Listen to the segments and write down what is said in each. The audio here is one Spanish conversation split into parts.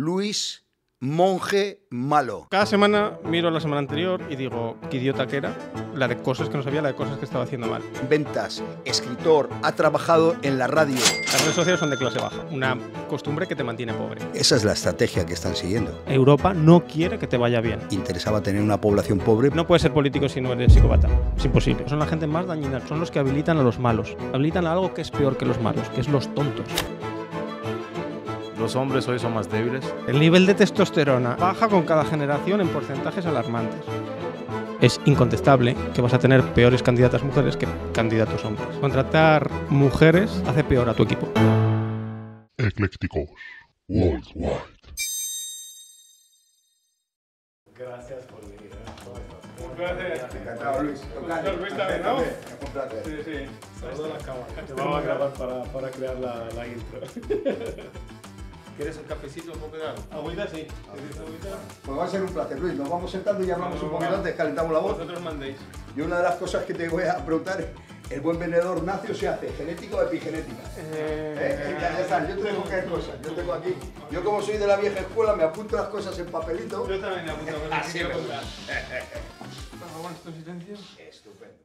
Luis Monge Malo. Cada semana miro la semana anterior y digo, qué idiota que era, la de cosas que no sabía, la de cosas que estaba haciendo mal. Ventas, escritor, ha trabajado en la radio. Las redes sociales son de clase baja, una costumbre que te mantiene pobre. Esa es la estrategia que están siguiendo. Europa no quiere que te vaya bien. Interesaba tener una población pobre. No puedes ser político si no eres psicópata, es imposible. Son la gente más dañina, son los que habilitan a los malos. Habilitan a algo que es peor que los malos, que es los tontos. Los hombres hoy son más débiles. El nivel de testosterona baja con cada generación en porcentajes alarmantes. Es incontestable que vas a tener peores candidatas mujeres que candidatos hombres. Contratar mujeres hace peor a tu equipo. Eclécticos Worldwide. Gracias por venir. Un placer. Encantado, Luis. Luis también, ¿no? Un placer. Sí, sí. Saludos a la cámara. Te vamos a grabar para crear la intro. ¿Quieres un cafecito, un poco de agua? Agüita, sí. ¿Quieres agüita? Pues va a ser un placer, Luis. Nos vamos sentando y hablamos un poquito antes, calentamos la voz. Vosotros mandéis. Y una de las cosas que te voy a preguntar es, ¿el buen vendedor nace o se hace? ¿Genético o epigenética? Ya está, yo tengo cualquier cosa. Yo tengo aquí. Yo como soy de la vieja escuela, me apunto las cosas en papelito. Yo también me apunto cosas. Así es. ¿Estás silencio? Estupendo.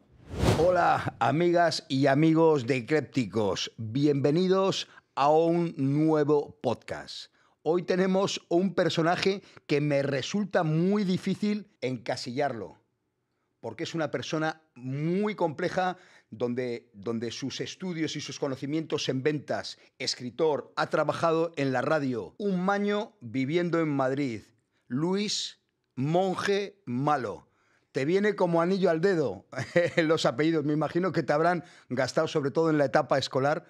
Hola, amigas y amigos de Eclécticos. Bienvenidos a un nuevo podcast. Hoy tenemos un personaje que me resulta muy difícil encasillarlo, porque es una persona muy compleja donde sus estudios y sus conocimientos en ventas, escritor, ha trabajado en la radio, un maño viviendo en Madrid, Luis Monge Malo. Te viene como anillo al dedo los apellidos. Me imagino que te habrán gastado, sobre todo en la etapa escolar,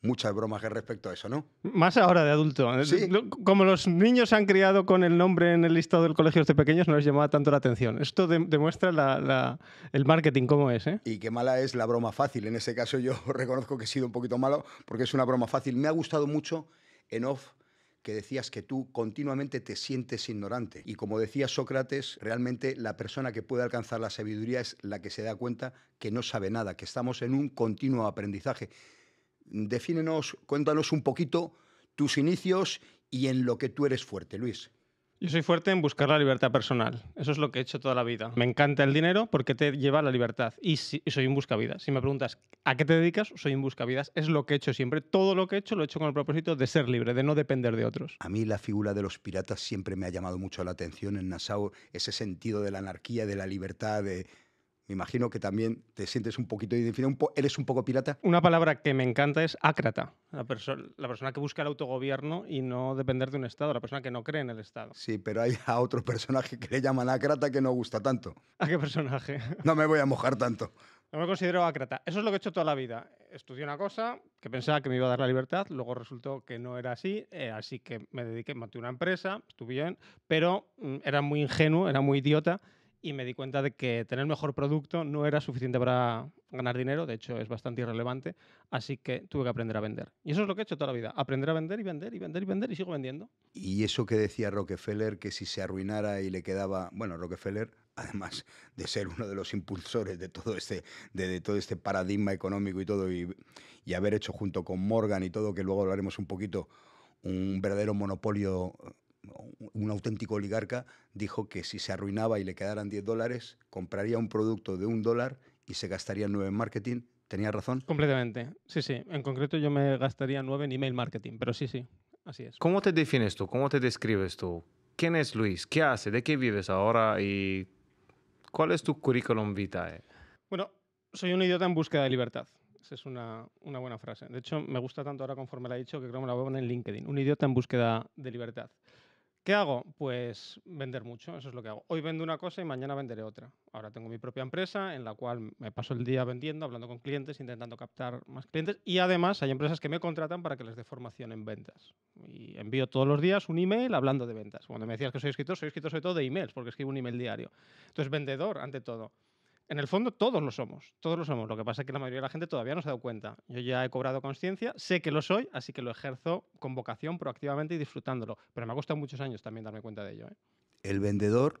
muchas bromas respecto a eso, ¿no? Más ahora de adulto. ¿Sí? Como los niños se han criado con el nombre en el listado del colegio desde pequeños, no les llamaba tanto la atención. Esto demuestra el marketing, cómo es, ¿eh? Y qué mala es la broma fácil. En ese caso yo reconozco que he sido un poquito malo porque es una broma fácil. Me ha gustado mucho en off que decías que tú continuamente te sientes ignorante. Y como decía Sócrates, realmente la persona que puede alcanzar la sabiduría es la que se da cuenta que no sabe nada, que estamos en un continuo aprendizaje. Defínenos, cuéntanos un poquito tus inicios y en lo que tú eres fuerte, Luis. Yo soy fuerte en buscar la libertad personal. Eso es lo que he hecho toda la vida. Me encanta el dinero porque te lleva a la libertad. Y soy un buscavidas. Si me preguntas ¿a qué te dedicas? Soy un buscavidas. Es lo que he hecho siempre. Todo lo que he hecho lo he hecho con el propósito de ser libre, de no depender de otros. A mí la figura de los piratas siempre me ha llamado mucho la atención en Nassau. Ese sentido de la anarquía, de la libertad, de... Me imagino que también te sientes un poquito indefinido, eres un poco pirata. Una palabra que me encanta es ácrata, la persona que busca el autogobierno y no depender de un Estado, la persona que no cree en el Estado. Sí, pero hay a otro personaje que le llaman ácrata que no gusta tanto. ¿A qué personaje? No me voy a mojar tanto. No me considero ácrata. Eso es lo que he hecho toda la vida. Estudié una cosa que pensaba que me iba a dar la libertad, luego resultó que no era así, así que me dediqué, monté una empresa, estuve bien, pero era muy ingenuo, era muy idiota, y me di cuenta de que tener mejor producto no era suficiente para ganar dinero, de hecho es bastante irrelevante, así que tuve que aprender a vender. Y eso es lo que he hecho toda la vida, aprender a vender y vender y vender y vender y sigo vendiendo. Y eso que decía Rockefeller, que si se arruinara y le quedaba... Bueno, Rockefeller, además de ser uno de los impulsores de todo este paradigma económico y todo, y haber hecho junto con Morgan y todo, que luego hablaremos un poquito, un verdadero monopolio... un auténtico oligarca, dijo que si se arruinaba y le quedaran 10 dólares, compraría un producto de $1 y se gastaría 9 en marketing. ¿Tenía razón? Completamente. Sí, sí. En concreto yo me gastaría 9 en email marketing, pero sí, sí. Así es. ¿Cómo te defines tú? ¿Cómo te describes tú? ¿Quién es Luis? ¿Qué hace? ¿De qué vives ahora? ¿Y cuál es tu currículum vitae? Bueno, soy un idiota en búsqueda de libertad. Esa es una buena frase. De hecho, me gusta tanto ahora conforme la he dicho que creo que me la voy a poner en LinkedIn. Un idiota en búsqueda de libertad. ¿Qué hago? Pues vender mucho, eso es lo que hago. Hoy vendo una cosa y mañana venderé otra. Ahora tengo mi propia empresa en la cual me paso el día vendiendo, hablando con clientes, intentando captar más clientes y además hay empresas que me contratan para que les dé formación en ventas. Y envío todos los días un email hablando de ventas. Cuando me decías que soy escritor sobre todo de emails porque escribo un email diario. Entonces, vendedor ante todo. En el fondo todos lo somos, todos lo somos. Lo que pasa es que la mayoría de la gente todavía no se ha dado cuenta. Yo ya he cobrado conciencia, sé que lo soy, así que lo ejerzo con vocación, proactivamente y disfrutándolo. Pero me ha costado muchos años también darme cuenta de ello, ¿eh? El vendedor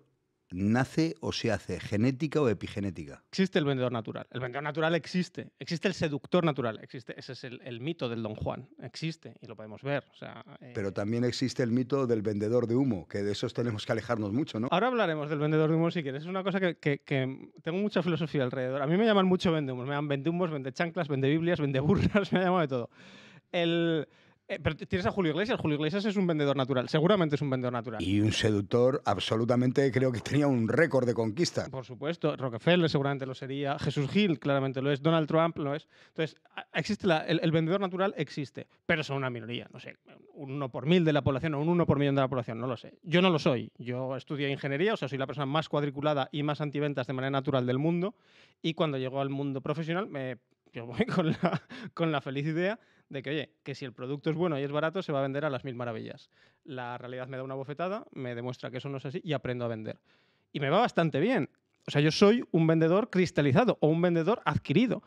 nace o se hace? ¿Genética o epigenética? Existe el vendedor natural. El vendedor natural existe. Existe el seductor natural. Existe. Ese es el mito del Don Juan. Existe y lo podemos ver. O sea, pero también existe el mito del vendedor de humo, que de esos tenemos que alejarnos mucho, ¿no? Ahora hablaremos del vendedor de humo si quieres. Es una cosa que tengo mucha filosofía alrededor. A mí me llaman mucho vendehumos. Me llaman vendehumos, vendechanclas, vendebiblias, vendeburras. Me ha llamado de todo. Pero tienes a Julio Iglesias. Julio Iglesias es un vendedor natural. Seguramente es un vendedor natural. Y un seductor absolutamente, creo que tenía un récord de conquista. Por supuesto. Rockefeller seguramente lo sería. Jesús Gil claramente lo es. Donald Trump lo es. Entonces, existe el vendedor natural existe, pero son una minoría. No sé, un 1 por 1000 de la población o un 1 por 1.000.000 de la población. No lo sé. Yo no lo soy. Yo estudié ingeniería, o sea, soy la persona más cuadriculada y más antiventas de manera natural del mundo. Y cuando llego al mundo profesional, yo voy con la feliz idea de que, oye, que si el producto es bueno y es barato, se va a vender a las mil maravillas. La realidad me da una bofetada, me demuestra que eso no es así y aprendo a vender. Y me va bastante bien. O sea, yo soy un vendedor cristalizado o un vendedor adquirido.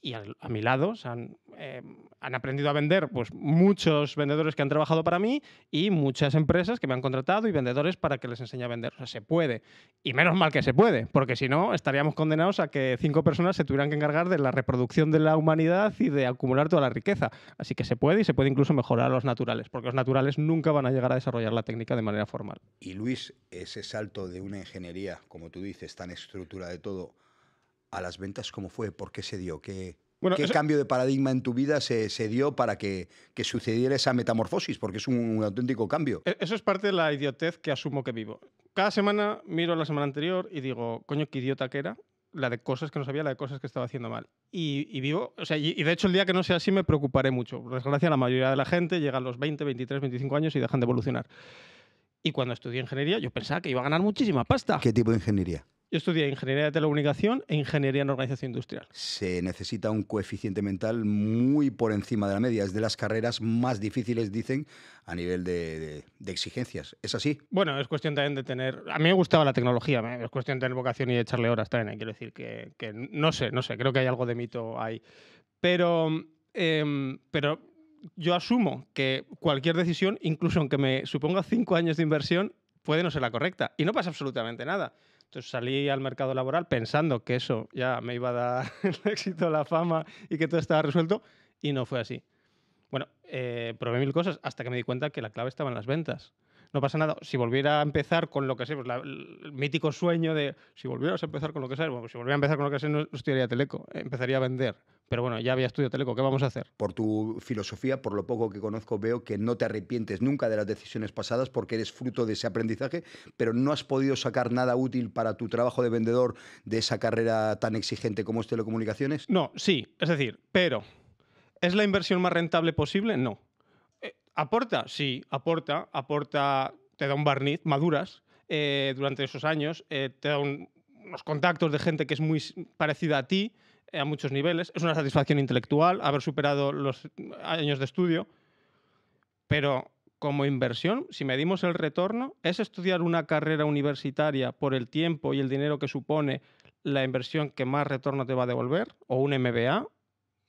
Y a mi lado han aprendido a vender pues, muchos vendedores que han trabajado para mí y muchas empresas que me han contratado y vendedores para que les enseñe a vender. O sea, se puede. Y menos mal que se puede, porque si no estaríamos condenados a que 5 personas se tuvieran que encargar de la reproducción de la humanidad y de acumular toda la riqueza. Así que se puede y se puede incluso mejorar a los naturales, porque los naturales nunca van a llegar a desarrollar la técnica de manera formal. Y Luis, ese salto de una ingeniería, como tú dices, tan estructura de todo, a las ventas, ¿cómo fue? ¿Por qué se dio? ¿Qué cambio de paradigma en tu vida se dio para que sucediera esa metamorfosis? Porque es un auténtico cambio. Eso es parte de la idiotez que asumo que vivo. Cada semana miro la semana anterior y digo, coño, qué idiota que era. La de cosas que no sabía, la de cosas que estaba haciendo mal. Y vivo, o sea, y de hecho el día que no sea así me preocuparé mucho. Por desgracia, la mayoría de la gente llega a los 20, 23, 25 años y dejan de evolucionar. Y cuando estudié ingeniería, yo pensaba que iba a ganar muchísima pasta. ¿Qué tipo de ingeniería? Yo estudié Ingeniería de Telecomunicación e Ingeniería en Organización Industrial. Se necesita un coeficiente mental muy por encima de la media. Es de las carreras más difíciles, dicen, a nivel de exigencias. ¿Es así? Bueno, es cuestión también de tener... A mí me gustaba la tecnología. Es cuestión de tener vocación y de echarle horas también. Quiero decir que no sé. Creo que hay algo de mito ahí. Pero yo asumo que cualquier decisión, incluso aunque me suponga 5 años de inversión, puede no ser la correcta. Y no pasa absolutamente nada. Entonces salí al mercado laboral pensando que eso ya me iba a dar el éxito, la fama y que todo estaba resuelto y no fue así. Bueno, probé 1000 cosas hasta que me di cuenta que la clave estaba en las ventas. No pasa nada. Si volviera a empezar con lo que sé, pues el mítico sueño de si volvieras a empezar con lo que sé, bueno, pues si volviera a empezar con lo que sé, no estudiaría teleco, empezaría a vender. Pero bueno, ya había estudiado teleco, ¿qué vamos a hacer? Por tu filosofía, por lo poco que conozco, veo que no te arrepientes nunca de las decisiones pasadas porque eres fruto de ese aprendizaje, pero no has podido sacar nada útil para tu trabajo de vendedor de esa carrera tan exigente como es telecomunicaciones. No, sí, es decir, pero ¿es la inversión más rentable posible? No. ¿Aporta? Sí, aporta, te da un barniz, maduras durante esos años, te da unos contactos de gente que es muy parecida a ti a muchos niveles, es una satisfacción intelectual haber superado los años de estudio, pero como inversión, si medimos el retorno, es estudiar una carrera universitaria por el tiempo y el dinero que supone la inversión que más retorno te va a devolver, o un MBA,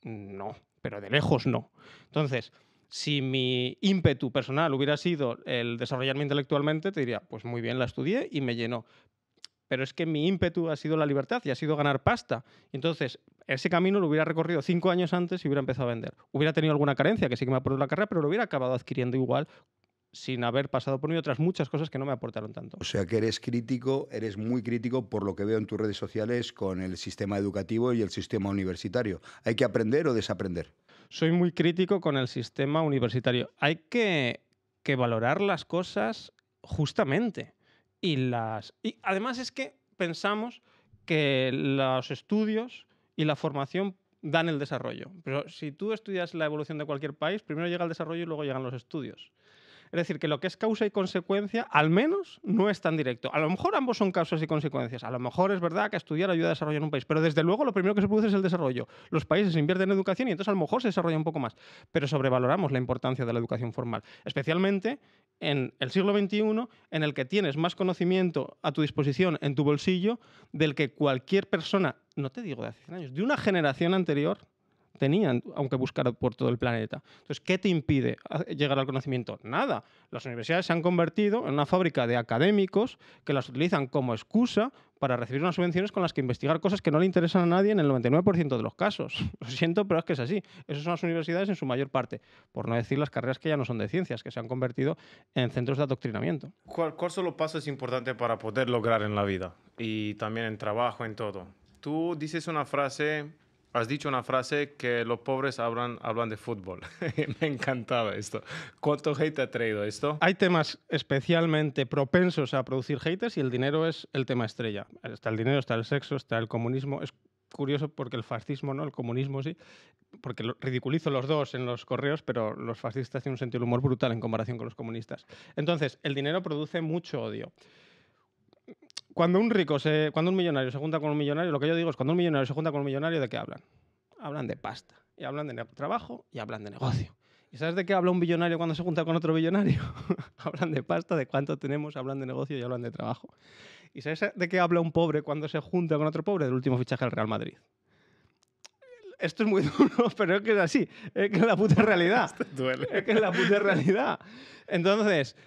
no, pero de lejos no. Entonces, si mi ímpetu personal hubiera sido el desarrollarme intelectualmente, te diría, pues muy bien, la estudié y me llenó. Pero es que mi ímpetu ha sido la libertad y ha sido ganar pasta. Entonces, ese camino lo hubiera recorrido 5 años antes y hubiera empezado a vender. Hubiera tenido alguna carencia, que sí que me aportó la carrera, pero lo hubiera acabado adquiriendo igual sin haber pasado por mí otras muchas cosas que no me aportaron tanto. O sea que eres crítico, eres muy crítico por lo que veo en tus redes sociales con el sistema educativo y el sistema universitario. ¿Hay que aprender o desaprender? Soy muy crítico con el sistema universitario. Hay que valorar las cosas justamente. Y además es que pensamos que los estudios y la formación dan el desarrollo. Pero si tú estudias la evolución de cualquier país, primero llega el desarrollo y luego llegan los estudios. Es decir, que lo que es causa y consecuencia, al menos, no es tan directo. A lo mejor ambos son causas y consecuencias. A lo mejor es verdad que estudiar ayuda a desarrollar un país. Pero desde luego lo primero que se produce es el desarrollo. Los países invierten en educación y entonces a lo mejor se desarrolla un poco más. Pero sobrevaloramos la importancia de la educación formal. Especialmente en el siglo XXI, en el que tienes más conocimiento a tu disposición en tu bolsillo del que cualquier persona, no te digo de hace 100 años, de una generación anterior tenían, aunque buscara por todo el planeta. Entonces, ¿qué te impide llegar al conocimiento? Nada. Las universidades se han convertido en una fábrica de académicos que las utilizan como excusa para recibir unas subvenciones con las que investigar cosas que no le interesan a nadie en el 99% de los casos. Lo siento, pero es que es así. Esas son las universidades en su mayor parte, por no decir las carreras que ya no son de ciencias, que se han convertido en centros de adoctrinamiento. ¿Cuáles son los pasos importantes para poder lograr en la vida? Y también en trabajo, en todo. Tú dices una frase, has dicho una frase que los pobres hablan de fútbol. Me encantaba esto. ¿Cuánto hate ha traído esto? Hay temas especialmente propensos a producir haters y el dinero es el tema estrella. Está el dinero, está el sexo, está el comunismo. Es curioso porque el fascismo, ¿no? El comunismo sí, porque lo ridiculizo los dos en los correos, pero los fascistas tienen un sentido del humor brutal en comparación con los comunistas. Entonces, el dinero produce mucho odio. Cuando un millonario se junta con un millonario, lo que yo digo es, cuando un millonario se junta con un millonario, ¿de qué hablan? Hablan de pasta, y hablan de trabajo, y hablan de negocio. ¿Y sabes de qué habla un billonario cuando se junta con otro billonario? Hablan de pasta, de cuánto tenemos, hablan de negocio y hablan de trabajo. ¿Y sabes de qué habla un pobre cuando se junta con otro pobre? Del último fichaje del Real Madrid. Esto es muy duro, pero es que es así. Es que es la puta realidad. Esto duele. Es que es la puta realidad. Entonces,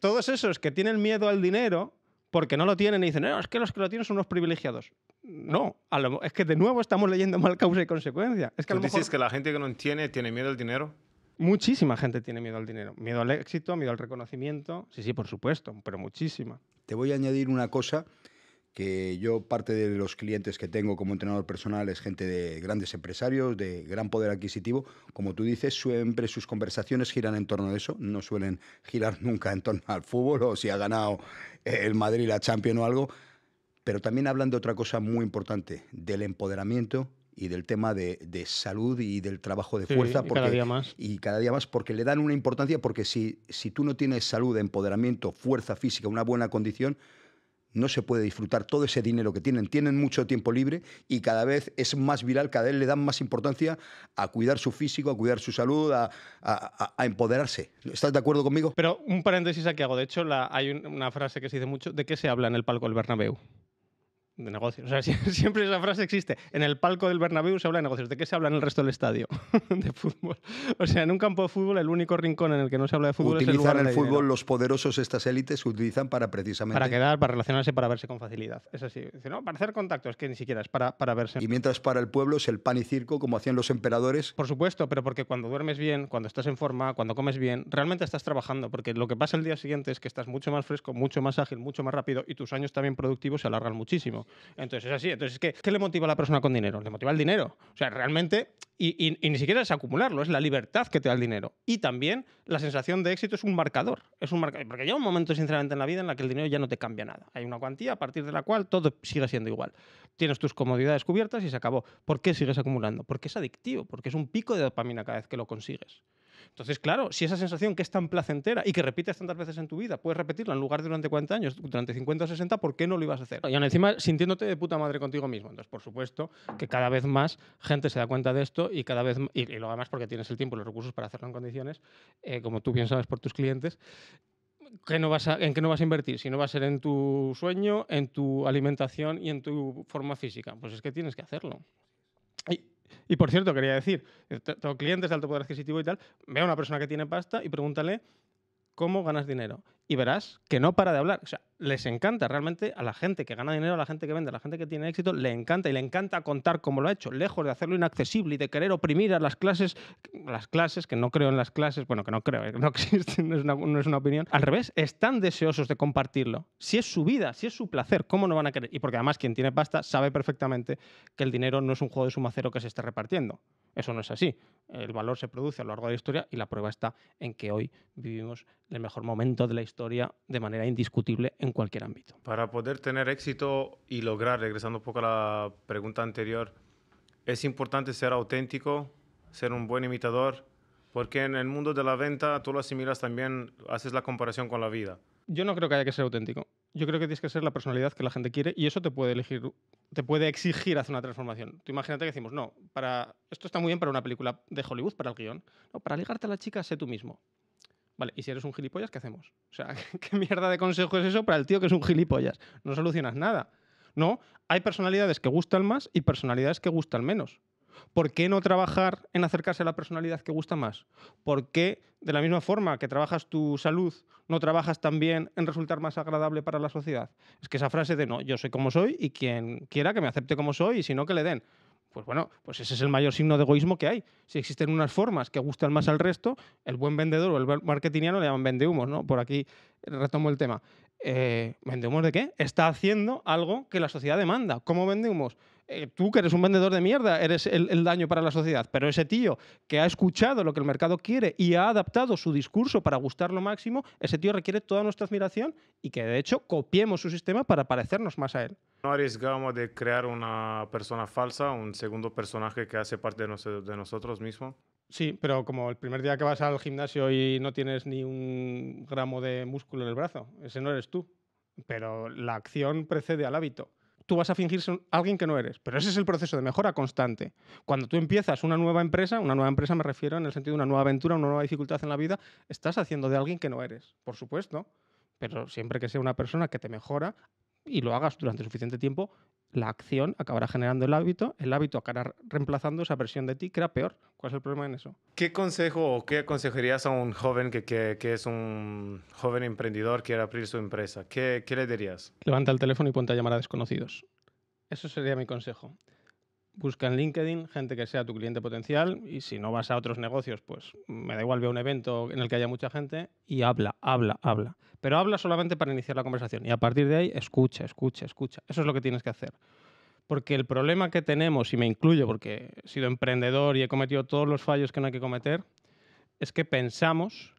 todos esos que tienen miedo al dinero porque no lo tienen y dicen, no, es que los que lo tienen son unos privilegiados. No, es que de nuevo estamos leyendo mal causa y consecuencia. Es que ¿tú dices que la gente que no tiene miedo al dinero? Muchísima gente tiene miedo al dinero. Miedo al éxito, miedo al reconocimiento. Sí, sí, por supuesto, pero muchísima. Te voy a añadir una cosa, que yo parte de los clientes que tengo como entrenador personal es gente de grandes empresarios, de gran poder adquisitivo. Como tú dices, siempre sus conversaciones giran en torno a eso, no suelen girar nunca en torno al fútbol o si ha ganado el Madrid la Champions o algo, pero también hablan de otra cosa muy importante, del empoderamiento y del tema de salud y del trabajo de fuerza. Porque, cada día más, porque le dan una importancia, porque si tú no tienes salud, empoderamiento, fuerza física, una buena condición, no se puede disfrutar todo ese dinero que tienen. Tienen mucho tiempo libre y cada vez es más viral, cada vez le dan más importancia a cuidar su físico, a cuidar su salud, a empoderarse. ¿Estás de acuerdo conmigo? Pero un paréntesis aquí hago. De hecho, hay una frase que se dice mucho. ¿De qué se habla en el palco del Bernabéu? De negocios. O sea, siempre esa frase existe. En el palco del Bernabéu se habla de negocios. ¿De qué se habla en el resto del estadio? De fútbol. O sea, en un campo de fútbol, el único rincón en el que no se habla de fútbol es el lugar del fútbol. Dinero. Los poderosos, estas élites, utilizan para precisamente... Para quedar, para relacionarse, para verse con facilidad. Es así. Dice, no, para hacer contactos, que ni siquiera es para verse. Y mientras para el pueblo es el pan y circo, como hacían los emperadores. Por supuesto, pero porque cuando duermes bien, cuando estás en forma, cuando comes bien, realmente estás trabajando, porque lo que pasa el día siguiente es que estás mucho más fresco, mucho más ágil, mucho más rápido y tus años también productivos se alargan muchísimo. Entonces es así. Entonces, ¿qué le motiva a la persona con dinero? Le motiva el dinero. O sea, realmente, y ni siquiera es acumularlo, es la libertad que te da el dinero. Y también la sensación de éxito es un marcador. Porque llega un momento, sinceramente, en la vida en la que el dinero ya no te cambia nada. Hay una cuantía a partir de la cual todo sigue siendo igual. Tienes tus comodidades cubiertas y se acabó. ¿Por qué sigues acumulando? Porque es adictivo, porque es un pico de dopamina cada vez que lo consigues. Entonces, claro, si esa sensación que es tan placentera y que repites tantas veces en tu vida, puedes repetirla en lugar de durante 40 años, durante 50 o 60, ¿por qué no lo ibas a hacer? Y encima sintiéndote de puta madre contigo mismo. Entonces, por supuesto, que cada vez más gente se da cuenta de esto y cada vez más, y lo además porque tienes el tiempo y los recursos para hacerlo en condiciones, como tú bien sabes por tus clientes, ¿en qué no vas a invertir? Si no va a ser en tu sueño, en tu alimentación y en tu forma física. Pues es que tienes que hacerlo. Y por cierto, quería decir, tengo clientes de alto poder adquisitivo y tal, veo a una persona que tiene pasta y pregúntale cómo ganas dinero. Y verás que no para de hablar. O sea, les encanta realmente a la gente que gana dinero, a la gente que vende, a la gente que tiene éxito, le encanta y le encanta contar cómo lo ha hecho, lejos de hacerlo inaccesible y de querer oprimir a las clases, que no creo en las clases, bueno, que no creo, no existen, no es una opinión. Al revés, están deseosos de compartirlo. Si es su vida, si es su placer, ¿cómo no van a querer? Y porque además quien tiene pasta sabe perfectamente que el dinero no es un juego de sumacero que se está repartiendo. Eso no es así. El valor se produce a lo largo de la historia y la prueba está en que hoy vivimos el mejor momento de la historia de manera indiscutible en cualquier ámbito. Para poder tener éxito y lograr, regresando un poco a la pregunta anterior, es importante ser auténtico, ser un buen imitador, porque en el mundo de la venta tú lo asimilas también, haces la comparación con la vida. Yo no creo que haya que ser auténtico. Yo creo que tienes que ser la personalidad que la gente quiere y eso te puede exigir hacer una transformación. Tú imagínate que decimos, no, esto está muy bien para una película de Hollywood, para el guión. No, para ligarte a la chica, sé tú mismo. Vale, y si eres un gilipollas, ¿qué hacemos? O sea, ¿qué mierda de consejo es eso para el tío que es un gilipollas? No solucionas nada. No, hay personalidades que gustan más y personalidades que gustan menos. ¿Por qué no trabajar en acercarse a la personalidad que gusta más? ¿Por qué, de la misma forma que trabajas tu salud, no trabajas también en resultar más agradable para la sociedad? Es que esa frase de no, yo soy como soy y quien quiera que me acepte como soy y si no, que le den. Pues bueno, pues ese es el mayor signo de egoísmo que hay. Si existen unas formas que gustan más al resto, el buen vendedor o el marketingiano le llaman vendehumos, ¿no? Por aquí retomo el tema. ¿Vendehumos de qué? Está haciendo algo que la sociedad demanda. ¿Cómo vendehumos? Tú, que eres un vendedor de mierda, eres el daño para la sociedad. Pero ese tío que ha escuchado lo que el mercado quiere y ha adaptado su discurso para gustar lo máximo, ese tío requiere toda nuestra admiración y que, de hecho, copiemos su sistema para parecernos más a él. No arriesgamos de crear una persona falsa, un segundo personaje que hace parte de nosotros mismos. Sí, pero como el primer día que vas al gimnasio y no tienes ni un gramo de músculo en el brazo. Ese no eres tú. Pero la acción precede al hábito. Tú vas a fingir ser alguien que no eres. Pero ese es el proceso de mejora constante. Cuando tú empiezas una nueva empresa me refiero en el sentido de una nueva aventura, una nueva dificultad en la vida, estás haciendo de alguien que no eres, por supuesto. Pero siempre que sea una persona que te mejora y lo hagas durante suficiente tiempo, la acción acabará generando el hábito acabará reemplazando esa versión de ti que era peor. ¿Cuál es el problema en eso? ¿Qué consejo o qué aconsejarías a un joven que es un joven emprendedor que quiere abrir su empresa? ¿Qué le dirías? Levanta el teléfono y ponte a llamar a desconocidos. Eso sería mi consejo. Busca en LinkedIn gente que sea tu cliente potencial y si no vas a otros negocios, pues me da igual, ve un evento en el que haya mucha gente y habla, habla, habla. Pero habla solamente para iniciar la conversación y a partir de ahí escucha, escucha, escucha. Eso es lo que tienes que hacer. Porque el problema que tenemos, y me incluyo porque he sido emprendedor y he cometido todos los fallos que no hay que cometer, es que pensamos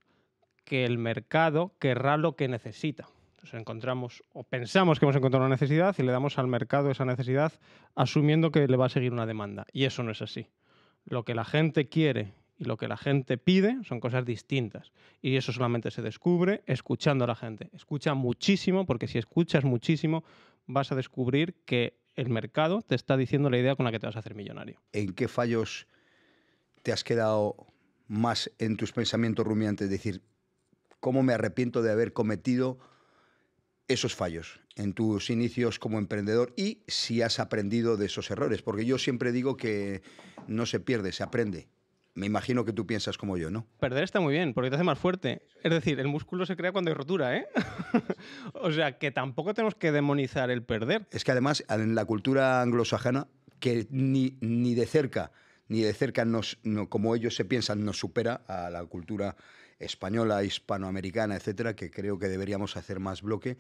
que el mercado querrá lo que necesita. Entonces encontramos o pensamos que hemos encontrado una necesidad y le damos al mercado esa necesidad asumiendo que le va a seguir una demanda. Y eso no es así. Lo que la gente quiere y lo que la gente pide son cosas distintas. Y eso solamente se descubre escuchando a la gente. Escucha muchísimo, porque si escuchas muchísimo vas a descubrir que el mercado te está diciendo la idea con la que te vas a hacer millonario. ¿En qué fallos te has quedado más en tus pensamientos rumiantes? Es decir, ¿cómo me arrepiento de haber cometido esos fallos en tus inicios como emprendedor y si has aprendido de esos errores? Porque yo siempre digo que no se pierde, se aprende. Me imagino que tú piensas como yo, ¿no? Perder está muy bien, porque te hace más fuerte. Es decir, el músculo se crea cuando hay rotura, ¿eh? O sea, que tampoco tenemos que demonizar el perder. Es que además, en la cultura anglosajona, que ni de cerca como ellos se piensan, nos supera a la cultura española, hispanoamericana, etcétera, que creo que deberíamos hacer más bloque.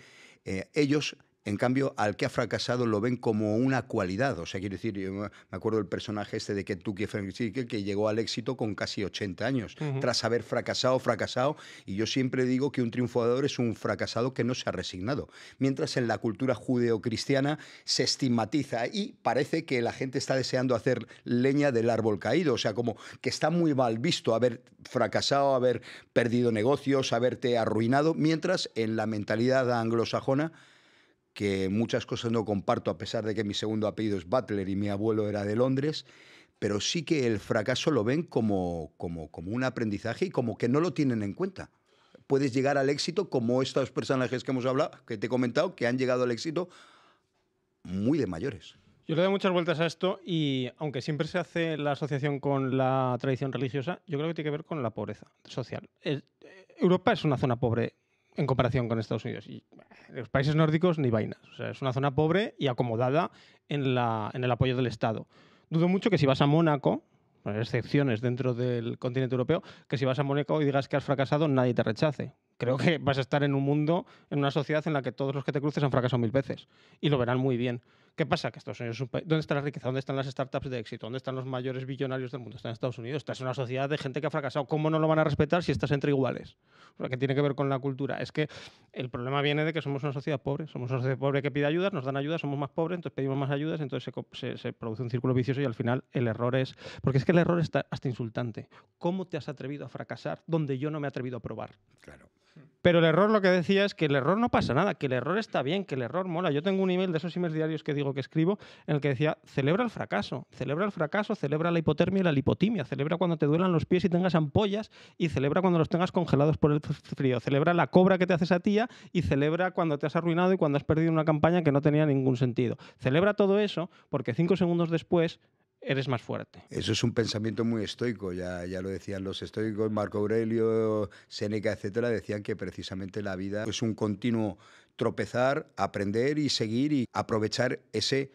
Ellos, en cambio, al que ha fracasado lo ven como una cualidad. O sea, quiero decir, yo me acuerdo del personaje este de Kentucky Fried Chicken, que llegó al éxito con casi 80 años, tras haber fracasado. Y yo siempre digo que un triunfador es un fracasado que no se ha resignado. Mientras en la cultura judeocristiana se estigmatiza y parece que la gente está deseando hacer leña del árbol caído. O sea, como que está muy mal visto haber fracasado, haber perdido negocios, haberte arruinado. Mientras en la mentalidad anglosajona, que muchas cosas no comparto, a pesar de que mi segundo apellido es Butler y mi abuelo era de Londres, pero sí que el fracaso lo ven como un aprendizaje y como que no lo tienen en cuenta. Puedes llegar al éxito como estos personajes que hemos hablado, que te he comentado, que han llegado al éxito muy de mayores. Yo le doy muchas vueltas a esto y, aunque siempre se hace la asociación con la tradición religiosa, yo creo que tiene que ver con la pobreza social. Europa es una zona pobre en comparación con Estados Unidos. Y los países nórdicos ni vainas. O sea, es una zona pobre y acomodada en el apoyo del Estado. Dudo mucho que si vas a Mónaco, bueno, excepciones dentro del continente europeo, que si vas a Mónaco y digas que has fracasado, nadie te rechace. Creo que vas a estar en un mundo, en una sociedad en la que todos los que te cruces han fracasado 1000 veces. Y lo verán muy bien. ¿Qué pasa? Que Estados Unidos es un país. ¿Dónde está la riqueza? ¿Dónde están las startups de éxito? ¿Dónde están los mayores billonarios del mundo? Está en Estados Unidos. Esta es una sociedad de gente que ha fracasado. ¿Cómo no lo van a respetar si estás entre iguales? O sea, ¿qué tiene que ver con la cultura? Es que el problema viene de que somos una sociedad pobre. Somos una sociedad pobre que pide ayudas, nos dan ayudas, somos más pobres, entonces pedimos más ayudas, entonces se produce un círculo vicioso y al final el error es... Porque es que el error está hasta insultante. ¿Cómo te has atrevido a fracasar donde yo no me he atrevido a probar? Claro. Pero el error, lo que decía es que el error no pasa nada, que el error está bien, que el error mola. Yo tengo un email de esos emails diarios que digo que escribo en el que decía, celebra el fracaso, celebra la hipotermia y la lipotimia, celebra cuando te duelan los pies y tengas ampollas y celebra cuando los tengas congelados por el frío, celebra la cobra que te haces a tía y celebra cuando te has arruinado y cuando has perdido una campaña que no tenía ningún sentido. Celebra todo eso porque 5 segundos después eres más fuerte. Eso es un pensamiento muy estoico, ya lo decían los estoicos, Marco Aurelio, Séneca, etcétera, decían que precisamente la vida es un continuo tropezar, aprender y seguir y aprovechar ese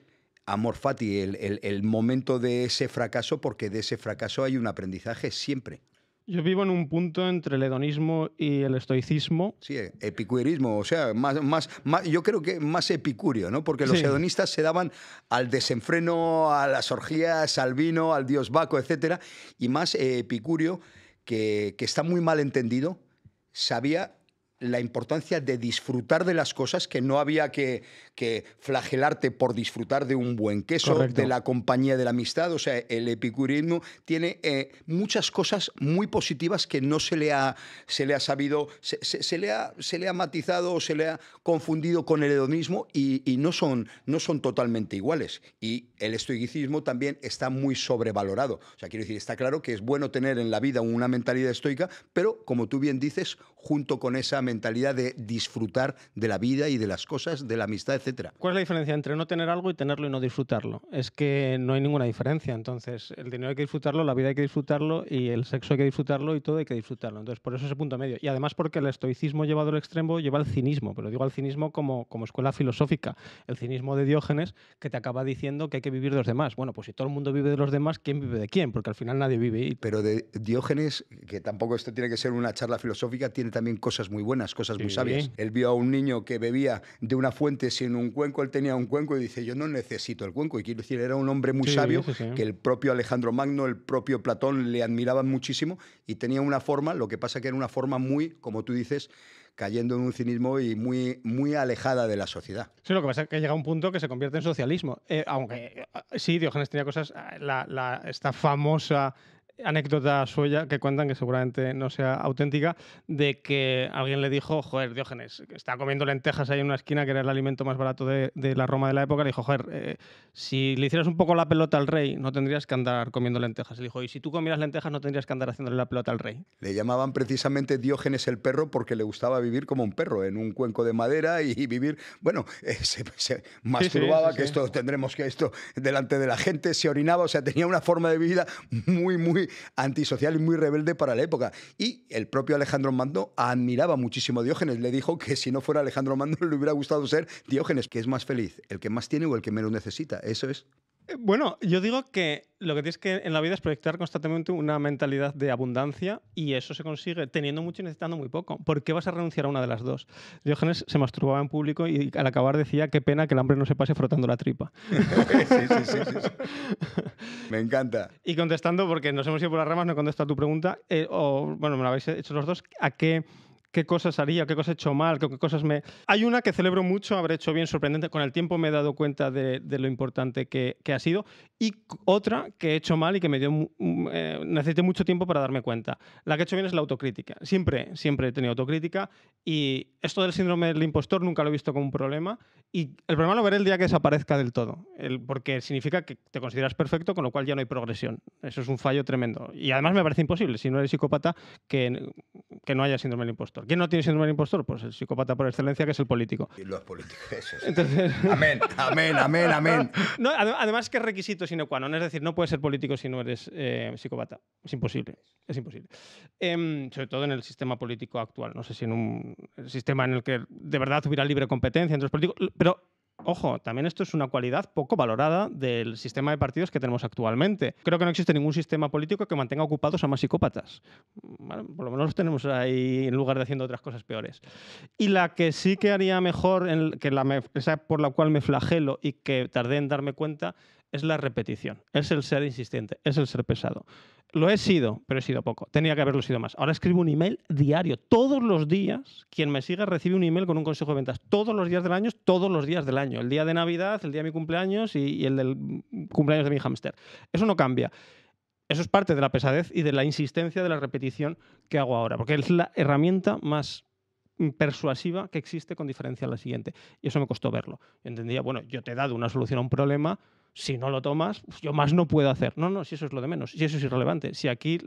amor fati, el momento de ese fracaso, porque de ese fracaso hay un aprendizaje siempre. Yo vivo en un punto entre el hedonismo y el estoicismo. Sí, epicurismo, o sea, más, yo creo que más epicurio, ¿no? Porque los hedonistas se daban al desenfreno, a las orgías, al vino, al dios Baco, etcétera, y más epicurio, que está muy mal entendido, sabía la importancia de disfrutar de las cosas, que no había que flagelarte por disfrutar de un buen queso, correcto, de la compañía, de la amistad. O sea, el epicurismo tiene muchas cosas muy positivas que no se le ha matizado o se le ha confundido con el hedonismo, y no son totalmente iguales. Y el estoicismo también está muy sobrevalorado. O sea, quiero decir, está claro que es bueno tener en la vida una mentalidad estoica, pero como tú bien dices, junto con esa mentalidad de disfrutar de la vida y de las cosas, de la amistad, etcétera. ¿Cuál es la diferencia entre no tener algo y tenerlo y no disfrutarlo? Es que no hay ninguna diferencia. Entonces, el dinero hay que disfrutarlo, la vida hay que disfrutarlo, y el sexo hay que disfrutarlo, y todo hay que disfrutarlo. Entonces, por eso ese punto medio. Y además porque el estoicismo llevado al extremo lleva al cinismo, pero digo al cinismo como escuela filosófica. El cinismo de Diógenes, que te acaba diciendo que hay que vivir de los demás. Bueno, pues si todo el mundo vive de los demás, ¿quién vive de quién? Porque al final nadie vive. Pero de Diógenes, que tampoco esto tiene que ser una charla filosófica, tiene también cosas muy buenas, cosas muy sabias. Él vio a un niño que bebía de una fuente sin un cuenco, él tenía un cuenco y dice, yo no necesito el cuenco. Y quiero decir, era un hombre muy sabio, que el propio Alejandro Magno, el propio Platón le admiraban muchísimo, y tenía una forma, lo que pasa que era una forma muy, como tú dices, cayendo en un cinismo y muy, muy alejada de la sociedad. Sí, lo que pasa es que llega un punto que se convierte en socialismo. Aunque sí, Diógenes tenía cosas, esta famosa anécdota suya que cuentan, que seguramente no sea auténtica, de que alguien le dijo, joder, Diógenes, está comiendo lentejas ahí en una esquina, que era el alimento más barato de la Roma de la época, le dijo, joder, si le hicieras un poco la pelota al rey, no tendrías que andar comiendo lentejas. Le dijo, y si tú comieras lentejas, no tendrías que andar haciéndole la pelota al rey. Le llamaban precisamente Diógenes el perro, porque le gustaba vivir como un perro, en un cuenco de madera y vivir, bueno, se masturbaba, que esto tendremos que esto delante de la gente, se orinaba, o sea, tenía una forma de vida muy, muy antisocial y muy rebelde para la época. Y el propio Alejandro Magno admiraba muchísimo a Diógenes. Le dijo que si no fuera Alejandro Magno le hubiera gustado ser Diógenes. ¿Qué es más feliz? ¿El que más tiene o el que menos necesita? Eso es. Bueno, yo digo que lo que tienes que en la vida es proyectar constantemente una mentalidad de abundancia, y eso se consigue teniendo mucho y necesitando muy poco. ¿Por qué vas a renunciar a una de las dos? Diógenes se masturbaba en público y al acabar decía, qué pena que el hambre no se pase frotando la tripa. Sí. Me encanta. Y contestando, porque nos hemos ido por las ramas, no he contestado a tu pregunta, bueno, me la habéis hecho los dos, ¿a qué cosas haría, qué cosas he hecho mal, qué cosas me... Hay una que celebro mucho, habré hecho bien, sorprendente. Con el tiempo me he dado cuenta de lo importante que ha sido. Y otra que he hecho mal y que me dio... necesité mucho tiempo para darme cuenta. La que he hecho bien es la autocrítica. Siempre he tenido autocrítica, y esto del síndrome del impostor nunca lo he visto como un problema. Y el problema lo veré el día que desaparezca del todo. Porque significa que te consideras perfecto, con lo cual ya no hay progresión. Eso es un fallo tremendo. Y además me parece imposible, si no eres psicópata, que no haya síndrome del impostor. ¿Quién no tiene síndrome del impostor? Pues el psicópata por excelencia, que es el político. Y los políticos, eso es. Entonces... Amén. No, además, que requisito sine qua non. Es decir, no puedes ser político si no eres psicópata. Es imposible. Es imposible. Sobre todo en el sistema político actual. No sé si en un sistema en el que de verdad hubiera libre competencia entre los políticos. Pero... ojo, también esto es una cualidad poco valorada del sistema de partidos que tenemos actualmente. Creo que no existe ningún sistema político que mantenga ocupados a más psicópatas. Bueno, por lo menos los tenemos ahí en lugar de haciendo otras cosas peores. Y la que sí que haría mejor, esa por la cual me flagelo y que tardé en darme cuenta, es la repetición. Es el ser insistente, es el ser pesado. Lo he sido, pero he sido poco. Tenía que haberlo sido más. Ahora escribo un email diario. Todos los días, quien me siga recibe un email con un consejo de ventas. Todos los días del año. El día de Navidad, el día de mi cumpleaños y el del cumpleaños de mi hámster. Eso no cambia. Eso es parte de la pesadez y de la insistencia de la repetición que hago ahora. Porque es la herramienta más persuasiva que existe con diferencia a la siguiente. Y eso me costó verlo. Yo entendía, bueno, yo te he dado una solución a un problema, si no lo tomas, yo más no puedo hacer. No, no, si eso es lo de menos, si eso es irrelevante. Si aquí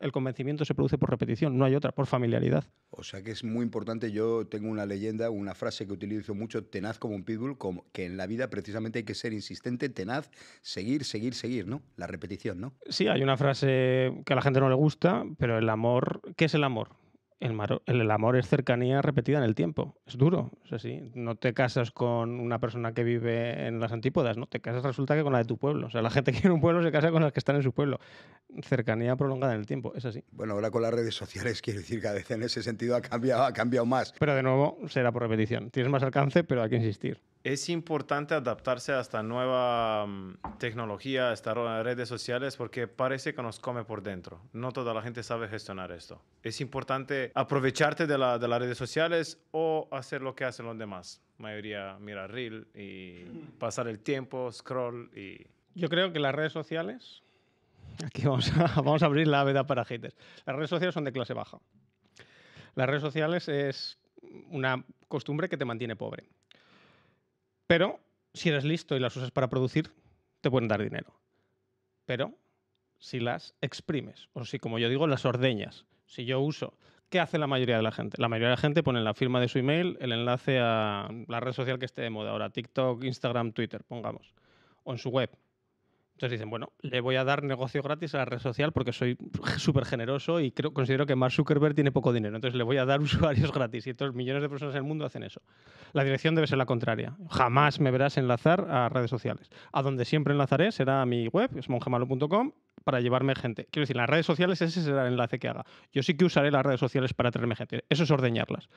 el convencimiento se produce por repetición, no hay otra, por familiaridad. O sea que es muy importante. Yo tengo una leyenda, una frase que utilizo mucho, tenaz como un pitbull, como que en la vida precisamente hay que ser insistente, tenaz, seguir, seguir, seguir, ¿no? La repetición, ¿no? Sí, hay una frase que a la gente no le gusta, pero el amor, ¿qué es el amor? El amor es cercanía repetida en el tiempo. Es duro, es así. No te casas con una persona que vive en las antípodas, ¿no? Te casas, resulta que con la de tu pueblo. O sea, la gente que vive en un pueblo se casa con las que están en su pueblo. Cercanía prolongada en el tiempo, es así. Bueno, ahora con las redes sociales, quiero decir, cada vez en ese sentido ha cambiado más. Pero de nuevo, será por repetición. Tienes más alcance, pero hay que insistir. Es importante adaptarse a esta nueva tecnología, a estas redes sociales, porque parece que nos come por dentro. No toda la gente sabe gestionar esto. Es importante aprovecharte de las redes sociales o hacer lo que hacen los demás. La mayoría mira reel y pasar el tiempo, scroll y... Yo creo que las redes sociales... Aquí vamos a abrir la veda para haters. Las redes sociales son de clase baja. Las redes sociales es una costumbre que te mantiene pobre. Pero si eres listo y las usas para producir, te pueden dar dinero. Pero si las exprimes, o si, como yo digo, las ordeñas, si yo uso, ¿qué hace la mayoría de la gente? La mayoría de la gente pone en la firma de su email el enlace a la red social que esté de moda ahora, TikTok, Instagram, Twitter, pongamos, o en su web. Entonces dicen, bueno, le voy a dar negocio gratis a la red social porque soy súper generoso y considero que Mark Zuckerberg tiene poco dinero. Entonces le voy a dar usuarios gratis. Y entonces millones de personas en el mundo hacen eso. La dirección debe ser la contraria. Jamás me verás enlazar a redes sociales. A donde siempre enlazaré será a mi web, que es mongemalo.com, para llevarme gente. Quiero decir, las redes sociales, ese será el enlace que haga. Yo sí que usaré las redes sociales para traerme gente. Eso es ordeñarlas.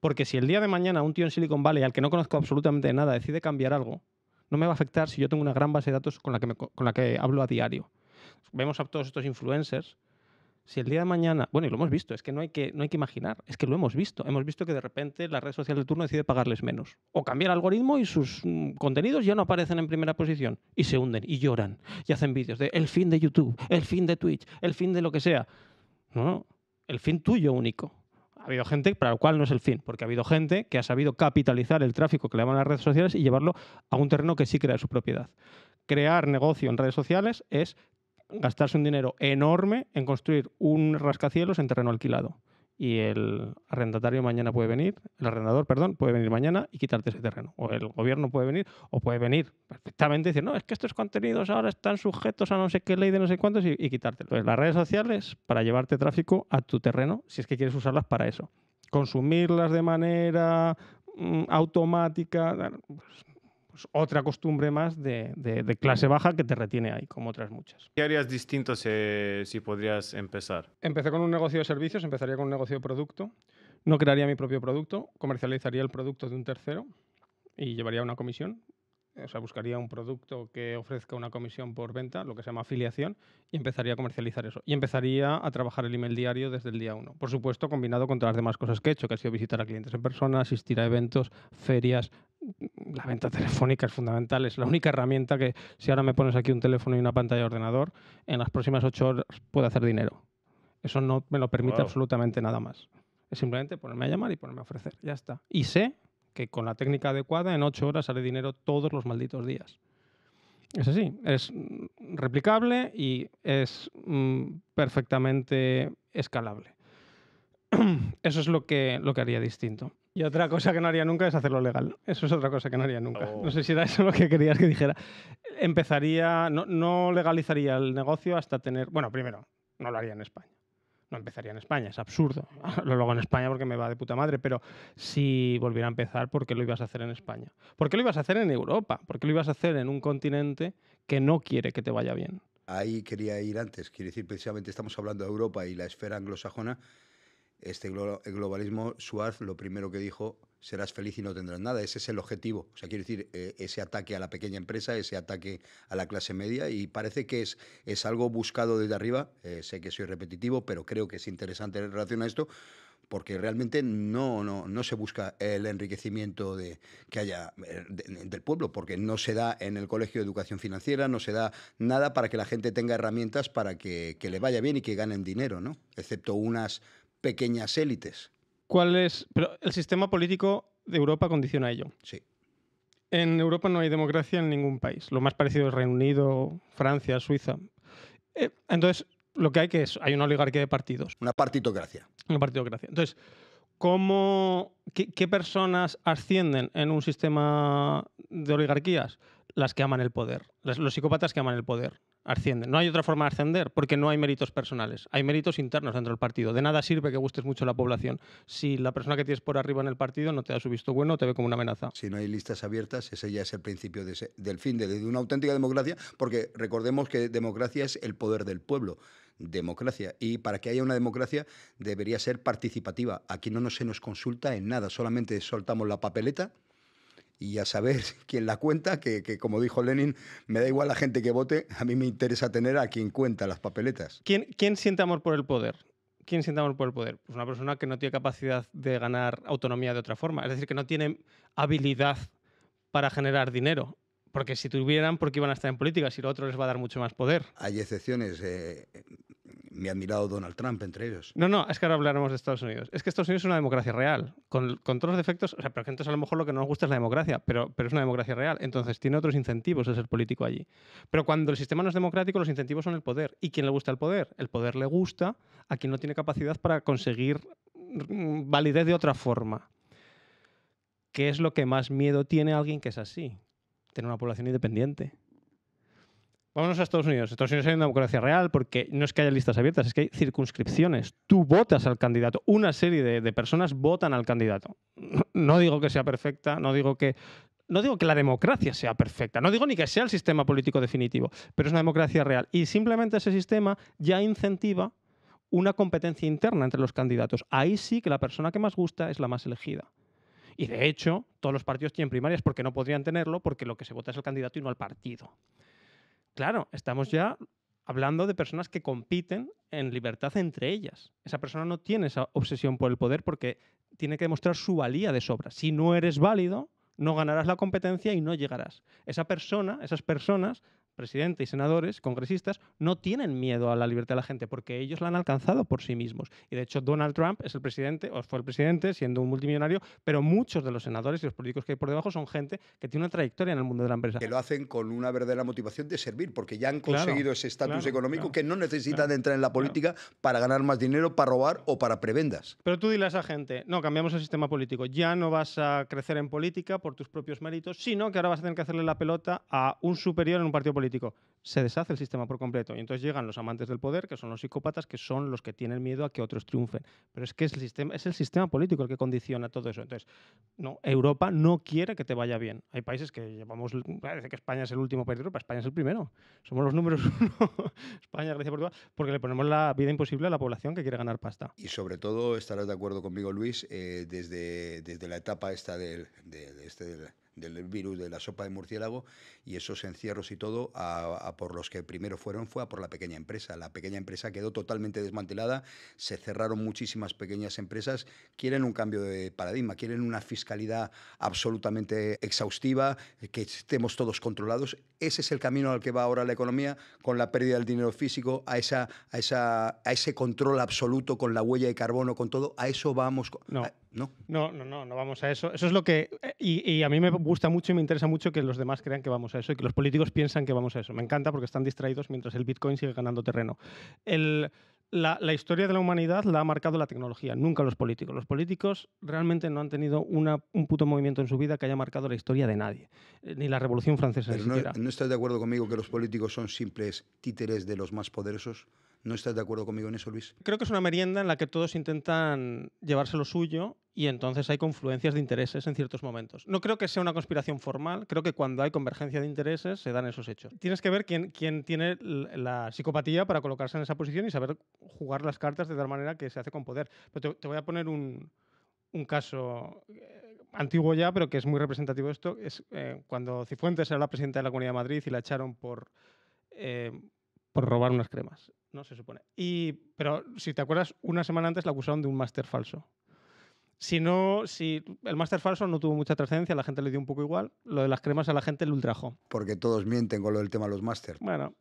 Porque si el día de mañana un tío en Silicon Valley, al que no conozco absolutamente nada, decide cambiar algo, no me va a afectar si yo tengo una gran base de datos con la que hablo a diario. Vemos a todos estos influencers. Si el día de mañana... Bueno, y lo hemos visto. Es que no hay que imaginar. Es que lo hemos visto. Hemos visto que de repente la red social de turno decide pagarles menos. O cambia el algoritmo y sus contenidos ya no aparecen en primera posición. Y se hunden y lloran. Y hacen vídeos de el fin de YouTube, el fin de Twitch, el fin de lo que sea. No, el fin tuyo único. Ha habido gente para la cual no es el fin, porque ha habido gente que ha sabido capitalizar el tráfico que le daban las redes sociales y llevarlo a un terreno que sí crea su propiedad. Crear negocio en redes sociales es gastarse un dinero enorme en construir un rascacielos en terreno alquilado. Y el arrendatario mañana puede venir, el arrendador, perdón, puede venir mañana y quitarte ese terreno. O el gobierno puede venir, o puede venir perfectamente y decir, no, es que estos contenidos ahora están sujetos a no sé qué ley de no sé cuántos y quitártelo. Pues las redes sociales para llevarte tráfico a tu terreno, si es que quieres usarlas para eso. Consumirlas de manera automática, pues otra costumbre más de clase baja que te retiene ahí, como otras muchas. ¿Qué harías distinto si podrías empezar? Empecé con un negocio de servicios, empezaría con un negocio de producto. No crearía mi propio producto, comercializaría el producto de un tercero y llevaría una comisión. O sea, buscaría un producto que ofrezca una comisión por venta, lo que se llama afiliación, y empezaría a comercializar eso. Y empezaría a trabajar el email diario desde el día 1. Por supuesto, combinado con todas las demás cosas que he hecho, que ha sido visitar a clientes en persona, asistir a eventos, ferias. La venta telefónica es fundamental, es la única herramienta que, si ahora me pones aquí un teléfono y una pantalla de ordenador, en las próximas 8 horas puedo hacer dinero. Eso no me lo permite absolutamente nada más. Es simplemente ponerme a llamar y ponerme a ofrecer. Ya está. Y sé que con la técnica adecuada en 8 horas haré dinero todos los malditos días. Es así, es replicable y es perfectamente escalable. Eso es lo que haría distinto. Y otra cosa que no haría nunca es hacerlo legal. Eso es otra cosa que no haría nunca. Oh. No sé si era eso lo que querías que dijera. Empezaría, no legalizaría el negocio hasta tener... Bueno, primero, no lo haría en España. No empezaría en España, es absurdo. Lo hago en España porque me va de puta madre, pero si volviera a empezar, ¿por qué lo ibas a hacer en España? ¿Por qué lo ibas a hacer en Europa? ¿Por qué lo ibas a hacer en un continente que no quiere que te vaya bien? Ahí quería ir antes. Quiero decir, precisamente estamos hablando de Europa y la esfera anglosajona. El globalismo, Schwarz lo primero que dijo, serás feliz y no tendrás nada. Ese es el objetivo. O sea, quiero decir, ese ataque a la pequeña empresa, ese ataque a la clase media, y parece que es algo buscado desde arriba. Sé que soy repetitivo, pero creo que es interesante en relación a esto, porque realmente no se busca el enriquecimiento del pueblo, porque no se da en el Colegio de Educación Financiera, no se da nada para que la gente tenga herramientas para que le vaya bien y que ganen dinero, ¿no? Excepto unas pequeñas élites. ¿Cuál es? Pero el sistema político de Europa condiciona ello. Sí. En Europa no hay democracia en ningún país. Lo más parecido es Reino Unido, Francia, Suiza. Entonces, lo que hay que es, hay una oligarquía de partidos. Una partitocracia. Una partitocracia. Entonces, ¿qué personas ascienden en un sistema de oligarquías? Las que aman el poder. Los psicópatas que aman el poder ascienden. No hay otra forma de ascender porque no hay méritos personales. Hay méritos internos dentro del partido. De nada sirve que gustes mucho a la población si la persona que tienes por arriba en el partido no te da su visto bueno o te ve como una amenaza. Si no hay listas abiertas, ese ya es el principio del fin de una auténtica democracia, porque recordemos que democracia es el poder del pueblo. Democracia. Y para que haya una democracia debería ser participativa. Aquí no se nos consulta en nada. Solamente soltamos la papeleta y a saber quién la cuenta, que como dijo Lenin, me da igual la gente que vote, a mí me interesa tener a quien cuenta las papeletas. ¿Quién siente amor por el poder? ¿Quién siente amor por el poder? Pues una persona que no tiene capacidad de ganar autonomía de otra forma, es decir, que no tiene habilidad para generar dinero. Porque si tuvieran, ¿por qué iban a estar en política? Si lo otro les va a dar mucho más poder. Hay excepciones. Me ha admirado Donald Trump entre ellos. No, es que ahora hablaremos de Estados Unidos. Es que Estados Unidos es una democracia real. Con todos los defectos... O sea, pero entonces a lo mejor lo que no nos gusta es la democracia, pero es una democracia real. Entonces tiene otros incentivos de ser político allí. Pero cuando el sistema no es democrático, los incentivos son el poder. ¿Y quién le gusta el poder? El poder le gusta a quien no tiene capacidad para conseguir validez de otra forma. ¿Qué es lo que más miedo tiene alguien que es así? Tener una población independiente. Vámonos a Estados Unidos. Estados Unidos hay una democracia real porque no es que haya listas abiertas, es que hay circunscripciones. Tú votas al candidato. Una serie de personas votan al candidato. No digo que sea perfecta, no digo que la democracia sea perfecta, no digo ni que sea el sistema político definitivo, pero es una democracia real. Y simplemente ese sistema ya incentiva una competencia interna entre los candidatos. Ahí sí que la persona que más gusta es la más elegida. Y de hecho, todos los partidos tienen primarias porque no podrían tenerlo, porque lo que se vota es al candidato y no al partido. Claro, estamos ya hablando de personas que compiten en libertad entre ellas. Esa persona no tiene esa obsesión por el poder porque tiene que demostrar su valía de sobra. Si no eres válido, no ganarás la competencia y no llegarás. Esa persona, esas personas, presidente y senadores, congresistas, no tienen miedo a la libertad de la gente porque ellos la han alcanzado por sí mismos. Y de hecho Donald Trump es el presidente, o fue el presidente siendo un multimillonario, pero muchos de los senadores y los políticos que hay por debajo son gente que tiene una trayectoria en el mundo de la empresa. Que lo hacen con una verdadera motivación de servir porque ya han conseguido ese estatus económico que no necesitan entrar en la política para ganar más dinero, para robar o para prebendas. Pero tú dile a esa gente, no, cambiamos el sistema político, ya no vas a crecer en política por tus propios méritos, sino que ahora vas a tener que hacerle la pelota a un superior en un partido político. Se deshace el sistema por completo y entonces llegan los amantes del poder, que son los psicópatas, que son los que tienen miedo a que otros triunfen. Pero es que es el sistema político el que condiciona todo eso. Entonces, no, Europa no quiere que te vaya bien. Hay países que llevamos... Parece que España es el último país de Europa. España es el primero. Somos los números uno. España, Grecia, Portugal, porque le ponemos la vida imposible a la población que quiere ganar pasta. Y sobre todo, estarás de acuerdo conmigo, Luis, desde la etapa esta del virus de la sopa de murciélago y esos encierros y todo, a por los que primero fue a por la pequeña empresa. La pequeña empresa quedó totalmente desmantelada, se cerraron muchísimas pequeñas empresas, quieren un cambio de paradigma, quieren una fiscalidad absolutamente exhaustiva, que estemos todos controlados. Ese es el camino al que va ahora la economía, con la pérdida del dinero físico, a ese control absoluto con la huella de carbono, con todo, a eso vamos... No vamos a eso. Eso es lo que... Y a mí me gusta mucho y me interesa mucho que los demás crean que vamos a eso y que los políticos piensan que vamos a eso. Me encanta porque están distraídos mientras el Bitcoin sigue ganando terreno. La historia de la humanidad la ha marcado la tecnología, nunca los políticos. Los políticos realmente no han tenido un puto movimiento en su vida que haya marcado la historia de nadie, ni la Revolución Francesa ni siquiera. ¿No estás de acuerdo conmigo que los políticos son simples títeres de los más poderosos? ¿No estás de acuerdo conmigo en eso, Luis? Creo que es una merienda en la que todos intentan llevarse lo suyo y entonces hay confluencias de intereses en ciertos momentos. No creo que sea una conspiración formal, creo que cuando hay convergencia de intereses se dan esos hechos. Tienes que ver quién tiene la psicopatía para colocarse en esa posición y saber jugar las cartas de tal manera que se hace con poder. Pero te voy a poner un caso antiguo ya, pero que es muy representativo de esto. Es cuando Cifuentes era la presidenta de la Comunidad de Madrid y la echaron por robar unas cremas, ¿no? Se supone. Pero si te acuerdas, una semana antes la acusaron de un máster falso. Si el máster falso no tuvo mucha trascendencia, la gente le dio un poco igual. Lo de las cremas a la gente le ultrajó. Porque todos mienten con lo del tema de los másters. Bueno,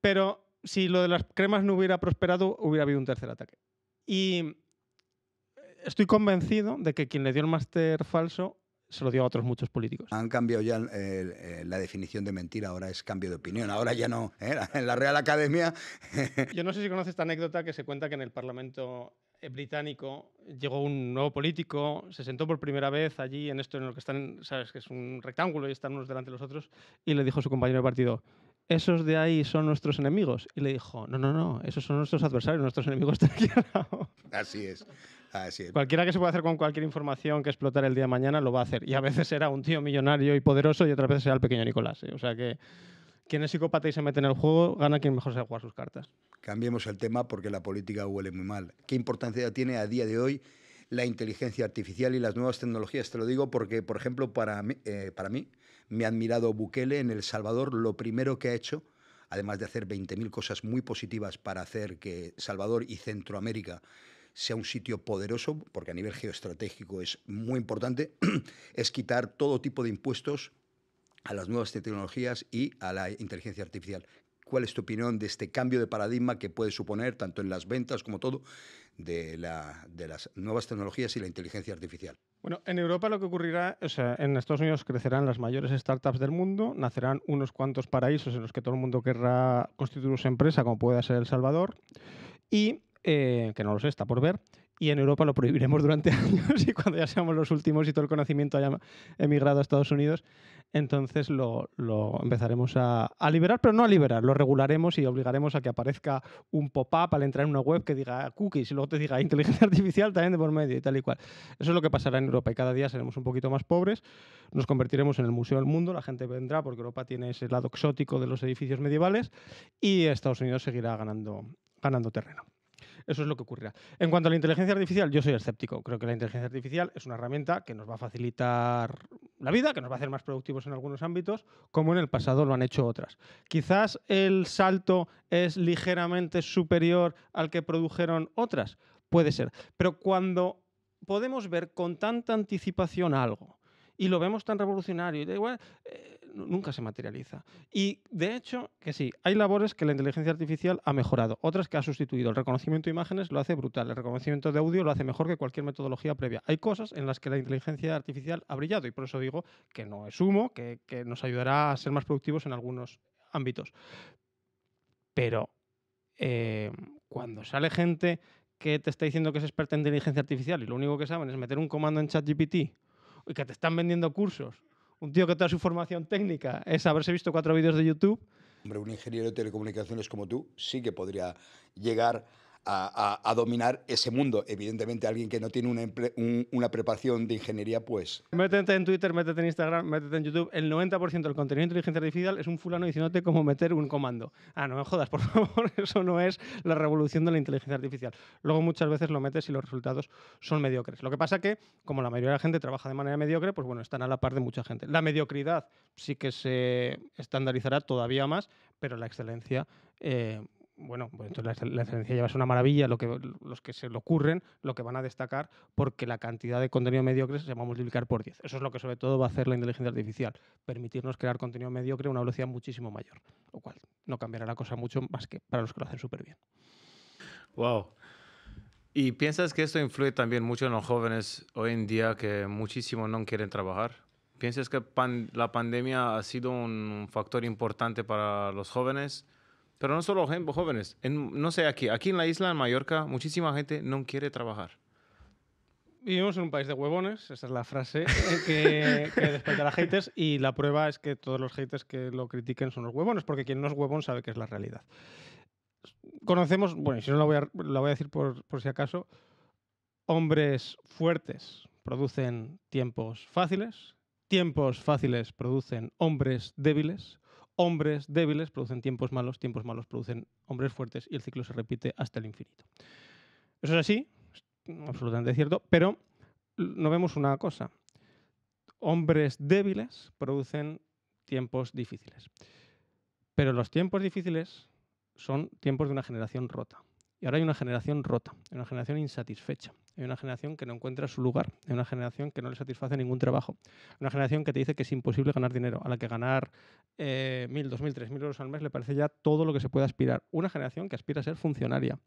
pero si lo de las cremas no hubiera prosperado, hubiera habido un tercer ataque. Y Estoy convencido de que quien le dio el máster falso se lo dio a otros muchos políticos. Han cambiado ya la definición de mentira, ahora es cambio de opinión, ahora ya no. En la Real Academia... Yo no sé si conoces esta anécdota que se cuenta que en el Parlamento británico llegó un nuevo político, se sentó por primera vez allí en esto en lo que están, sabes que es un rectángulo y están unos delante de los otros, y le dijo a su compañero de partido: esos de ahí son nuestros enemigos. Y le dijo: no, no, no, esos son nuestros adversarios, nuestros enemigos están aquí al lado. Así es. Así es. Cualquiera que se pueda hacer con cualquier información que explotar el día de mañana lo va a hacer. Y a veces será un tío millonario y poderoso y otras veces será el pequeño Nicolás. O sea que quien es psicópata y se mete en el juego gana quien mejor sabe jugar sus cartas. Cambiemos el tema porque la política huele muy mal. ¿Qué importancia tiene a día de hoy la inteligencia artificial y las nuevas tecnologías? Te lo digo porque, por ejemplo, para mí me ha admirado Bukele en El Salvador. Lo primero que ha hecho, además de hacer 20.000 cosas muy positivas para hacer que Salvador y Centroamérica sea un sitio poderoso, porque a nivel geoestratégico es muy importante, es quitar todo tipo de impuestos a las nuevas tecnologías y a la inteligencia artificial. ¿Cuál es tu opinión de este cambio de paradigma que puede suponer, tanto en las ventas como todo, de las nuevas tecnologías y la inteligencia artificial? Bueno, en Europa lo que ocurrirá, o sea, en Estados Unidos crecerán las mayores startups del mundo, nacerán unos cuantos paraísos en los que todo el mundo querrá constituir su empresa, como puede ser El Salvador, y que no lo sé, está por ver, y en Europa lo prohibiremos durante años y cuando ya seamos los últimos y todo el conocimiento haya emigrado a Estados Unidos, entonces lo empezaremos a liberar, pero no a liberar, lo regularemos y obligaremos a que aparezca un pop-up al entrar en una web que diga cookies y luego te diga inteligencia artificial también de por medio y tal y cual. Eso es lo que pasará en Europa y cada día seremos un poquito más pobres, nos convertiremos en el museo del mundo, la gente vendrá porque Europa tiene ese lado exótico de los edificios medievales y Estados Unidos seguirá ganando terreno. Eso es lo que ocurrirá. En cuanto a la inteligencia artificial, yo soy escéptico. Creo que la inteligencia artificial es una herramienta que nos va a facilitar la vida, que nos va a hacer más productivos en algunos ámbitos, como en el pasado lo han hecho otras. Quizás el salto es ligeramente superior al que produjeron otras. Puede ser. Pero cuando podemos ver con tanta anticipación algo y lo vemos tan revolucionario, y igual, nunca se materializa. Y, de hecho, que sí, hay labores que la inteligencia artificial ha mejorado, otras que ha sustituido. El reconocimiento de imágenes lo hace brutal, el reconocimiento de audio lo hace mejor que cualquier metodología previa. Hay cosas en las que la inteligencia artificial ha brillado y por eso digo que no es humo, que nos ayudará a ser más productivos en algunos ámbitos. Pero cuando sale gente que te está diciendo que es experta en inteligencia artificial y lo único que saben es meter un comando en ChatGPT y que te están vendiendo cursos, un tío que toda su formación técnica es haberse visto 4 vídeos de YouTube. Hombre, un ingeniero de telecomunicaciones como tú sí que podría llegar a dominar ese mundo. Evidentemente, alguien que no tiene una preparación de ingeniería, pues... Métete en Twitter, métete en Instagram, métete en YouTube. El 90% del contenido de inteligencia artificial es un fulano diciéndote cómo meter un comando. Ah, no me jodas, por favor, eso no es la revolución de la inteligencia artificial. Luego muchas veces lo metes y los resultados son mediocres. Lo que pasa que, como la mayoría de la gente trabaja de manera mediocre, pues bueno, están a la par de mucha gente. La mediocridad sí que se estandarizará todavía más, pero la excelencia... Bueno, pues entonces la excelencia ya es una maravilla, los que se le ocurren, lo que van a destacar, porque la cantidad de contenido mediocre se va a multiplicar por 10. Eso es lo que sobre todo va a hacer la inteligencia artificial, permitirnos crear contenido mediocre a una velocidad muchísimo mayor, lo cual no cambiará la cosa mucho más que para los que lo hacen súper bien. Wow. ¿Y piensas que esto influye también mucho en los jóvenes hoy en día que muchísimo no quieren trabajar? ¿Piensas que la pandemia ha sido un factor importante para los jóvenes? Pero no solo jóvenes. No sé, aquí en la isla, en Mallorca, muchísima gente no quiere trabajar. Vivimos en un país de huevones, esa es la frase que despertará haters, y la prueba es que todos los haters que lo critiquen son los huevones, porque quien no es huevón sabe que es la realidad. Conocemos, bueno, y si no la voy a decir por si acaso, hombres fuertes producen tiempos fáciles producen hombres débiles producen tiempos malos producen hombres fuertes y el ciclo se repite hasta el infinito. Eso es así, es absolutamente cierto, pero no vemos una cosa. Hombres débiles producen tiempos difíciles, pero los tiempos difíciles son tiempos de una generación rota. Y ahora hay una generación rota, hay una generación insatisfecha, hay una generación que no encuentra su lugar, hay una generación que no le satisface ningún trabajo, una generación que te dice que es imposible ganar dinero, a la que ganar 1.000, 2.000, 3.000 euros al mes le parece ya todo lo que se puede aspirar. Una generación que aspira a ser funcionaria.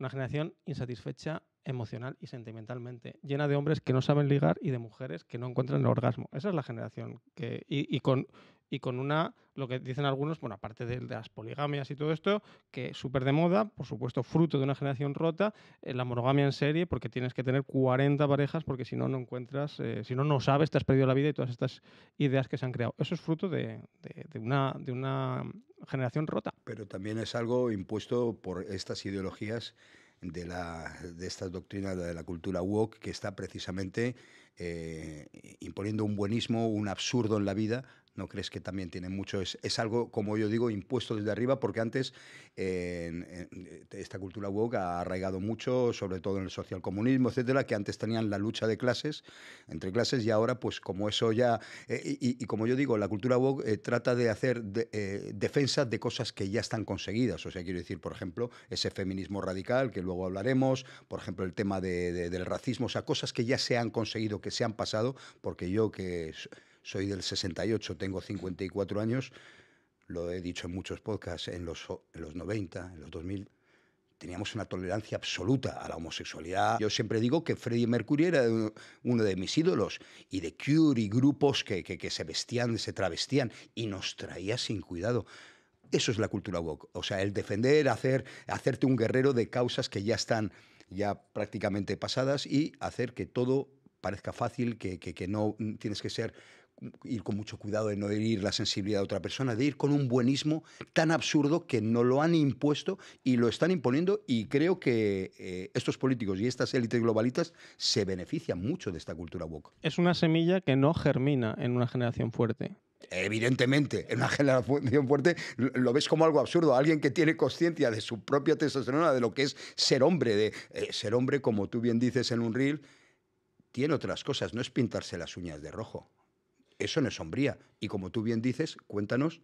Una generación insatisfecha emocional y sentimentalmente, llena de hombres que no saben ligar y de mujeres que no encuentran el orgasmo. Esa es la generación que... Y con una, lo que dicen algunos, bueno, aparte de las poligamias y todo esto, que es súper de moda, por supuesto, fruto de una generación rota, la monogamia en serie, porque tienes que tener 40 parejas, porque si no, no encuentras, si no, no sabes, te has perdido la vida y todas estas ideas que se han creado. Eso es fruto de una generación rota. Pero también es algo impuesto por estas ideologías de estas doctrinas de la cultura woke, que está precisamente imponiendo un buenismo, un absurdo en la vida. ¿No crees que también tiene mucho? Es algo, como yo digo, impuesto desde arriba, porque antes esta cultura woke ha arraigado mucho, sobre todo en el socialcomunismo, etcétera, que antes tenían la lucha de clases, entre clases, y ahora, pues como eso ya... y como yo digo, la cultura woke trata de hacer defensa de cosas que ya están conseguidas. O sea, quiero decir, por ejemplo, ese feminismo radical, que luego hablaremos, por ejemplo, el tema del racismo, o sea, cosas que ya se han conseguido, que se han pasado, porque yo que... soy del 68, tengo 54 años, lo he dicho en muchos podcasts, en los 90, en los 2000, teníamos una tolerancia absoluta a la homosexualidad. Yo siempre digo que Freddie Mercury era uno de mis ídolos, y The Cure y grupos que se vestían, se travestían, y nos traía sin cuidado. Eso es la cultura woke, o sea, el defender, hacerte un guerrero de causas que ya están ya prácticamente pasadas, y hacer que todo parezca fácil, que no tienes que ser... ir con mucho cuidado de no herir la sensibilidad de otra persona, de ir con un buenismo tan absurdo que no lo han impuesto y lo están imponiendo, y creo que estos políticos y estas élites globalistas se benefician mucho de esta cultura woke. Es una semilla que no germina en una generación fuerte. Evidentemente, en una generación fuerte lo ves como algo absurdo. Alguien que tiene conciencia de su propia testosterona, de lo que es ser hombre, de ser hombre, como tú bien dices en un reel, tiene otras cosas, no es pintarse las uñas de rojo. Eso no es sombría. Y como tú bien dices, cuéntanos,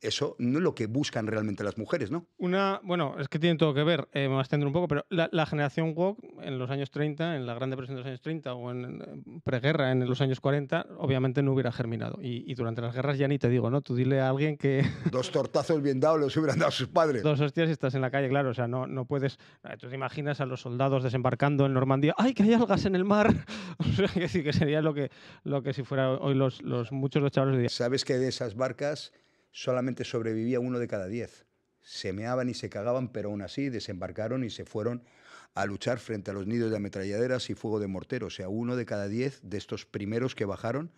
eso no es lo que buscan realmente las mujeres, ¿no? Bueno, es que tiene todo que ver, me voy a extender un poco, pero la generación woke en los años 30, en la Gran Depresión de los años 30 o en preguerra en los años 40, obviamente no hubiera germinado. Y durante las guerras ya ni te digo, ¿no? Tú dile a alguien que... Dos tortazos bien dados los hubieran dado sus padres. Dos hostias y estás en la calle, claro. O sea, no puedes... Tú te imaginas a los soldados desembarcando en Normandía. ¡Ay, que hay algas en el mar! O sea, que sí, que sería lo que si fuera hoy muchos chavales dirían. ¿Sabes que de esas barcas... solamente sobrevivía 1 de cada 10. Se meaban y se cagaban, pero aún así desembarcaron y se fueron a luchar frente a los nidos de ametralladeras y fuego de mortero. O sea, 1 de cada 10 de estos primeros que bajaron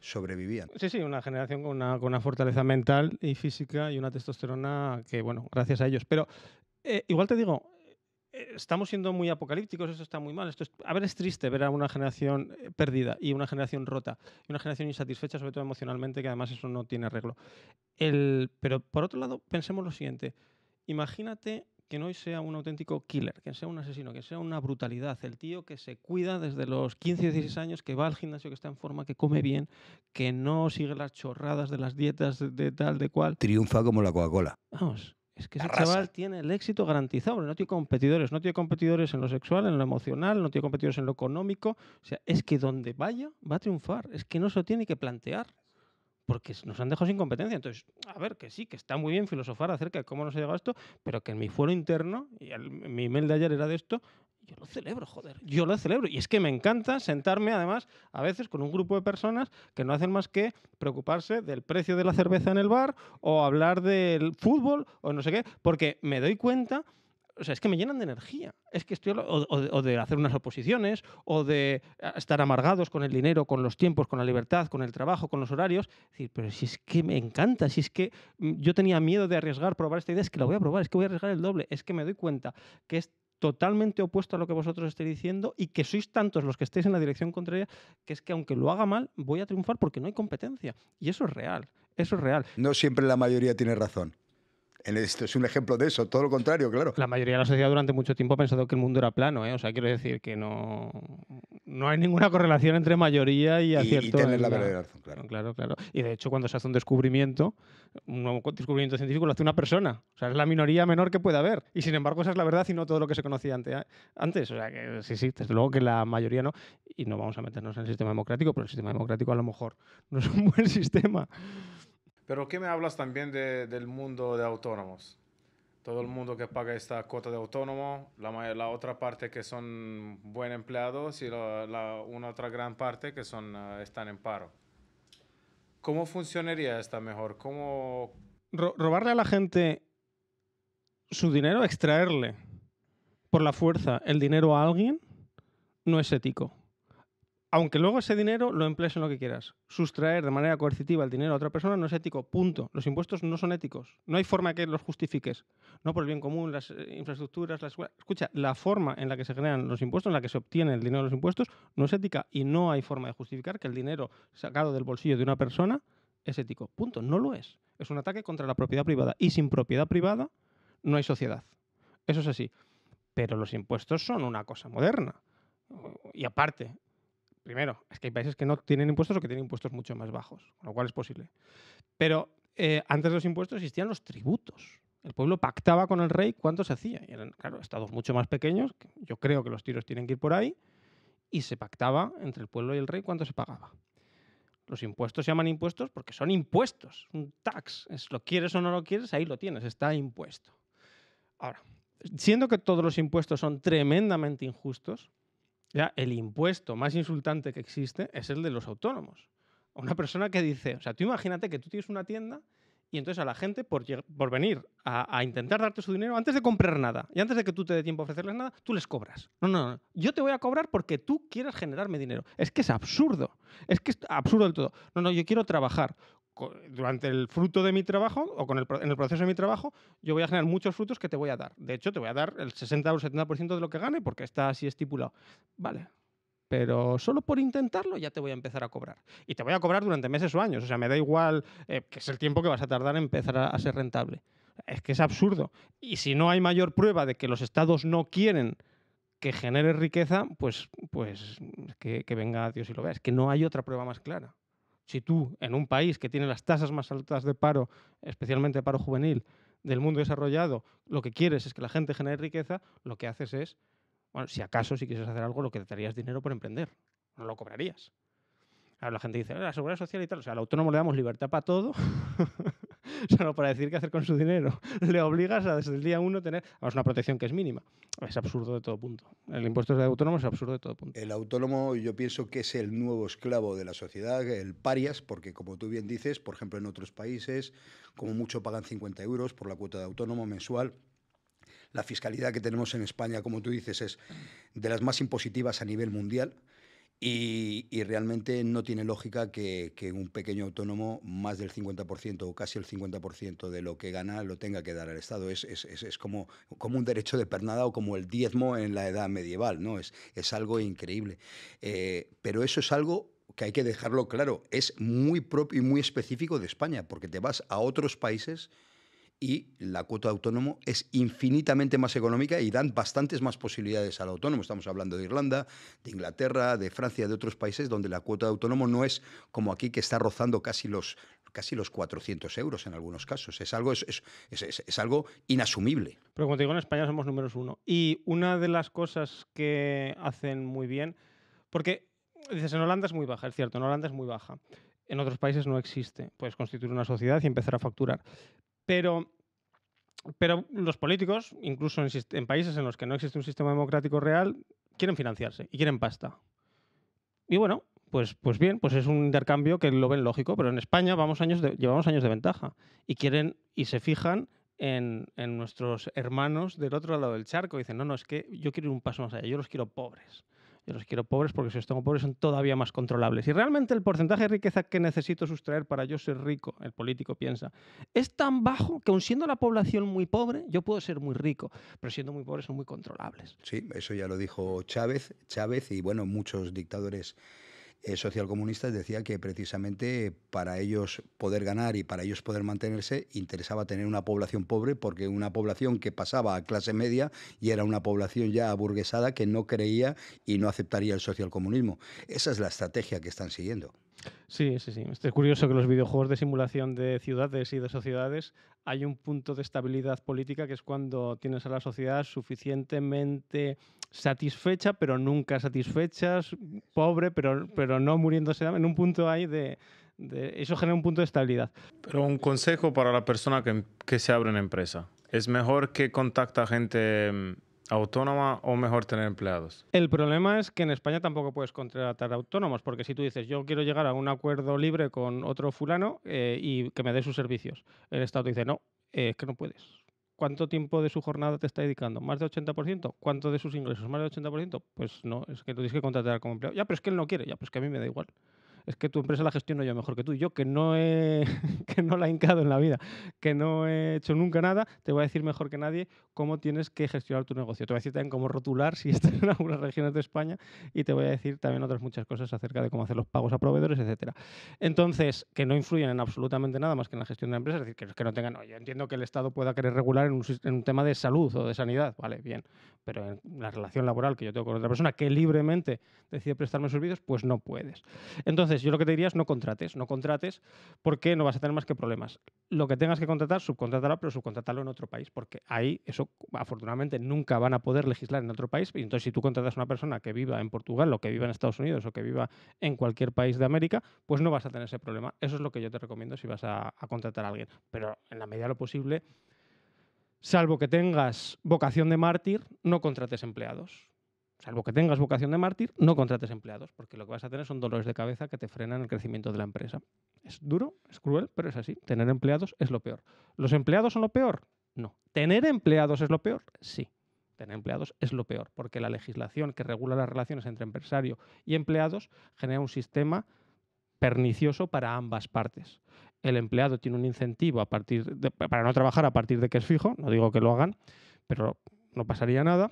sobrevivían. Sí, una generación con una fortaleza mental y física y una testosterona que, bueno, gracias a ellos. Pero igual te digo... Estamos siendo muy apocalípticos, esto está muy mal. Es triste ver a una generación perdida y una generación rota, y una generación insatisfecha, sobre todo emocionalmente, que además eso no tiene arreglo. Pero, por otro lado, pensemos lo siguiente. Imagínate que no sea un auténtico killer, que sea un asesino, que sea una brutalidad. El tío que se cuida desde los 15, 16 años, que va al gimnasio, que está en forma, que come bien, que no sigue las chorradas de las dietas de tal, de cual. Triunfa como la Coca-Cola. Vamos. Es que ese chaval tiene el éxito garantizado, no tiene competidores. No tiene competidores en lo sexual, en lo emocional, no tiene competidores en lo económico. O sea, es que donde vaya va a triunfar. Es que no se lo tiene que plantear, porque nos han dejado sin competencia. Entonces, a ver, que sí, que está muy bien filosofar acerca de cómo nos ha llegado a esto, pero que en mi fuero interno, y mi email de ayer era de esto, yo lo celebro, joder, yo lo celebro. Y es que me encanta sentarme, además, a veces con un grupo de personas que no hacen más que preocuparse del precio de la cerveza en el bar o hablar del fútbol o no sé qué, porque me doy cuenta, o sea, es que me llenan de energía. Es que estoy... O de hacer unas oposiciones, o de estar amargados con el dinero, con los tiempos, con la libertad, con el trabajo, con los horarios. Es decir, pero si es que me encanta, si es que yo tenía miedo de arriesgar, probar esta idea, es que la voy a probar, es que voy a arriesgar el doble. Es que me doy cuenta que es totalmente opuesto a lo que vosotros estáis diciendo y que sois tantos los que estéis en la dirección contraria, que es que aunque lo haga mal voy a triunfar porque no hay competencia. Y eso es real, eso es real. No siempre la mayoría tiene razón. Esto es un ejemplo de eso, todo lo contrario, claro. La mayoría de la sociedad durante mucho tiempo ha pensado que el mundo era plano, ¿eh? O sea, quiero decir que no hay ninguna correlación entre mayoría y acierto. Y tener la verdadera razón, claro. Claro. Y de hecho, cuando se hace un descubrimiento científico, lo hace una persona. O sea, es la minoría menor que puede haber. Y sin embargo, esa es la verdad y no todo lo que se conocía antes. O sea, que sí, desde luego que la mayoría no. Y no vamos a meternos en el sistema democrático, pero el sistema democrático a lo mejor no es un buen sistema. Pero ¿qué me hablas también del mundo de autónomos? Todo el mundo que paga esta cuota de autónomo, la otra parte que son buen empleados y una otra gran parte que son, están en paro. ¿Cómo funcionaría esta mejor? ¿Cómo robarle a la gente su dinero, extraerle por la fuerza el dinero a alguien, no es ético? Aunque luego ese dinero lo emplees en lo que quieras. Sustraer de manera coercitiva el dinero a otra persona no es ético, punto. Los impuestos no son éticos. No hay forma que los justifiques. No por el bien común, las infraestructuras, las escuelas. Escucha, la forma en la que se generan los impuestos, en la que se obtiene el dinero de los impuestos, no es ética y no hay forma de justificar que el dinero sacado del bolsillo de una persona es ético, punto. No lo es. Es un ataque contra la propiedad privada y sin propiedad privada no hay sociedad. Eso es así. Pero los impuestos son una cosa moderna. Y aparte, primero, es que hay países que no tienen impuestos o que tienen impuestos mucho más bajos, con lo cual es posible. Pero antes de los impuestos existían los tributos. El pueblo pactaba con el rey cuánto se hacía. Y eran, claro, estados mucho más pequeños, que yo creo que los tiros tienen que ir por ahí, y se pactaba entre el pueblo y el rey cuánto se pagaba. Los impuestos se llaman impuestos porque son impuestos, un tax. Es, lo quieres o no lo quieres, ahí lo tienes, está impuesto. Ahora, siendo que todos los impuestos son tremendamente injustos, ya, el impuesto más insultante que existe es el de los autónomos. A una persona que dice, o sea, tú imagínate que tú tienes una tienda y entonces a la gente por venir a intentar darte su dinero antes de comprar nada y antes de que tú te dé tiempo a ofrecerles nada, tú les cobras. No, no, no. Yo te voy a cobrar porque tú quieres generarme dinero. Es que es absurdo. Es que es absurdo del todo. No, no, yo quiero trabajar. Durante el fruto de mi trabajo o en el proceso de mi trabajo, yo voy a generar muchos frutos que te voy a dar. De hecho, te voy a dar el 60 o el 70% de lo que gane porque está así estipulado. Vale, pero solo por intentarlo ya te voy a empezar a cobrar. Y te voy a cobrar durante meses o años. O sea, me da igual que es el tiempo que vas a tardar en empezar a ser rentable. Es que es absurdo. Y si no hay mayor prueba de que los estados no quieren que genere riqueza, pues que venga Dios y lo vea. Es que no hay otra prueba más clara. Si tú, en un país que tiene las tasas más altas de paro, especialmente paro juvenil, del mundo desarrollado, lo que quieres es que la gente genere riqueza, lo que haces es, bueno, si acaso, si quieres hacer algo, lo que te darías dinero por emprender, no lo cobrarías. Ahora la gente dice, la seguridad social y tal, o sea, al autónomo le damos libertad para todo, solo para decir qué hacer con su dinero. Le obligas a desde el día uno tener, vamos, una protección que es mínima. Es absurdo de todo punto. El impuesto de autónomo es absurdo de todo punto. El autónomo yo pienso que es el nuevo esclavo de la sociedad, el parias, porque como tú bien dices, por ejemplo, en otros países, como mucho pagan 50 € por la cuota de autónomo mensual. La fiscalidad que tenemos en España, como tú dices, es de las más impositivas a nivel mundial. Y realmente no tiene lógica que un pequeño autónomo más del 50% o casi el 50% de lo que gana lo tenga que dar al Estado. Es como un derecho de pernada o como el diezmo en la edad medieval, ¿no? Es algo increíble. Pero eso es algo que hay que dejarlo claro. Es muy propio y muy específico de España, porque te vas a otros países y la cuota de autónomo es infinitamente más económica y dan bastantes más posibilidades al autónomo. Estamos hablando de Irlanda, de Inglaterra, de Francia, de otros países donde la cuota de autónomo no es como aquí, que está rozando casi los 400 € en algunos casos. Es algo inasumible. Pero como te digo, en España somos número 1. Y una de las cosas que hacen muy bien, porque dices, en Holanda es muy baja, es cierto, en Holanda es muy baja. En otros países no existe. Puedes constituir una sociedad y empezar a facturar. Pero los políticos, incluso en países en los que no existe un sistema democrático real, quieren financiarse y quieren pasta. Y bueno, pues bien, pues es un intercambio que lo ven lógico, pero en España llevamos años de ventaja y quieren y se fijan en nuestros hermanos del otro lado del charco y dicen, no, no, es que yo quiero ir un paso más allá, yo los quiero pobres. Yo los quiero pobres porque si los tengo pobres son todavía más controlables. Y realmente el porcentaje de riqueza que necesito sustraer para yo ser rico, el político piensa, es tan bajo que aun siendo la población muy pobre, yo puedo ser muy rico, pero siendo muy pobre son muy controlables. Sí, eso ya lo dijo Chávez y bueno, muchos dictadores socialcomunistas decía que precisamente para ellos poder ganar y para ellos poder mantenerse interesaba tener una población pobre porque una población que pasaba a clase media y era una población ya aburguesada que no creía y no aceptaría el socialcomunismo. Esa es la estrategia que están siguiendo. Sí, sí, sí. Es curioso que los videojuegos de simulación de ciudades y de sociedades hay un punto de estabilidad política que es cuando tienes a la sociedad suficientemente satisfecha, pero nunca satisfecha, pobre, pero no muriéndose en un punto ahí de eso genera un punto de estabilidad. Pero un consejo para la persona que se abre una empresa. ¿Es mejor que contacta gente autónoma o mejor tener empleados? El problema es que en España tampoco puedes contratar autónomos, porque si tú dices yo quiero llegar a un acuerdo libre con otro fulano y que me dé sus servicios, el Estado te dice no, es que no puedes. ¿Cuánto tiempo de su jornada te está dedicando? ¿Más de 80%? ¿Cuánto de sus ingresos? ¿Más de 80%? Pues no, es que lo tienes que contratar como empleado. Ya, pero es que él no quiere. Ya, pues que a mí me da igual. Es que tu empresa la gestiono yo mejor que tú. Yo, que no la he hincado en la vida, que no he hecho nunca nada, te voy a decir mejor que nadie cómo tienes que gestionar tu negocio. Te voy a decir también cómo rotular si estás en algunas regiones de España y te voy a decir también otras muchas cosas acerca de cómo hacer los pagos a proveedores, etcétera. Entonces, que no influyen en absolutamente nada más que en la gestión de la empresa. Es decir, que no tengan... No, yo entiendo que el Estado pueda querer regular en un tema de salud o de sanidad. Vale, bien. Pero en la relación laboral que yo tengo con otra persona que libremente decide prestarme servicios, pues no puedes. Entonces, yo lo que te diría es no contrates porque no vas a tener más que problemas. Lo que tengas que contratar, subcontrátalo, pero subcontrátalo en otro país, porque ahí eso afortunadamente nunca van a poder legislar en otro país. Y entonces si tú contratas a una persona que viva en Portugal o que viva en Estados Unidos o que viva en cualquier país de América, pues no vas a tener ese problema. Eso es lo que yo te recomiendo si vas a contratar a alguien. Pero en la medida de lo posible, salvo que tengas vocación de mártir, no contrates empleados. Salvo que tengas vocación de mártir, no contrates empleados, porque lo que vas a tener son dolores de cabeza que te frenan el crecimiento de la empresa. Es duro, es cruel, pero es así. Tener empleados es lo peor. ¿Los empleados son lo peor? No. ¿Tener empleados es lo peor? Sí. Tener empleados es lo peor, porque la legislación que regula las relaciones entre empresario y empleados genera un sistema pernicioso para ambas partes. El empleado tiene un incentivo para no trabajar a partir de que es fijo, no digo que lo hagan, pero no pasaría nada.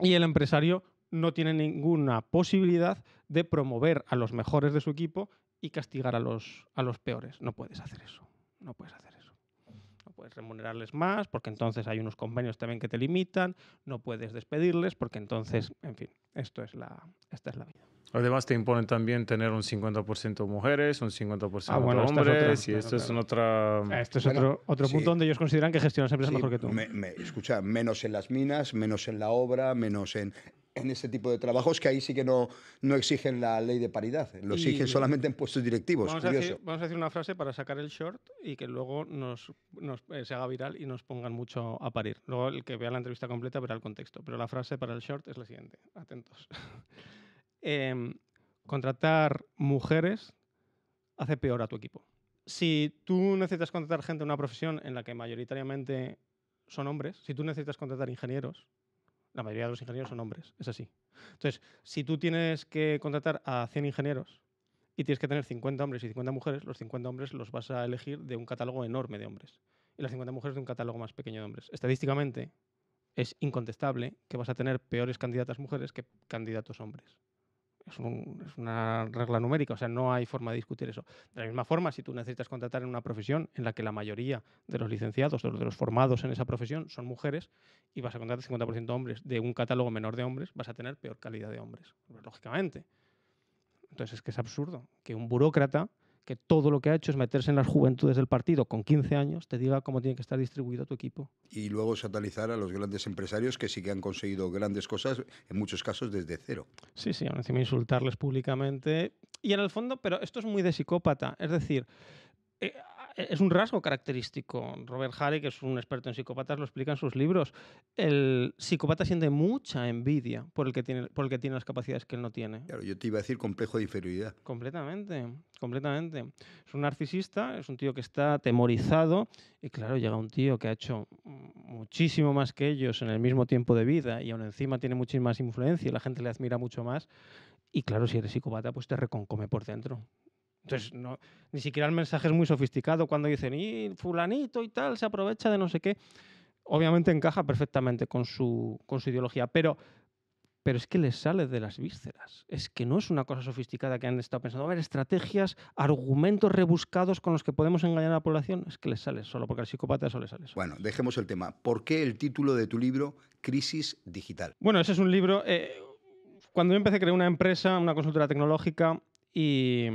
Y el empresario no tiene ninguna posibilidad de promover a los mejores de su equipo y castigar a los peores. No puedes hacer eso. No puedes hacer eso. No puedes remunerarles más porque entonces hay unos convenios también que te limitan. No puedes despedirles porque entonces, en fin, esta es la vida. Además te imponen también tener un 50% mujeres, un 50% hombres, y esto es otra... Esto es otro punto donde ellos consideran que gestionas empresas mejor que tú. Escucha, menos en las minas, menos en la obra, menos en ese tipo de trabajos, que ahí sí que no exigen la ley de paridad, lo exigen solamente en puestos directivos. Vamos a decir una frase para sacar el short y que luego se haga viral y nos pongan mucho a parir. Luego el que vea la entrevista completa verá el contexto, pero la frase para el short es la siguiente. Atentos. Contratar mujeres hace peor a tu equipo. Si tú necesitas contratar gente en una profesión en la que mayoritariamente son hombres, si tú necesitas contratar ingenieros, la mayoría de los ingenieros son hombres, es así. Entonces, si tú tienes que contratar a 100 ingenieros y tienes que tener 50 hombres y 50 mujeres, los 50 hombres los vas a elegir de un catálogo enorme de hombres y las 50 mujeres de un catálogo más pequeño de hombres. Estadísticamente es incontestable que vas a tener peores candidatas mujeres que candidatos hombres. Es una regla numérica, o sea, no hay forma de discutir eso. De la misma forma, si tú necesitas contratar en una profesión en la que la mayoría de los licenciados o de los formados en esa profesión son mujeres y vas a contratar 50% hombres de un catálogo menor de hombres, vas a tener peor calidad de hombres, pues, lógicamente. Entonces es que es absurdo que un burócrata que todo lo que ha hecho es meterse en las juventudes del partido con 15 años, te diga cómo tiene que estar distribuido tu equipo. Y luego satanizar a los grandes empresarios que sí que han conseguido grandes cosas, en muchos casos desde cero. Sí, sí, aún encima insultarles públicamente. Y en el fondo, pero esto es muy de psicópata, es decir... Es un rasgo característico. Robert Harry, que es un experto en psicópatas, lo explica en sus libros. El psicópata siente mucha envidia por el que tiene las capacidades que él no tiene. Claro, yo te iba a decir complejo de inferioridad. Completamente. Es un narcisista, es un tío que está atemorizado y claro, llega un tío que ha hecho muchísimo más que ellos en el mismo tiempo de vida y aún encima tiene muchísima más influencia y la gente le admira mucho más y claro, si eres psicópata, pues te reconcome por dentro. Entonces, no, ni siquiera el mensaje es muy sofisticado cuando dicen y fulanito y tal, se aprovecha de no sé qué. Obviamente encaja perfectamente con su ideología, pero es que les sale de las vísceras. Es que no es una cosa sofisticada que han estado pensando. A ver, estrategias, argumentos rebuscados con los que podemos engañar a la población. Es que les sale solo, porque al psicópata solo le sale solo. Bueno, dejemos el tema. ¿Por qué el título de tu libro, Crisis Digital? Bueno, ese es un libro... cuando yo empecé creé una empresa, una consultora tecnológica y...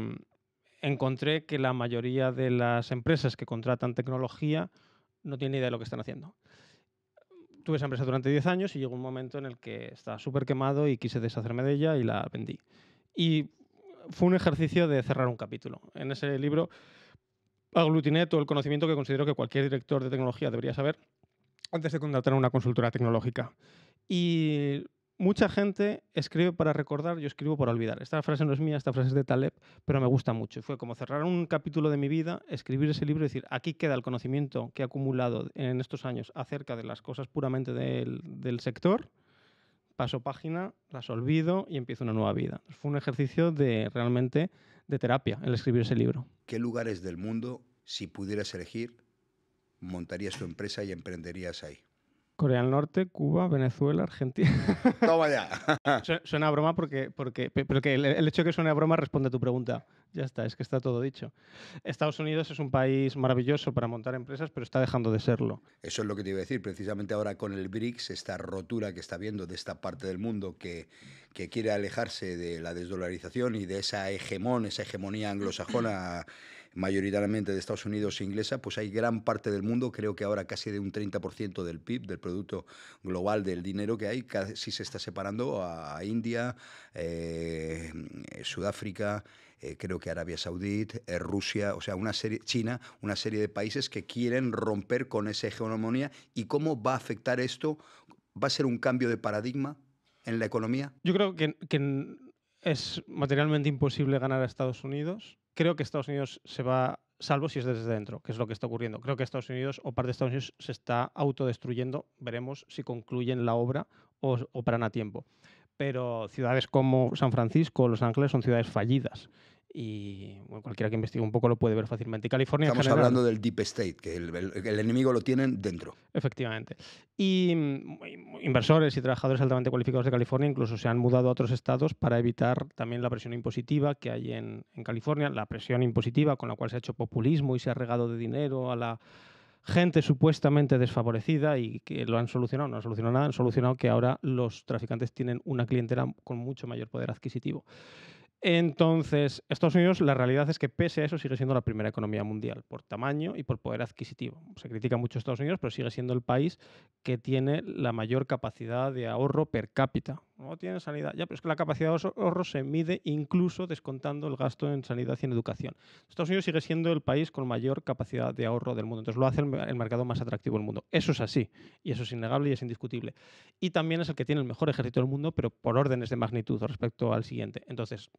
encontré que la mayoría de las empresas que contratan tecnología no tienen ni idea de lo que están haciendo. Tuve esa empresa durante 10 años y llegó un momento en el que estaba súper quemado y quise deshacerme de ella y la vendí. Y fue un ejercicio de cerrar un capítulo. En ese libro aglutiné todo el conocimiento que considero que cualquier director de tecnología debería saber antes de contratar una consultora tecnológica. Y mucha gente escribe para recordar, yo escribo para olvidar. Esta frase no es mía, esta frase es de Taleb, pero me gusta mucho. Fue como cerrar un capítulo de mi vida, escribir ese libro y decir, aquí queda el conocimiento que he acumulado en estos años acerca de las cosas puramente del sector, paso página, las olvido y empiezo una nueva vida. Fue un ejercicio de realmente de terapia el escribir ese libro. ¿Qué lugares del mundo, si pudieras elegir, montarías tu empresa y emprenderías ahí? Corea del Norte, Cuba, Venezuela, Argentina. ¡Toma ya! Suena a broma pero que el hecho de que suene a broma responde a tu pregunta. Ya está, es que está todo dicho. Estados Unidos es un país maravilloso para montar empresas, pero está dejando de serlo. Eso es lo que te iba a decir. Precisamente ahora con el BRICS, esta rotura que está habiendo de esta parte del mundo que quiere alejarse de la desdolarización y de esa hegemonía anglosajona mayoritariamente de Estados Unidos e inglesa, pues hay gran parte del mundo, creo que ahora casi de un 30% del PIB, del producto global del dinero que hay, casi se está separando a India, Sudáfrica, creo que Arabia Saudí, Rusia, o sea, China, una serie de países que quieren romper con esa hegemonía. ¿Y cómo va a afectar esto? ¿Va a ser un cambio de paradigma en la economía? Yo creo que es materialmente imposible ganar a Estados Unidos. Creo que Estados Unidos se va, salvo si es desde dentro, que es lo que está ocurriendo. Creo que Estados Unidos o parte de Estados Unidos se está autodestruyendo. Veremos si concluyen la obra o paran a tiempo. Pero ciudades como San Francisco o Los Ángeles son ciudades fallidas. Y bueno, cualquiera que investigue un poco lo puede ver fácilmente. California, estamos en general, hablando del Deep State, que el enemigo lo tienen dentro. Efectivamente. Y inversores y trabajadores altamente cualificados de California incluso se han mudado a otros estados para evitar también la presión impositiva que hay en California, la presión impositiva con la cual se ha hecho populismo y se ha regado de dinero a la gente supuestamente desfavorecida y que lo han solucionado, no han solucionado nada, han solucionado que ahora los traficantes tienen una clientela con mucho mayor poder adquisitivo. Entonces, Estados Unidos, la realidad es que pese a eso sigue siendo la primera economía mundial por tamaño y por poder adquisitivo. Se critica mucho a Estados Unidos, pero sigue siendo el país que tiene la mayor capacidad de ahorro per cápita. No tiene sanidad, ya, pero es que la capacidad de ahorro se mide incluso descontando el gasto en sanidad y en educación. Estados Unidos sigue siendo el país con mayor capacidad de ahorro del mundo, entonces lo hace el mercado más atractivo del mundo. Eso es así, y eso es innegable y es indiscutible. Y también es el que tiene el mejor ejército del mundo, pero por órdenes de magnitud respecto al siguiente. Entonces,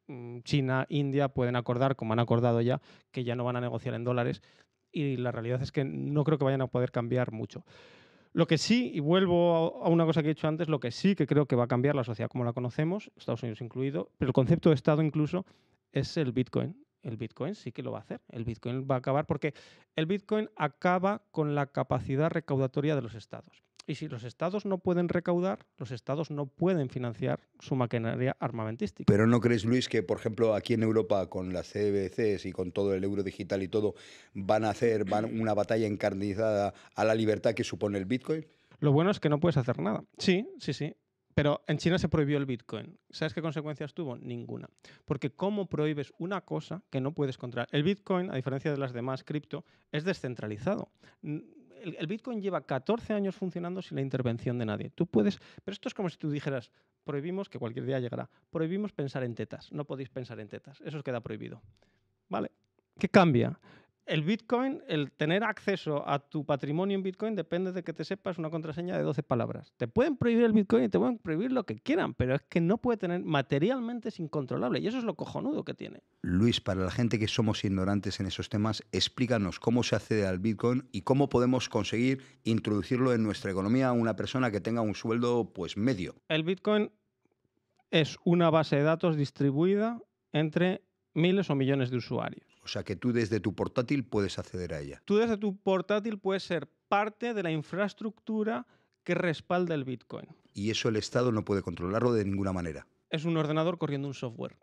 China, India pueden acordar, como han acordado ya, que ya no van a negociar en dólares, y la realidad es que no creo que vayan a poder cambiar mucho. Lo que sí, y vuelvo a una cosa que he dicho antes, lo que sí que creo que va a cambiar la sociedad como la conocemos, Estados Unidos incluido, pero el concepto de Estado incluso es el Bitcoin. El Bitcoin sí que lo va a hacer. El Bitcoin va a acabar porque el Bitcoin acaba con la capacidad recaudatoria de los estados. Y si los estados no pueden recaudar, los estados no pueden financiar su maquinaria armamentística. Pero ¿no crees, Luis, que, por ejemplo, aquí en Europa, con las CBDCs y con todo el euro digital y todo, van a hacer una batalla encarnizada a la libertad que supone el Bitcoin? Lo bueno es que no puedes hacer nada. Sí, sí, sí. Pero en China se prohibió el Bitcoin. ¿Sabes qué consecuencias tuvo? Ninguna. Porque ¿cómo prohíbes una cosa que no puedes controlar? El Bitcoin, a diferencia de las demás cripto, es descentralizado. El Bitcoin lleva 14 años funcionando sin la intervención de nadie. Tú puedes, pero esto es como si tú dijeras, prohibimos, que cualquier día llegará, prohibimos pensar en tetas, no podéis pensar en tetas, eso os queda prohibido. ¿Vale? ¿Qué cambia? El Bitcoin, el tener acceso a tu patrimonio en Bitcoin depende de que te sepas una contraseña de 12 palabras. Te pueden prohibir el Bitcoin y te pueden prohibir lo que quieran, pero es que no puede tener, materialmente es incontrolable y eso es lo cojonudo que tiene. Luis, para la gente que somos ignorantes en esos temas, explícanos cómo se accede al Bitcoin y cómo podemos conseguir introducirlo en nuestra economía a una persona que tenga un sueldo pues medio. El Bitcoin es una base de datos distribuida entre miles o millones de usuarios. O sea que tú desde tu portátil puedes acceder a ella. Tú desde tu portátil puedes ser parte de la infraestructura que respalda el Bitcoin. Y eso el Estado no puede controlarlo de ninguna manera. Es un ordenador corriendo un software.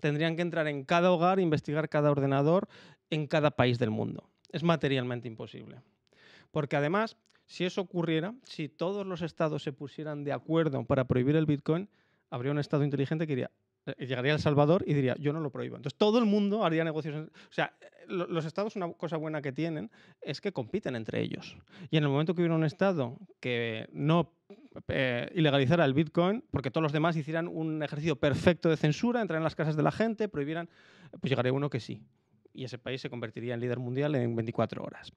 Tendrían que entrar en cada hogar, investigar cada ordenador en cada país del mundo. Es materialmente imposible. Porque además, si eso ocurriera, si todos los estados se pusieran de acuerdo para prohibir el Bitcoin, habría un estado inteligente que diría, llegaría a El Salvador y diría, yo no lo prohíbo. Entonces todo el mundo haría negocios. O sea, los estados, una cosa buena que tienen es que compiten entre ellos. Y en el momento que hubiera un estado que no ilegalizara el Bitcoin, porque todos los demás hicieran un ejercicio perfecto de censura, entraran en las casas de la gente, prohibieran, pues llegaría uno que sí. Y ese país se convertiría en líder mundial en 24 horas.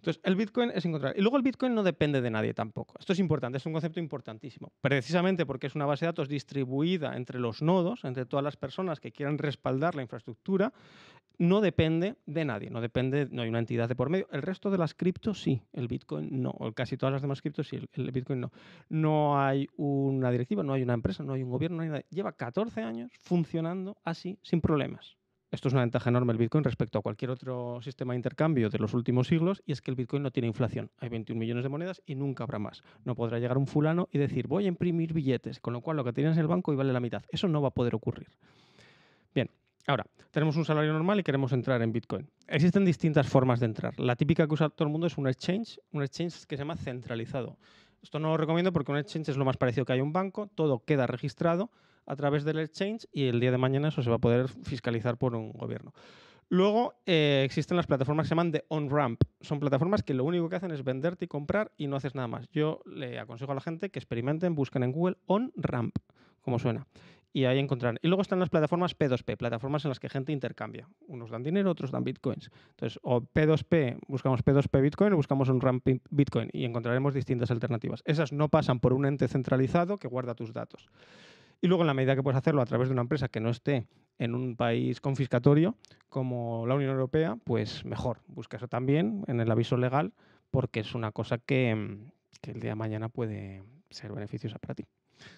Entonces, el Bitcoin es encontrar. Y luego el Bitcoin no depende de nadie tampoco. Esto es importante, es un concepto importantísimo. Precisamente porque es una base de datos distribuida entre los nodos, entre todas las personas que quieran respaldar la infraestructura, no depende de nadie, no hay una entidad de por medio. El resto de las criptos sí, el Bitcoin no, o casi todas las demás criptos sí, el Bitcoin no. No hay una directiva, no hay una empresa, no hay un gobierno, no hay nada. Lleva 14 años funcionando así, sin problemas. Esto es una ventaja enorme el Bitcoin respecto a cualquier otro sistema de intercambio de los últimos siglos, y es que el Bitcoin no tiene inflación. Hay 21 millones de monedas y nunca habrá más. No podrá llegar un fulano y decir, voy a imprimir billetes, con lo cual lo que tenías en el banco y vale la mitad. Eso no va a poder ocurrir. Bien, ahora, tenemos un salario normal y queremos entrar en Bitcoin. Existen distintas formas de entrar. La típica que usa todo el mundo es un exchange que se llama centralizado. Esto no lo recomiendo porque un exchange es lo más parecido que hay a un banco, todo queda registrado a través del exchange y el día de mañana eso se va a poder fiscalizar por un gobierno. Luego existen las plataformas que se llaman de on-ramp. Son plataformas que lo único que hacen es venderte y comprar y no haces nada más. Yo le aconsejo a la gente que experimenten, busquen en Google on-ramp, como suena, y ahí encontrarán. Y luego están las plataformas P2P, plataformas en las que gente intercambia. Unos dan dinero, otros dan bitcoins. Entonces, o P2P, buscamos P2P Bitcoin o buscamos un ramp Bitcoin y encontraremos distintas alternativas. Esas no pasan por un ente centralizado que guarda tus datos. Y luego, en la medida que puedes hacerlo a través de una empresa que no esté en un país confiscatorio, como la Unión Europea, pues mejor. Busca eso también en el aviso legal, porque es una cosa que el día de mañana puede ser beneficiosa para ti.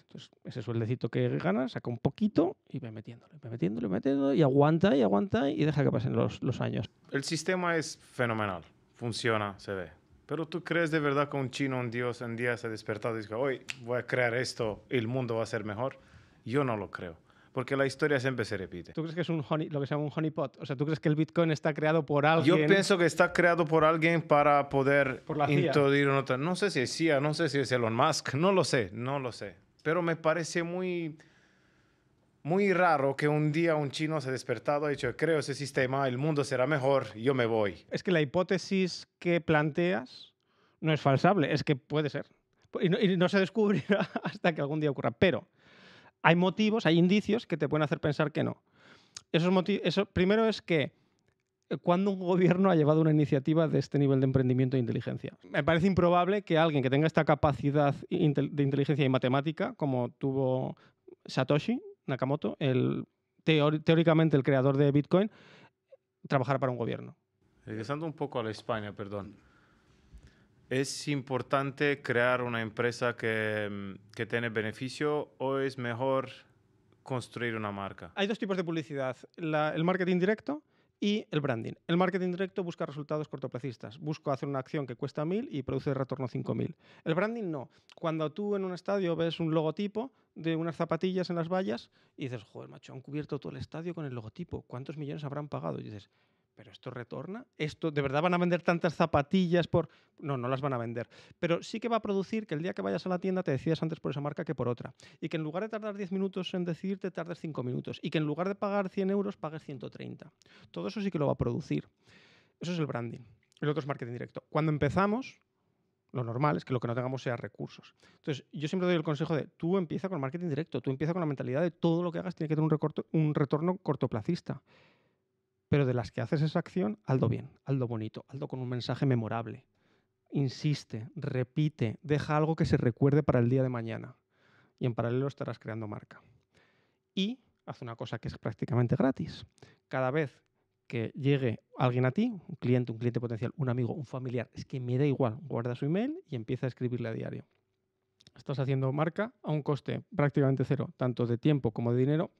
Entonces, ese sueldecito que ganas, saca un poquito y ve metiéndolo, y aguanta y deja que pasen los años. El sistema es fenomenal, funciona, se ve. Pero ¿tú crees de verdad que un chino un día se ha despertado y dice, hoy voy a crear esto, el mundo va a ser mejor? Yo no lo creo, porque la historia siempre se repite. ¿Tú crees que es lo que se llama un honeypot? O sea, ¿tú crees que el Bitcoin está creado por alguien? Yo pienso que está creado por alguien para poder introducir una otra. No sé si es CIA, no sé si es Elon Musk, no lo sé. Pero me parece muy, muy raro que un día un chino se ha despertado y ha dicho, creo ese sistema, el mundo será mejor, yo me voy. Es que la hipótesis que planteas no es falsable, es que puede ser. Y no se descubrirá hasta que algún día ocurra. Pero hay motivos, hay indicios que te pueden hacer pensar que no. Primero es que ¿cuándo un gobierno ha llevado una iniciativa de este nivel de emprendimiento e inteligencia? Me parece improbable que alguien que tenga esta capacidad de inteligencia y matemática, como tuvo Satoshi Nakamoto, teóricamente el creador de Bitcoin, trabajara para un gobierno. Regresando un poco a la España, perdón. ¿Es importante crear una empresa que tiene beneficio o es mejor construir una marca? Hay dos tipos de publicidad. El marketing directo y el branding. El marketing directo busca resultados cortoplacistas. Busco hacer una acción que cuesta 1.000 y produce de retorno 5.000. El branding no. Cuando tú en un estadio ves un logotipo de unas zapatillas en las vallas y dices, joder, macho, han cubierto todo el estadio con el logotipo. ¿Cuántos millones habrán pagado? Y dices, ¿pero esto retorna? ¿Esto de verdad van a vender tantas zapatillas por...? No, no las van a vender. Pero sí que va a producir que el día que vayas a la tienda te decidas antes por esa marca que por otra. Y que en lugar de tardar 10 minutos en decidirte, tardes 5 minutos. Y que en lugar de pagar 100 euros, pagues 130. Todo eso sí que lo va a producir. Eso es el branding. El otro es marketing directo. Cuando empezamos, lo normal es que lo que no tengamos sea recursos. Entonces, yo siempre doy el consejo de tú empieza con el marketing directo. Tú empieza con la mentalidad de todo lo que hagas tiene que tener un retorno cortoplacista. Pero de las que haces esa acción, hazlo bien, hazlo bonito, hazlo con un mensaje memorable. Insiste, repite, deja algo que se recuerde para el día de mañana. Y en paralelo estarás creando marca. Y haz una cosa que es prácticamente gratis. Cada vez que llegue alguien a ti, un cliente potencial, un amigo, un familiar, es que me da igual, guarda su email y empieza a escribirle a diario. Estás haciendo marca a un coste prácticamente cero, tanto de tiempo como de dinero,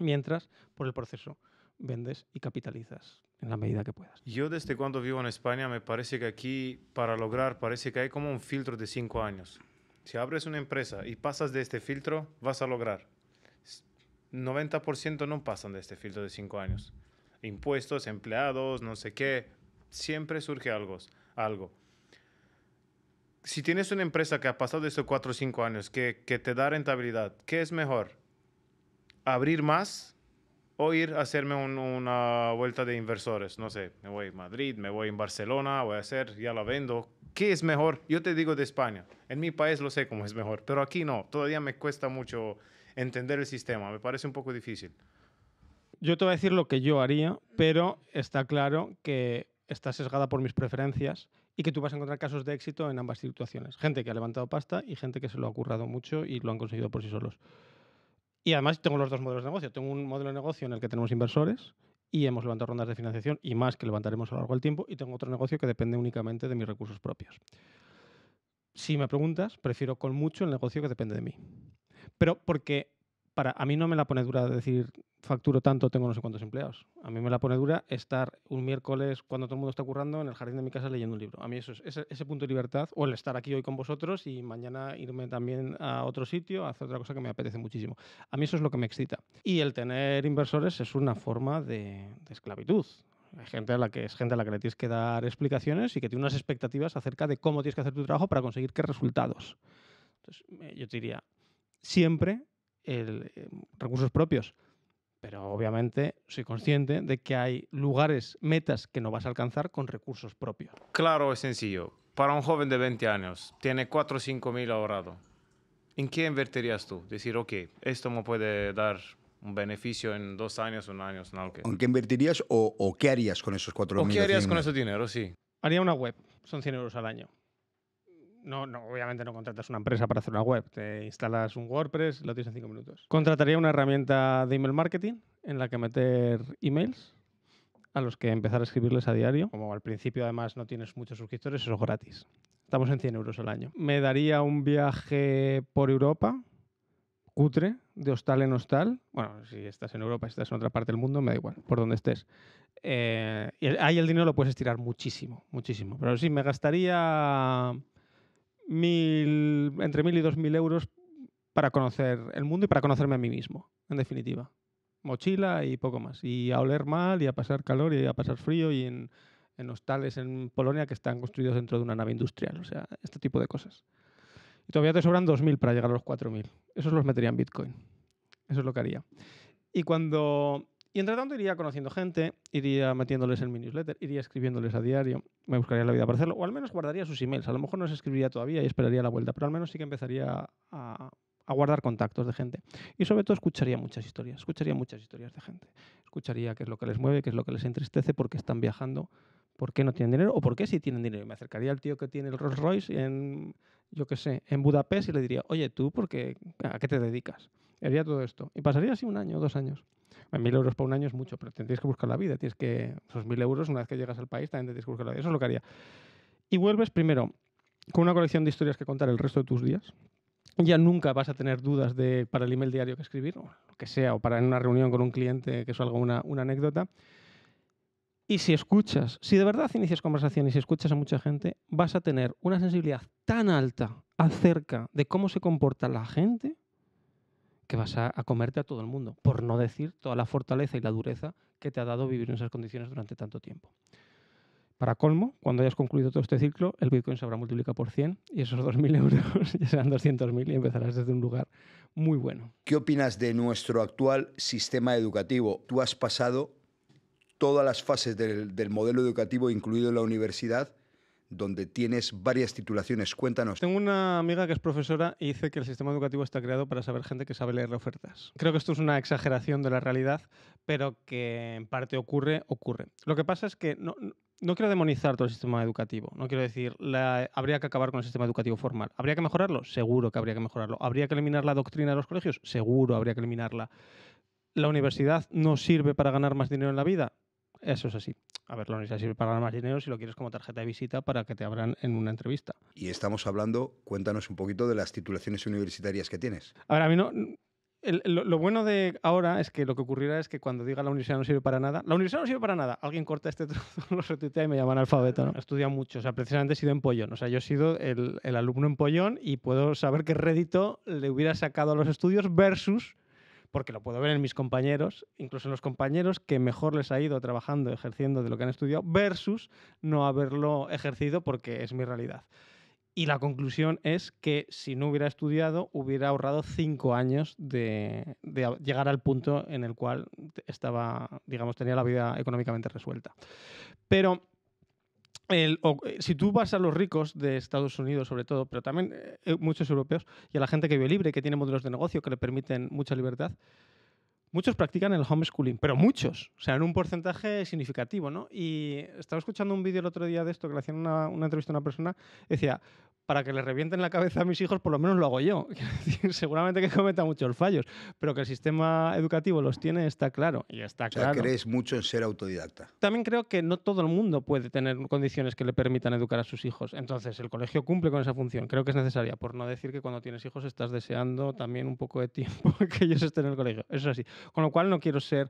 mientras por el proceso vendes y capitalizas en la medida que puedas. Yo desde cuando vivo en España me parece que aquí para lograr parece que hay como un filtro de 5 años. Si abres una empresa y pasas de este filtro, vas a lograr. 90% no pasan de este filtro de 5 años. Impuestos, empleados, no sé qué. Siempre surge algo. Si tienes una empresa que ha pasado de estos 4 o 5 años, que te da rentabilidad, ¿qué es mejor? ¿Abrir más? O ir a hacerme una vuelta de inversores. No sé, me voy a Madrid, me voy a Barcelona, voy a hacer, ya la vendo. ¿Qué es mejor? Yo te digo de España. En mi país lo sé cómo es mejor, pero aquí no. Todavía me cuesta mucho entender el sistema. Me parece un poco difícil. Yo te voy a decir lo que yo haría, pero está claro que está sesgada por mis preferencias y que tú vas a encontrar casos de éxito en ambas situaciones. Gente que ha levantado pasta y gente que se lo ha currado mucho y lo han conseguido por sí solos. Y además tengo los dos modelos de negocio. Tengo un modelo de negocio en el que tenemos inversores y hemos levantado rondas de financiación y más que levantaremos a lo largo del tiempo, y tengo otro negocio que depende únicamente de mis recursos propios. Si me preguntas, prefiero con mucho el negocio que depende de mí. Pero porque a mí no me la pone dura decir facturo tanto, tengo no sé cuántos empleados. A mí me la pone dura estar un miércoles cuando todo el mundo está currando en el jardín de mi casa leyendo un libro. A mí eso es ese punto de libertad, o el estar aquí hoy con vosotros y mañana irme también a otro sitio a hacer otra cosa que me apetece muchísimo. A mí eso es lo que me excita. Y el tener inversores es una forma de esclavitud. Hay gente a la que le tienes que dar explicaciones y que tiene unas expectativas acerca de cómo tienes que hacer tu trabajo para conseguir qué resultados. Entonces, yo te diría, siempre recursos propios. Pero obviamente soy consciente de que hay lugares, metas que no vas a alcanzar con recursos propios. Claro, es sencillo. Para un joven de 20 años, tiene 4 o 5 mil ahorrado. ¿En qué invertirías tú? Decir, ok, esto me puede dar un beneficio en 2 años, 1 año, no, ¿qué? ¿En qué invertirías o qué harías con esos 4 mil? ¿O qué harías con ese dinero? Sí. Haría una web. Son 100 euros al año. No, obviamente no contratas una empresa para hacer una web. Te instalas un WordPress, lo tienes en 5 minutos. Contrataría una herramienta de email marketing en la que meter emails a los que empezar a escribirles a diario. Como al principio además no tienes muchos suscriptores, eso es gratis. Estamos en 100 euros al año. Me daría un viaje por Europa, cutre, de hostal en hostal. Bueno, si estás en Europa, si estás en otra parte del mundo, me da igual, por donde estés. Ahí el dinero lo puedes estirar muchísimo, muchísimo. Pero sí, me gastaría entre 1000 y 2000 euros para conocer el mundo y para conocerme a mí mismo, en definitiva. Mochila y poco más. Y a oler mal, y a pasar calor, y a pasar frío, y en hostales en Polonia que están construidos dentro de una nave industrial. O sea, este tipo de cosas. Y todavía te sobran 2000 para llegar a los 4000. Esos los metería en Bitcoin. Eso es lo que haría. Y entre tanto iría conociendo gente, iría metiéndoles en mi newsletter, iría escribiéndoles a diario, me buscaría la vida para hacerlo, o al menos guardaría sus emails. A lo mejor no se escribiría todavía y esperaría la vuelta, pero al menos sí que empezaría a guardar contactos de gente. Y sobre todo escucharía muchas historias de gente. Escucharía qué es lo que les mueve, qué es lo que les entristece, por qué están viajando, por qué no tienen dinero o por qué sí tienen dinero. Y me acercaría al tío que tiene el Rolls Royce en Budapest y le diría, oye, ¿tú a qué te dedicas? Y haría todo esto. Y pasaría así 1 año, 2 años. 1000 euros por 1 año es mucho, pero tienes que buscar la vida. Esos 1000 euros, una vez que llegas al país, también tienes que buscar la vida. Eso es lo que haría. Y vuelves primero con una colección de historias que contar el resto de tus días. Ya nunca vas a tener dudas para el email diario que escribir, o lo que sea, o para en una reunión con un cliente que salga una anécdota. Y si de verdad inicias conversaciones y escuchas a mucha gente, vas a tener una sensibilidad tan alta acerca de cómo se comporta la gente que vas a comerte a todo el mundo, por no decir toda la fortaleza y la dureza que te ha dado vivir en esas condiciones durante tanto tiempo. Para colmo, cuando hayas concluido todo este ciclo, el Bitcoin se habrá multiplicado por 100 y esos 2.000 euros ya serán 200.000 y empezarás desde un lugar muy bueno. ¿Qué opinas de nuestro actual sistema educativo? Tú has pasado todas las fases del modelo educativo, incluido la universidad, donde tienes varias titulaciones. Cuéntanos. Tengo una amiga que es profesora y dice que el sistema educativo está creado para saber gente que sabe leer ofertas. Creo que esto es una exageración de la realidad, pero que en parte ocurre. Lo que pasa es que no quiero demonizar todo el sistema educativo. No quiero decir, habría que acabar con el sistema educativo formal. ¿Habría que mejorarlo? Seguro que habría que mejorarlo. ¿Habría que eliminar la doctrina de los colegios? Seguro habría que eliminarla. ¿La universidad no sirve para ganar más dinero en la vida? Eso es así. A ver, la universidad sirve para ganar más dinero si lo quieres como tarjeta de visita para que te abran en una entrevista. Y estamos hablando, cuéntanos un poquito de las titulaciones universitarias que tienes. A ver, a mí no. Lo bueno de ahora es que lo que ocurrirá es que cuando diga la universidad no sirve para nada, la universidad no sirve para nada, alguien corta este trozo, lo retuitea y me llaman analfabeto, ¿no? He estudiado mucho, o sea, precisamente he sido empollón. O sea, yo he sido el alumno empollón y puedo saber qué rédito le hubiera sacado a los estudios versus, porque lo puedo ver en mis compañeros, incluso en los compañeros que mejor les ha ido trabajando, ejerciendo de lo que han estudiado, versus no haberlo ejercido, porque es mi realidad. Y la conclusión es que si no hubiera estudiado, hubiera ahorrado 5 años de llegar al punto en el cual tenía la vida económicamente resuelta. Pero si tú vas a los ricos de Estados Unidos, sobre todo, pero también muchos europeos, y a la gente que vive libre, que tiene modelos de negocio que le permiten mucha libertad, Muchos practican el homeschooling, pero muchos, o sea, en un porcentaje significativo, ¿no? Y estaba escuchando un vídeo el otro día de esto, que le hacían una entrevista a una persona, decía, para que le revienten la cabeza a mis hijos, por lo menos lo hago yo. Seguramente que cometa muchos fallos, pero que el sistema educativo los tiene, está claro. Y está claro. O sea, crees mucho en ser autodidacta. También creo que no todo el mundo puede tener condiciones que le permitan educar a sus hijos. Entonces, el colegio cumple con esa función. Creo que es necesaria, por no decir que cuando tienes hijos estás deseando también un poco de tiempo que ellos estén en el colegio. Eso es así. Con lo cual, no quiero ser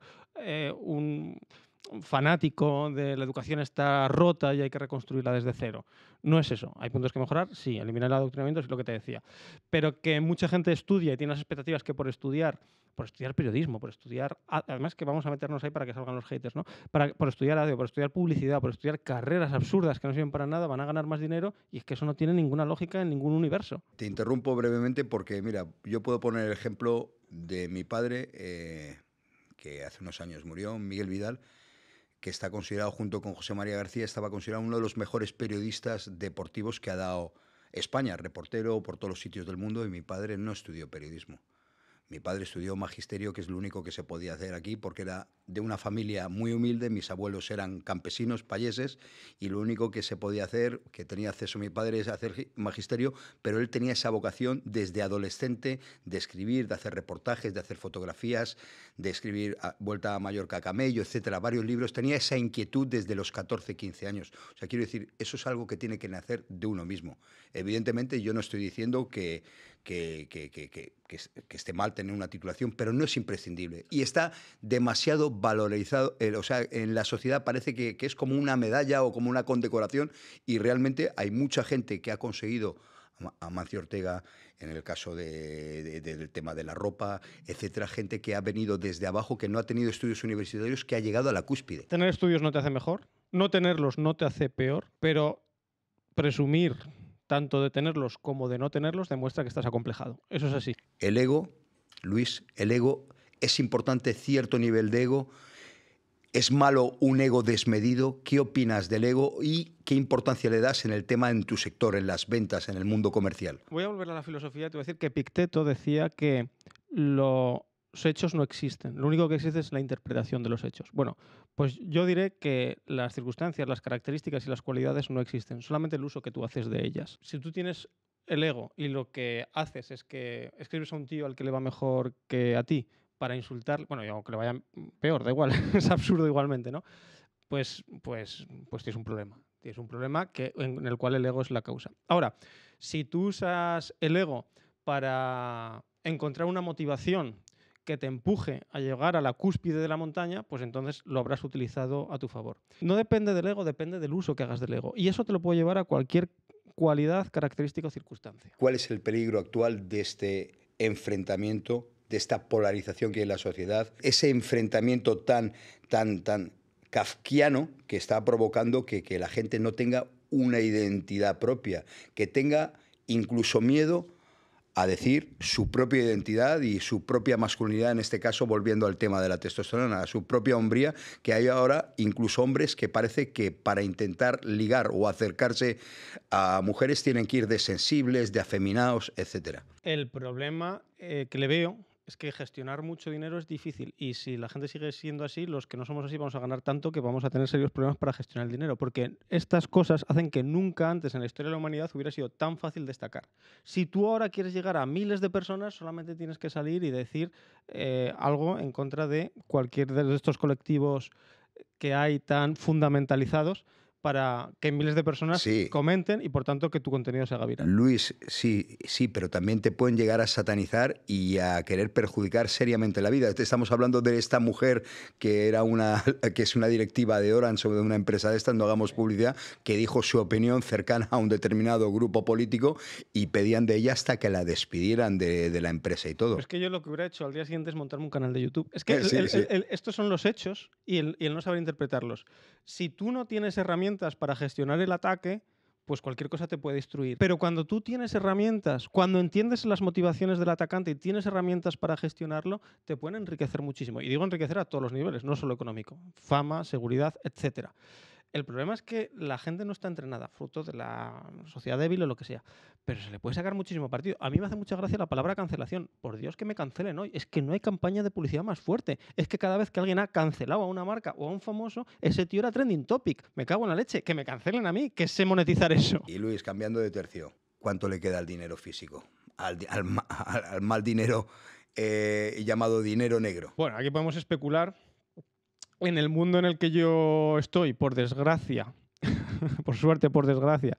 un fanático de la educación está rota y hay que reconstruirla desde cero. No es eso. ¿Hay puntos que mejorar? Sí, eliminar el adoctrinamiento es lo que te decía. Pero que mucha gente estudia y tiene las expectativas que por estudiar periodismo, por estudiar... Además que vamos a meternos ahí para que salgan los haters, ¿no? Por estudiar audio, por estudiar publicidad, por estudiar carreras absurdas que no sirven para nada, van a ganar más dinero y es que eso no tiene ninguna lógica en ningún universo. Te interrumpo brevemente porque, mira, yo puedo poner el ejemplo de mi padre, que hace unos años murió, Miguel Vidal, que está considerado, junto con José María García, estaba considerado uno de los mejores periodistas deportivos que ha dado España, reportero por todos los sitios del mundo, y mi padre no estudió periodismo. Mi padre estudió magisterio, que es lo único que se podía hacer aquí, porque era de una familia muy humilde, mis abuelos eran campesinos, payeses, y lo único que se podía hacer, que tenía acceso mi padre, es hacer magisterio, pero él tenía esa vocación desde adolescente de escribir, de hacer reportajes, de hacer fotografías, de escribir Vuelta a Mallorca a camello, etcétera, varios libros. Tenía esa inquietud desde los 14, 15 años. O sea, quiero decir, eso es algo que tiene que nacer de uno mismo. Evidentemente, yo no estoy diciendo que esté mal tener una titulación, pero no es imprescindible. Y está demasiado valorizado, o sea, en la sociedad parece que es como una medalla o como una condecoración, y realmente hay mucha gente que ha conseguido, Amancio Ortega, en el caso del tema de la ropa, etcétera, gente que ha venido desde abajo, que no ha tenido estudios universitarios, que ha llegado a la cúspide. Tener estudios no te hace mejor, no tenerlos no te hace peor, pero presumir tanto de tenerlos como de no tenerlos demuestra que estás acomplejado. Eso es así. El ego, Luis, el ego, es importante cierto nivel de ego. ¿Es malo un ego desmedido? ¿Qué opinas del ego y qué importancia le das en el tema en tu sector, en las ventas, en el mundo comercial? Voy a volver a la filosofía y te voy a decir que Epicteto decía que los hechos no existen. Lo único que existe es la interpretación de los hechos. Bueno, pues yo diré que las circunstancias, las características y las cualidades no existen, solamente el uso que tú haces de ellas. Si tú tienes el ego y lo que haces es que escribes a un tío al que le va mejor que a ti, para insultar, bueno, yo que le vaya peor, da igual, es absurdo igualmente, ¿no? Pues tienes un problema. Tienes un problema en el cual el ego es la causa. Ahora, si tú usas el ego para encontrar una motivación que te empuje a llegar a la cúspide de la montaña, pues entonces lo habrás utilizado a tu favor. No depende del ego, depende del uso que hagas del ego. Y eso te lo puede llevar a cualquier cualidad, característica o circunstancia. ¿Cuál es el peligro actual de este enfrentamiento, de esta polarización que hay en la sociedad, ese enfrentamiento tan kafkiano que está provocando que la gente no tenga una identidad propia, que tenga incluso miedo a decir su propia identidad y su propia masculinidad, en este caso, volviendo al tema de la testosterona, a su propia hombría, que hay ahora incluso hombres que parece que para intentar ligar o acercarse a mujeres tienen que ir de sensibles, de afeminados, etc.? El problema que le veo es que gestionar mucho dinero es difícil, y si la gente sigue siendo así, los que no somos así vamos a ganar tanto que vamos a tener serios problemas para gestionar el dinero, porque estas cosas hacen que nunca antes en la historia de la humanidad hubiera sido tan fácil destacar. Si tú ahora quieres llegar a miles de personas, solamente tienes que salir y decir algo en contra de cualquier de estos colectivos que hay tan fundamentalizados, para que miles de personas comenten y, por tanto, que tu contenido se haga viral. Luis, sí, pero también te pueden llegar a satanizar y a querer perjudicar seriamente la vida. Estamos hablando de esta mujer que es una directiva de Orange o de una empresa de estas, no hagamos publicidad, que dijo su opinión cercana a un determinado grupo político y pedían de ella hasta que la despidieran de la empresa y todo. Pero es que yo lo que hubiera hecho al día siguiente es montarme un canal de YouTube. Es que estos son los hechos y el no saber interpretarlos. Si tú no tienes herramientas para gestionar el ataque, pues cualquier cosa te puede destruir. Pero cuando tú tienes herramientas, cuando entiendes las motivaciones del atacante y tienes herramientas para gestionarlo, te pueden enriquecer muchísimo. Y digo enriquecer a todos los niveles, no solo económico. Fama, seguridad, etcétera. El problema es que la gente no está entrenada, fruto de la sociedad débil o lo que sea. Pero se le puede sacar muchísimo partido. A mí me hace mucha gracia la palabra cancelación. Por Dios, que me cancelen hoy. Es que no hay campaña de publicidad más fuerte. Es que cada vez que alguien ha cancelado a una marca o a un famoso, ese tío era trending topic. Me cago en la leche. Que me cancelen a mí, que sé monetizar eso. Y Luis, cambiando de tercio, ¿cuánto le queda al dinero físico? Al mal dinero llamado dinero negro. Bueno, aquí podemos especular. En el mundo en el que yo estoy, por desgracia, por suerte, por desgracia,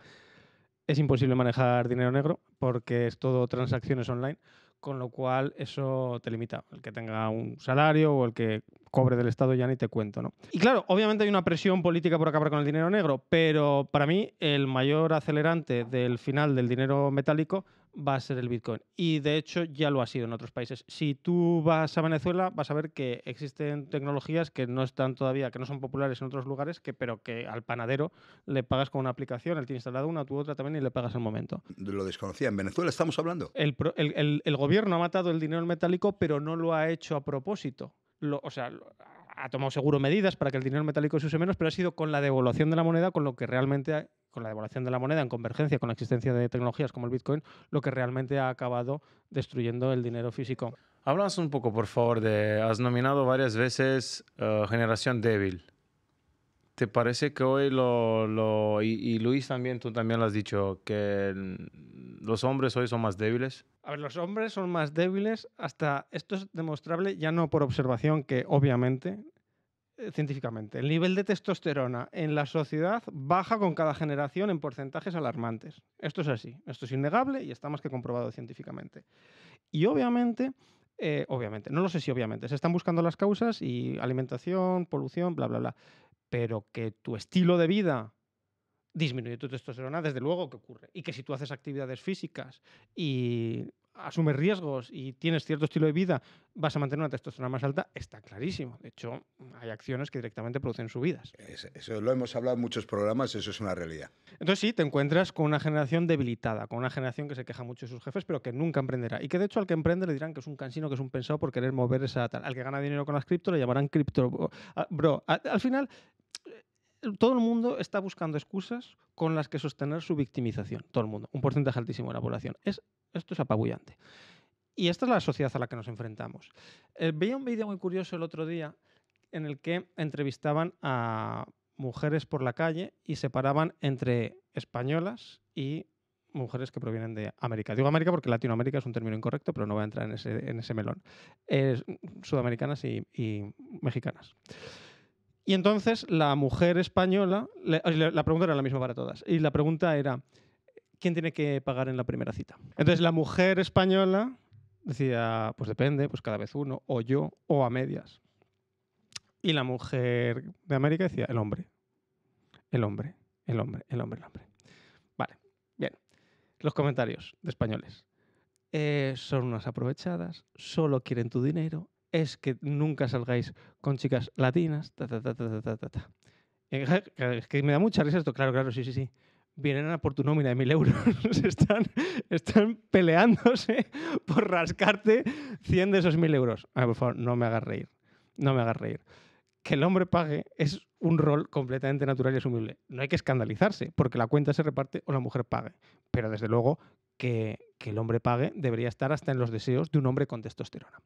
es imposible manejar dinero negro porque es todo transacciones online, con lo cual eso te limita. El que tenga un salario o el que cobre del Estado ya ni te cuento, ¿no? Y claro, obviamente hay una presión política por acabar con el dinero negro, pero para mí el mayor acelerante del final del dinero metálico va a ser el Bitcoin. Y de hecho ya lo ha sido en otros países. Si tú vas a Venezuela vas a ver que existen tecnologías que no están todavía, que no son populares en otros lugares, pero que al panadero le pagas con una aplicación, él tiene instalada una, tú otra también y le pagas al momento. Lo desconocía. ¿En Venezuela estamos hablando? El gobierno ha matado el dinero metálico, pero no lo ha hecho a propósito. Ha tomado seguro medidas para que el dinero metálico se use menos, pero ha sido con la devaluación de la moneda, con lo que realmente... con la devaluación de la moneda en convergencia con la existencia de tecnologías como el Bitcoin, lo que realmente ha acabado destruyendo el dinero físico. Hablas un poco, por favor, has nominado varias veces generación débil. ¿Te parece que hoy y Luis también, tú también lo has dicho, que los hombres hoy son más débiles? A ver, los hombres son más débiles hasta... Esto es demostrable ya no por observación, que obviamente... científicamente. El nivel de testosterona en la sociedad baja con cada generación en porcentajes alarmantes. Esto es así. Esto es innegable y está más que comprobado científicamente. Y obviamente, no lo sé si obviamente, se están buscando las causas y alimentación, polución, bla, bla, bla. Pero que tu estilo de vida disminuye tu testosterona, desde luego que ocurre. Y que si tú haces actividades físicas y asumes riesgos y tienes cierto estilo de vida, vas a mantener una testosterona más alta, está clarísimo. De hecho, hay acciones que directamente producen subidas. Eso lo hemos hablado en muchos programas, eso es una realidad. Entonces sí, te encuentras con una generación debilitada, con una generación que se queja mucho de sus jefes, pero que nunca emprenderá. Y que de hecho al que emprende le dirán que es un cansino, que es un pensado por querer mover esa tal. Al que gana dinero con las cripto le llamarán cripto... Bro, al final... Todo el mundo está buscando excusas con las que sostener su victimización. Todo el mundo. Un porcentaje altísimo de la población. Esto es apabullante. Y esta es la sociedad a la que nos enfrentamos. Veía un vídeo muy curioso el otro día en el que entrevistaban a mujeres por la calle y separaban entre españolas y mujeres que provienen de América. Digo América porque Latinoamérica es un término incorrecto, pero no voy a entrar en ese melón. Sudamericanas y mexicanas. Y entonces la mujer española, la pregunta era la misma para todas, y la pregunta era, ¿quién tiene que pagar en la primera cita? Entonces la mujer española decía, pues depende, pues cada vez uno, o yo, o a medias. Y la mujer de América decía, el hombre, el hombre, el hombre, el hombre, el hombre. Vale, bien. Los comentarios de españoles. Son unas aprovechadas, solo quieren tu dinero. Es que nunca salgáis con chicas latinas, ta, ta, ta, ta, ta, ta, ta. Es que me da mucha risa esto, claro, sí. Vienen a por tu nómina de 1.000 euros, están peleándose por rascarte 100 de esos 1.000 euros. A ver, por favor, no me hagas reír. Que el hombre pague es un rol completamente natural y asumible. No hay que escandalizarse, porque la cuenta se reparte o la mujer pague. Pero desde luego que el hombre pague debería estar hasta en los deseos de un hombre con testosterona.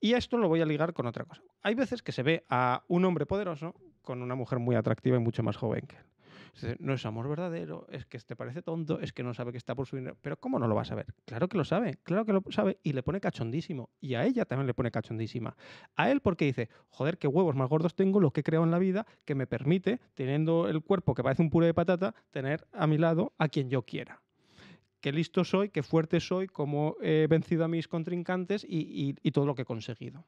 Y esto lo voy a ligar con otra cosa. Hay veces que se ve a un hombre poderoso con una mujer muy atractiva y mucho más joven que él. No es amor verdadero, es que te parece tonto, es que no sabe que está por su dinero. Pero ¿cómo no lo va a saber? Claro que lo sabe y le pone cachondísimo. Y a ella también le pone cachondísima. A él porque dice, joder, qué huevos más gordos tengo, lo que he creado en la vida, que me permite, teniendo el cuerpo que parece un puré de patata, tener a mi lado a quien yo quiera. Qué listo soy, qué fuerte soy, cómo he vencido a mis contrincantes y todo lo que he conseguido.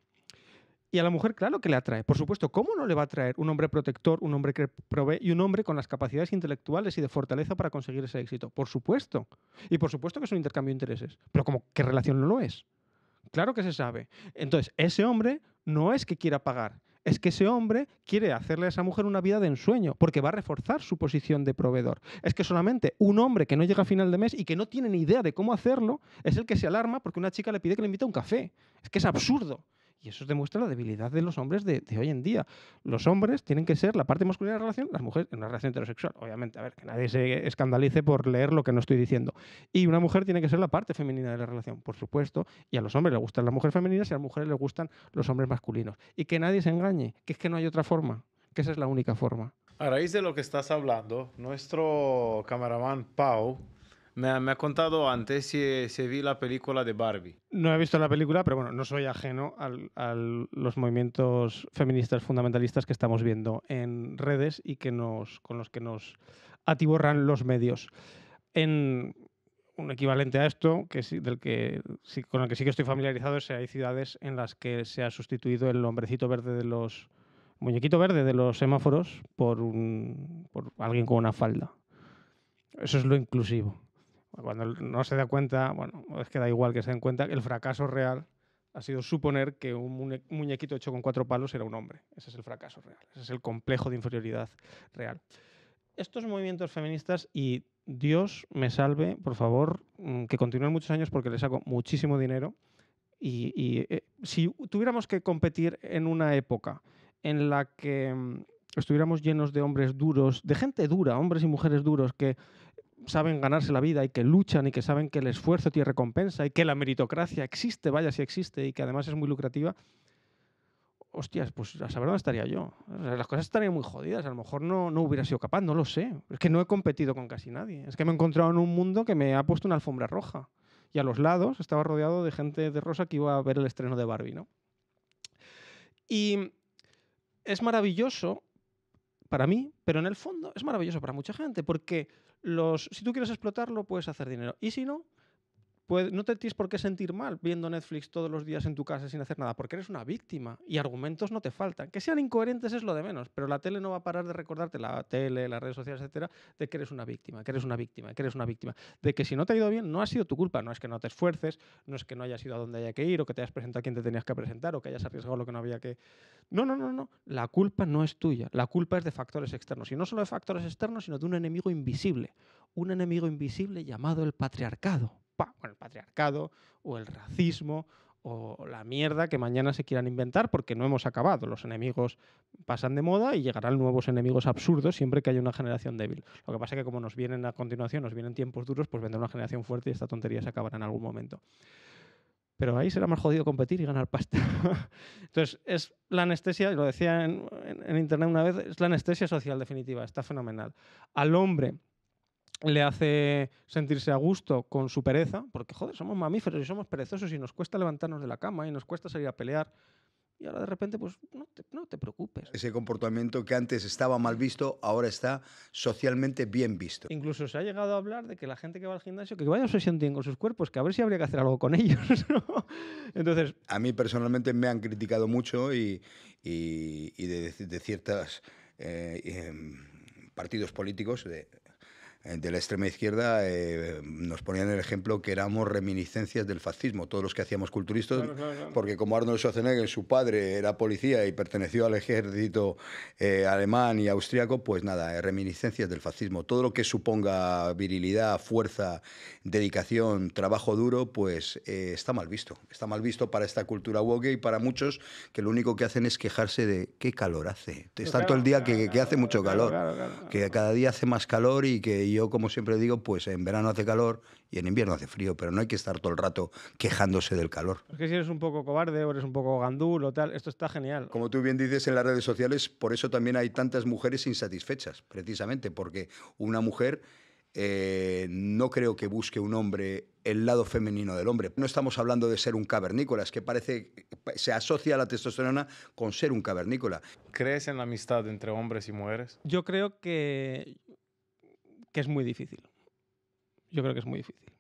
Y a la mujer, claro que le atrae. Por supuesto, ¿cómo no le va a atraer un hombre protector, un hombre que provee y un hombre con las capacidades intelectuales y de fortaleza para conseguir ese éxito? Por supuesto. Y por supuesto que es un intercambio de intereses. Pero ¿cómo qué relación no lo es? Claro que se sabe. Entonces, ese hombre no es que quiera pagar. Es que ese hombre quiere hacerle a esa mujer una vida de ensueño, porque va a reforzar su posición de proveedor. Es que solamente un hombre que no llega a final de mes y que no tiene ni idea de cómo hacerlo es el que se alarma porque una chica le pide que le invite a un café. Es que es absurdo. Y eso demuestra la debilidad de los hombres de hoy en día. Los hombres tienen que ser la parte masculina de la relación, las mujeres en una relación heterosexual. Obviamente, a ver, que nadie se escandalice por leer lo que no estoy diciendo. Y una mujer tiene que ser la parte femenina de la relación, por supuesto. Y a los hombres les gustan las mujeres femeninas y a las mujeres les gustan los hombres masculinos. Y que nadie se engañe, que es que no hay otra forma, que esa es la única forma. A raíz de lo que estás hablando, nuestro cameraman Pau me ha contado antes si vi la película de Barbie. No he visto la película, pero bueno, no soy ajeno a los movimientos feministas fundamentalistas que estamos viendo en redes y que con los que nos atiborran los medios. En un equivalente a esto, con el que sí que estoy familiarizado, es que hay ciudades en las que se ha sustituido el hombrecito verde de los... muñequito verde de los semáforos por alguien con una falda. Eso es lo inclusivo. Cuando no se da cuenta, bueno, es que da igual que se den cuenta, el fracaso real ha sido suponer que un muñequito hecho con 4 palos era un hombre. Ese es el fracaso real, ese es el complejo de inferioridad real. Estos movimientos feministas, y Dios me salve, por favor, que continúen muchos años porque les saco muchísimo dinero. Y si tuviéramos que competir en una época en la que estuviéramos llenos de hombres duros, de gente dura, hombres y mujeres duros que saben ganarse la vida y que luchan y que saben que el esfuerzo tiene recompensa y que la meritocracia existe, vaya si existe, y que además es muy lucrativa, hostias, pues a saber dónde estaría yo. O sea, las cosas estarían muy jodidas, a lo mejor no hubiera sido capaz, no lo sé. Es que no he competido con casi nadie. Es que me he encontrado en un mundo que me ha puesto una alfombra roja y a los lados estaba rodeado de gente de rosa que iba a ver el estreno de Barbie, ¿no? Y es maravilloso para mí, pero en el fondo es maravilloso para mucha gente porque... si tú quieres explotarlo, puedes hacer dinero. Y si no, pues no te tienes por qué sentir mal viendo Netflix todos los días en tu casa sin hacer nada, porque eres una víctima y argumentos no te faltan. Que sean incoherentes es lo de menos, pero la tele no va a parar de recordarte, la tele, las redes sociales, etcétera, de que eres una víctima, que eres una víctima, que eres una víctima. De que si no te ha ido bien, no ha sido tu culpa. No es que no te esfuerces, no es que no hayas ido a donde haya que ir o que te hayas presentado a quien te tenías que presentar o que hayas arriesgado lo que no había que... No, no, no, no. La culpa no es tuya. La culpa es de factores externos. Y no solo de factores externos, sino de un enemigo invisible. Un enemigo invisible llamado el patriarcado. Bueno, el patriarcado o el racismo o la mierda que mañana se quieran inventar porque no hemos acabado. Los enemigos pasan de moda y llegarán nuevos enemigos absurdos siempre que haya una generación débil. Lo que pasa es que como nos vienen a continuación, nos vienen tiempos duros, pues vendrá una generación fuerte y esta tontería se acabará en algún momento. Pero ahí será más jodido competir y ganar pasta. Entonces, es la anestesia, lo decía en internet una vez, es la anestesia social definitiva, está fenomenal. Al hombre le hace sentirse a gusto con su pereza, porque, joder, somos mamíferos y somos perezosos y nos cuesta levantarnos de la cama y nos cuesta salir a pelear. Y ahora de repente, pues, no te preocupes. Ese comportamiento que antes estaba mal visto, ahora está socialmente bien visto. Incluso se ha llegado a hablar de que la gente que va al gimnasio, que vaya obsesión tiene con sus cuerpos, que a ver si habría que hacer algo con ellos, ¿no? Entonces... A mí personalmente me han criticado mucho y de ciertos partidos políticos de la extrema izquierda nos ponían el ejemplo que éramos reminiscencias del fascismo, todos los que hacíamos culturistas, claro. Porque como Arnold Schwarzenegger, su padre era policía y perteneció al ejército alemán y austríaco, pues nada, reminiscencias del fascismo. Todo lo que suponga virilidad, fuerza, dedicación, trabajo duro, pues está mal visto. Está mal visto para esta cultura woke y para muchos que lo único que hacen es quejarse de qué calor hace. Está claro, todo el día que hace mucho calor, claro. Que cada día hace más calor y que yo, como siempre digo, pues en verano hace calor y en invierno hace frío, pero no hay que estar todo el rato quejándose del calor. Es que si eres un poco cobarde o eres un poco gandul o tal, esto está genial. Como tú bien dices en las redes sociales, por eso también hay tantas mujeres insatisfechas, precisamente, porque una mujer no creo que busque un hombre el lado femenino del hombre. No estamos hablando de ser un cavernícola, es que parece se asocia la testosterona con ser un cavernícola. ¿Crees en la amistad entre hombres y mujeres? Yo creo que es muy difícil. Yo creo que es muy difícil.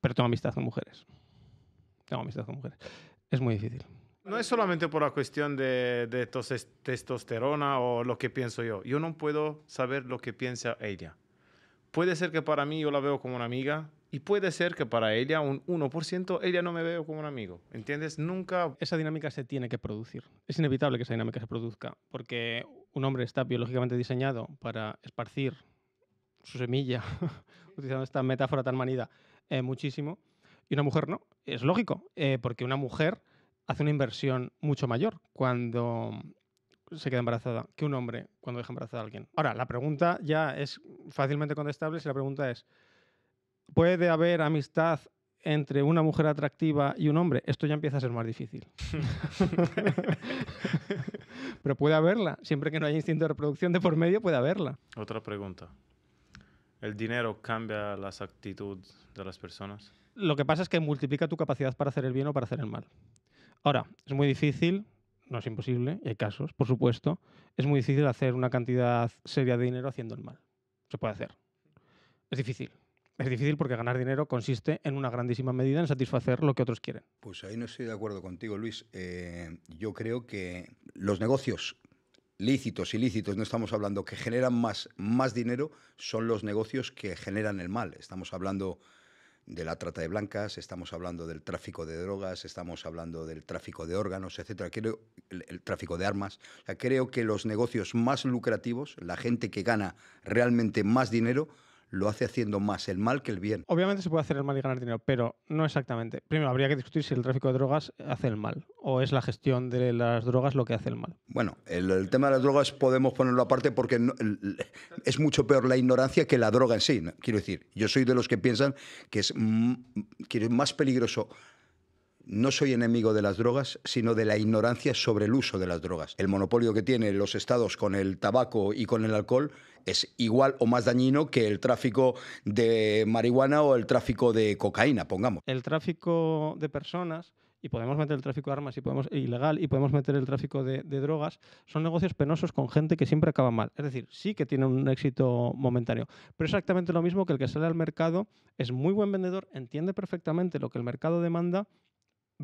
Pero tengo amistad con mujeres. Tengo amistad con mujeres. Es muy difícil. No es solamente por la cuestión de testosterona o lo que pienso yo. Yo no puedo saber lo que piensa ella. Puede ser que para mí yo la veo como una amiga y puede ser que para ella, un 1%, ella no me veo como un amigo. ¿Entiendes? Nunca... Esa dinámica se tiene que producir. Es inevitable que esa dinámica se produzca porque un hombre está biológicamente diseñado para esparcir su semilla, utilizando esta metáfora tan manida, muchísimo. Y una mujer no. Es lógico, porque una mujer hace una inversión mucho mayor cuando se queda embarazada que un hombre cuando deja embarazada a alguien. Ahora, la pregunta ya es fácilmente contestable si la pregunta es ¿puede haber amistad entre una mujer atractiva y un hombre? Esto ya empieza a ser más difícil. Pero puede haberla. Siempre que no haya instinto de reproducción de por medio, puede haberla. Otra pregunta. ¿El dinero cambia las actitudes de las personas? Lo que pasa es que multiplica tu capacidad para hacer el bien o para hacer el mal. Ahora, es muy difícil, no es imposible, y hay casos, por supuesto, es muy difícil hacer una cantidad seria de dinero haciendo el mal. Se puede hacer. Es difícil. Es difícil porque ganar dinero consiste en una grandísima medida en satisfacer lo que otros quieren. Pues ahí no estoy de acuerdo contigo, Luis. Yo creo que los negocios lícitos, ilícitos, no estamos hablando que generan más dinero, son los negocios que generan el mal. Estamos hablando de la trata de blancas, estamos hablando del tráfico de drogas, estamos hablando del tráfico de órganos, etcétera. Creo, el tráfico de armas. O sea, creo que los negocios más lucrativos, la gente que gana realmente más dinero, lo hace haciendo más el mal que el bien. Obviamente se puede hacer el mal y ganar dinero, pero no exactamente. Primero, habría que discutir si el tráfico de drogas hace el mal o es la gestión de las drogas lo que hace el mal. Bueno, el tema de las drogas podemos ponerlo aparte porque no, es mucho peor la ignorancia que la droga en sí. Quiero decir, yo soy de los que piensan que es más peligroso. No soy enemigo de las drogas, sino de la ignorancia sobre el uso de las drogas. El monopolio que tienen los estados con el tabaco y con el alcohol es igual o más dañino que el tráfico de marihuana o el tráfico de cocaína, pongamos. El tráfico de personas, y podemos meter el tráfico de armas, ilegal, y podemos meter el tráfico de drogas, son negocios penosos con gente que siempre acaba mal. Es decir, sí que tienen un éxito momentáneo, pero exactamente lo mismo que el que sale al mercado, es muy buen vendedor, entiende perfectamente lo que el mercado demanda,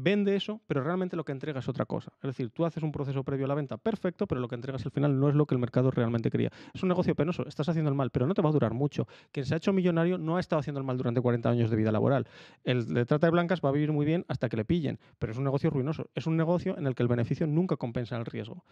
vende eso, pero realmente lo que entrega es otra cosa. Es decir, tú haces un proceso previo a la venta perfecto, pero lo que entregas al final no es lo que el mercado realmente quería. Es un negocio penoso, estás haciendo el mal, pero no te va a durar mucho. Quien se ha hecho millonario no ha estado haciendo el mal durante 40 años de vida laboral. El de trata de blancas va a vivir muy bien hasta que le pillen, pero es un negocio ruinoso. Es un negocio en el que el beneficio nunca compensa el riesgo.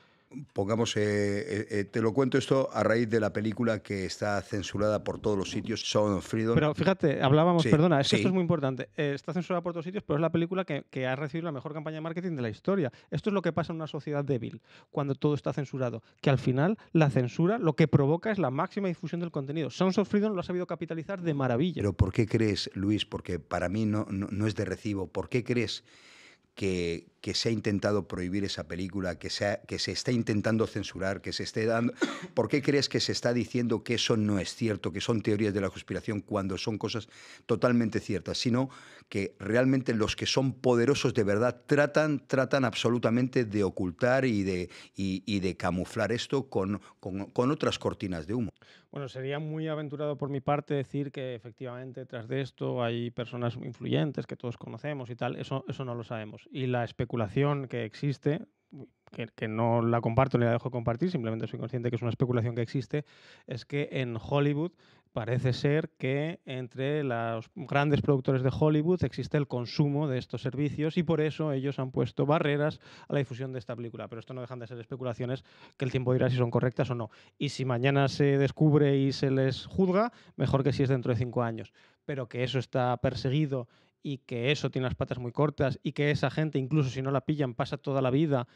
Pongamos, te lo cuento esto a raíz de la película que está censurada por todos los sitios, Sound of Freedom. Pero fíjate, hablábamos, sí, perdona, es que sí, esto es muy importante. Está censurada por todos sitios, pero es la película que ha recibido la mejor campaña de marketing de la historia. Esto es lo que pasa en una sociedad débil, cuando todo está censurado, que al final la censura lo que provoca es la máxima difusión del contenido. Sons of Freedom lo ha sabido capitalizar de maravilla. Pero ¿por qué crees, Luis, porque para mí no es de recibo, ¿por qué crees que se ha intentado prohibir esa película, que se está intentando censurar, que se esté dando? ¿Por qué crees que se está diciendo que eso no es cierto, que son teorías de la conspiración cuando son cosas totalmente ciertas? Sino que realmente los que son poderosos de verdad tratan absolutamente de ocultar y de camuflar esto con otras cortinas de humo. Bueno, sería muy aventurado por mi parte decir que efectivamente tras de esto hay personas influyentes que todos conocemos y tal, eso no lo sabemos. Y la especulación que existe, que no la comparto ni la dejo compartir, simplemente soy consciente que es una especulación que existe, es que en Hollywood parece ser que entre los grandes productores de Hollywood existe el consumo de estos servicios y por eso ellos han puesto barreras a la difusión de esta película. Pero esto no dejan de ser especulaciones que el tiempo dirá si son correctas o no. Y si mañana se descubre y se les juzga, mejor que si es dentro de 5 años. Pero que eso está perseguido y que eso tiene las patas muy cortas y que esa gente, incluso si no la pillan, pasa toda la vida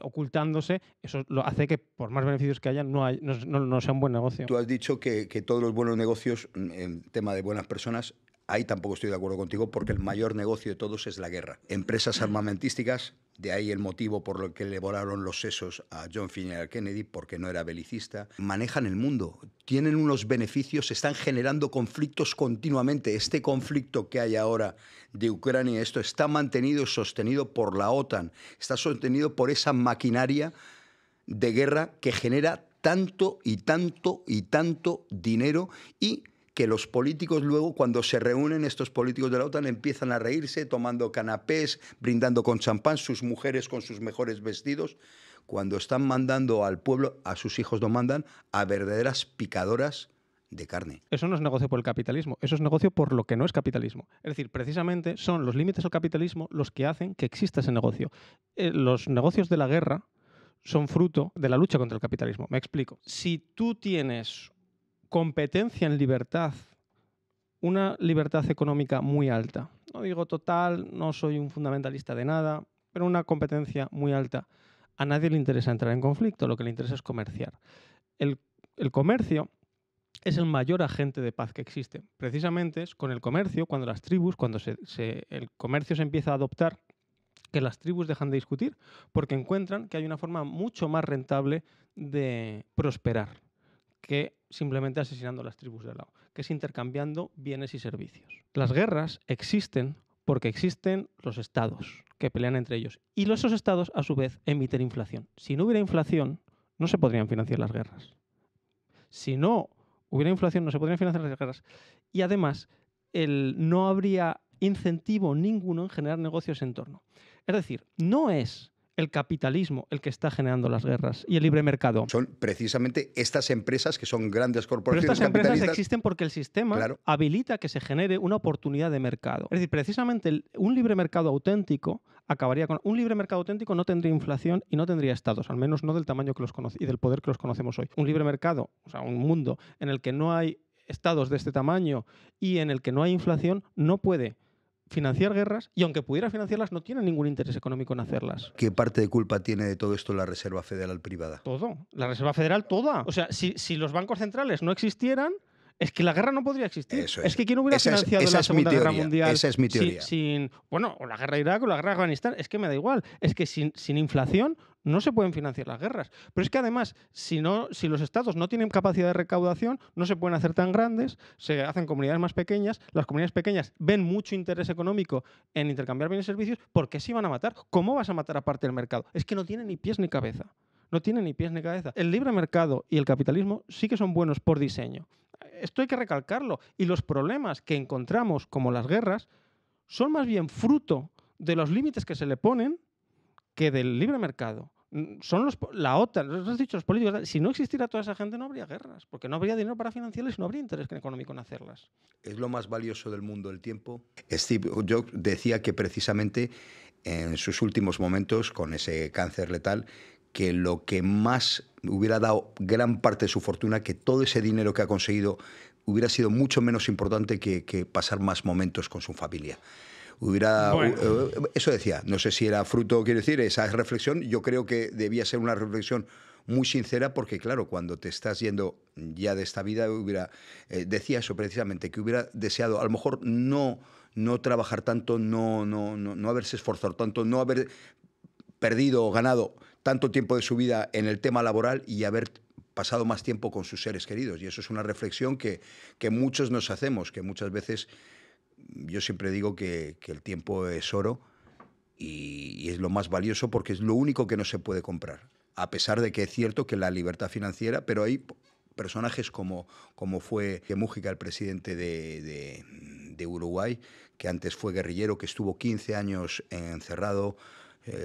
ocultándose, eso lo hace que por más beneficios que haya no sea un buen negocio. Tú has dicho que todos los buenos negocios, en tema de buenas personas, ahí tampoco estoy de acuerdo contigo porque el mayor negocio de todos es la guerra. Empresas armamentísticas, de ahí el motivo por el que le volaron los sesos a John F. Kennedy porque no era belicista. Manejan el mundo, tienen unos beneficios, están generando conflictos continuamente. Este conflicto que hay ahora de Ucrania, esto está mantenido y sostenido por la OTAN, está sostenido por esa maquinaria de guerra que genera tanto y tanto y tanto dinero y que los políticos luego, cuando se reúnen estos políticos de la OTAN, empiezan a reírse, tomando canapés, brindando con champán, sus mujeres con sus mejores vestidos, cuando están mandando al pueblo, a sus hijos lo mandan, a verdaderas picadoras de carne. Eso no es negocio por el capitalismo, eso es negocio por lo que no es capitalismo. Es decir, precisamente son los límites al capitalismo los que hacen que exista ese negocio. Los negocios de la guerra son fruto de la lucha contra el capitalismo. Me explico. Si tú tienes competencia en libertad, una libertad económica muy alta. No digo total, no soy un fundamentalista de nada, pero una competencia muy alta. A nadie le interesa entrar en conflicto, lo que le interesa es comerciar. El comercio es el mayor agente de paz que existe. Precisamente es con el comercio, cuando las tribus, cuando el comercio se empieza a adoptar, que las tribus dejan de discutir porque encuentran que hay una forma mucho más rentable de prosperar que simplemente asesinando a las tribus de al lado, que es intercambiando bienes y servicios. Las guerras existen porque existen los estados que pelean entre ellos y esos estados a su vez emiten inflación. Si no hubiera inflación, no se podrían financiar las guerras. Si no hubiera inflación, no se podrían financiar las guerras. Y además, no habría incentivo ninguno en generar negocios en torno. Es decir, no es el capitalismo el que está generando las guerras y el libre mercado. Son precisamente estas empresas que son grandes corporaciones capitalistas. Pero estas empresas capitalistas existen porque el sistema, claro, habilita que se genere una oportunidad de mercado. Es decir, precisamente un libre mercado auténtico acabaría con... Un libre mercado auténtico no tendría inflación y no tendría estados, al menos no del tamaño que los conoce y del poder que los conocemos hoy. Un libre mercado, o sea, un mundo en el que no hay estados de este tamaño y en el que no hay inflación, no puede financiar guerras, y aunque pudiera financiarlas, no tiene ningún interés económico en hacerlas. ¿Qué parte de culpa tiene de todo esto la Reserva Federal privada? Todo. La Reserva Federal, toda. O sea, si los bancos centrales no existieran, es que la guerra no podría existir. Eso es. Es que quién hubiera financiado la Segunda Guerra Mundial. Esa es mi teoría. Bueno, o la guerra de Irak o la guerra de Afganistán, es que me da igual. Es que sin inflación no se pueden financiar las guerras. Pero es que además, si los estados no tienen capacidad de recaudación, no se pueden hacer tan grandes, se hacen comunidades más pequeñas, las comunidades pequeñas ven mucho interés económico en intercambiar bienes y servicios, ¿por qué se iban a matar? ¿Cómo vas a matar aparte del mercado? Es que no tiene ni pies ni cabeza. No tiene ni pies ni cabeza. El libre mercado y el capitalismo sí que son buenos por diseño. Esto hay que recalcarlo. Y los problemas que encontramos, como las guerras, son más bien fruto de los límites que se le ponen que del libre mercado. Son la OTAN, los has dicho, los políticos. Si no existiera toda esa gente, no habría guerras, porque no habría dinero para financiarlas y no habría interés económico en hacerlas. Es lo más valioso del mundo, el tiempo. Steve Jobs decía que precisamente en sus últimos momentos, con ese cáncer letal, que lo que más hubiera dado gran parte de su fortuna, que todo ese dinero que ha conseguido, hubiera sido mucho menos importante que pasar más momentos con su familia. Eso decía, no sé si era fruto, quiero decir, esa reflexión. Yo creo que debía ser una reflexión muy sincera porque, claro, cuando te estás yendo ya de esta vida, decía eso precisamente, que hubiera deseado, a lo mejor, no trabajar tanto, no haberse esforzado tanto, no haber perdido o ganado tanto tiempo de su vida en el tema laboral y haber pasado más tiempo con sus seres queridos. Y eso es una reflexión que muchos nos hacemos, que muchas veces... Yo siempre digo que el tiempo es oro y es lo más valioso porque es lo único que no se puede comprar. A pesar de que es cierto que la libertad financiera, pero hay personajes como fue Mujica, el presidente de Uruguay, que antes fue guerrillero, que estuvo 15 años encerrado,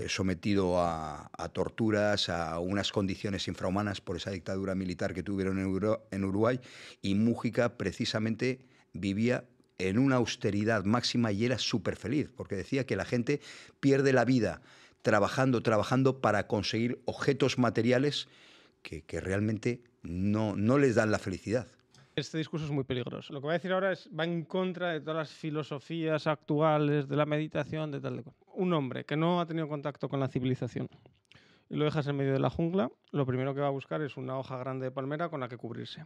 sometido a torturas, a unas condiciones infrahumanas por esa dictadura militar que tuvieron en Uruguay. Y Mujica precisamente vivía en una austeridad máxima y era súper feliz, porque decía que la gente pierde la vida trabajando para conseguir objetos materiales que realmente no les dan la felicidad. Este discurso es muy peligroso. Lo que voy a decir ahora va en contra de todas las filosofías actuales, de la meditación, de tal. Un hombre que no ha tenido contacto con la civilización y lo dejas en medio de la jungla, lo primero que va a buscar es una hoja grande de palmera con la que cubrirse.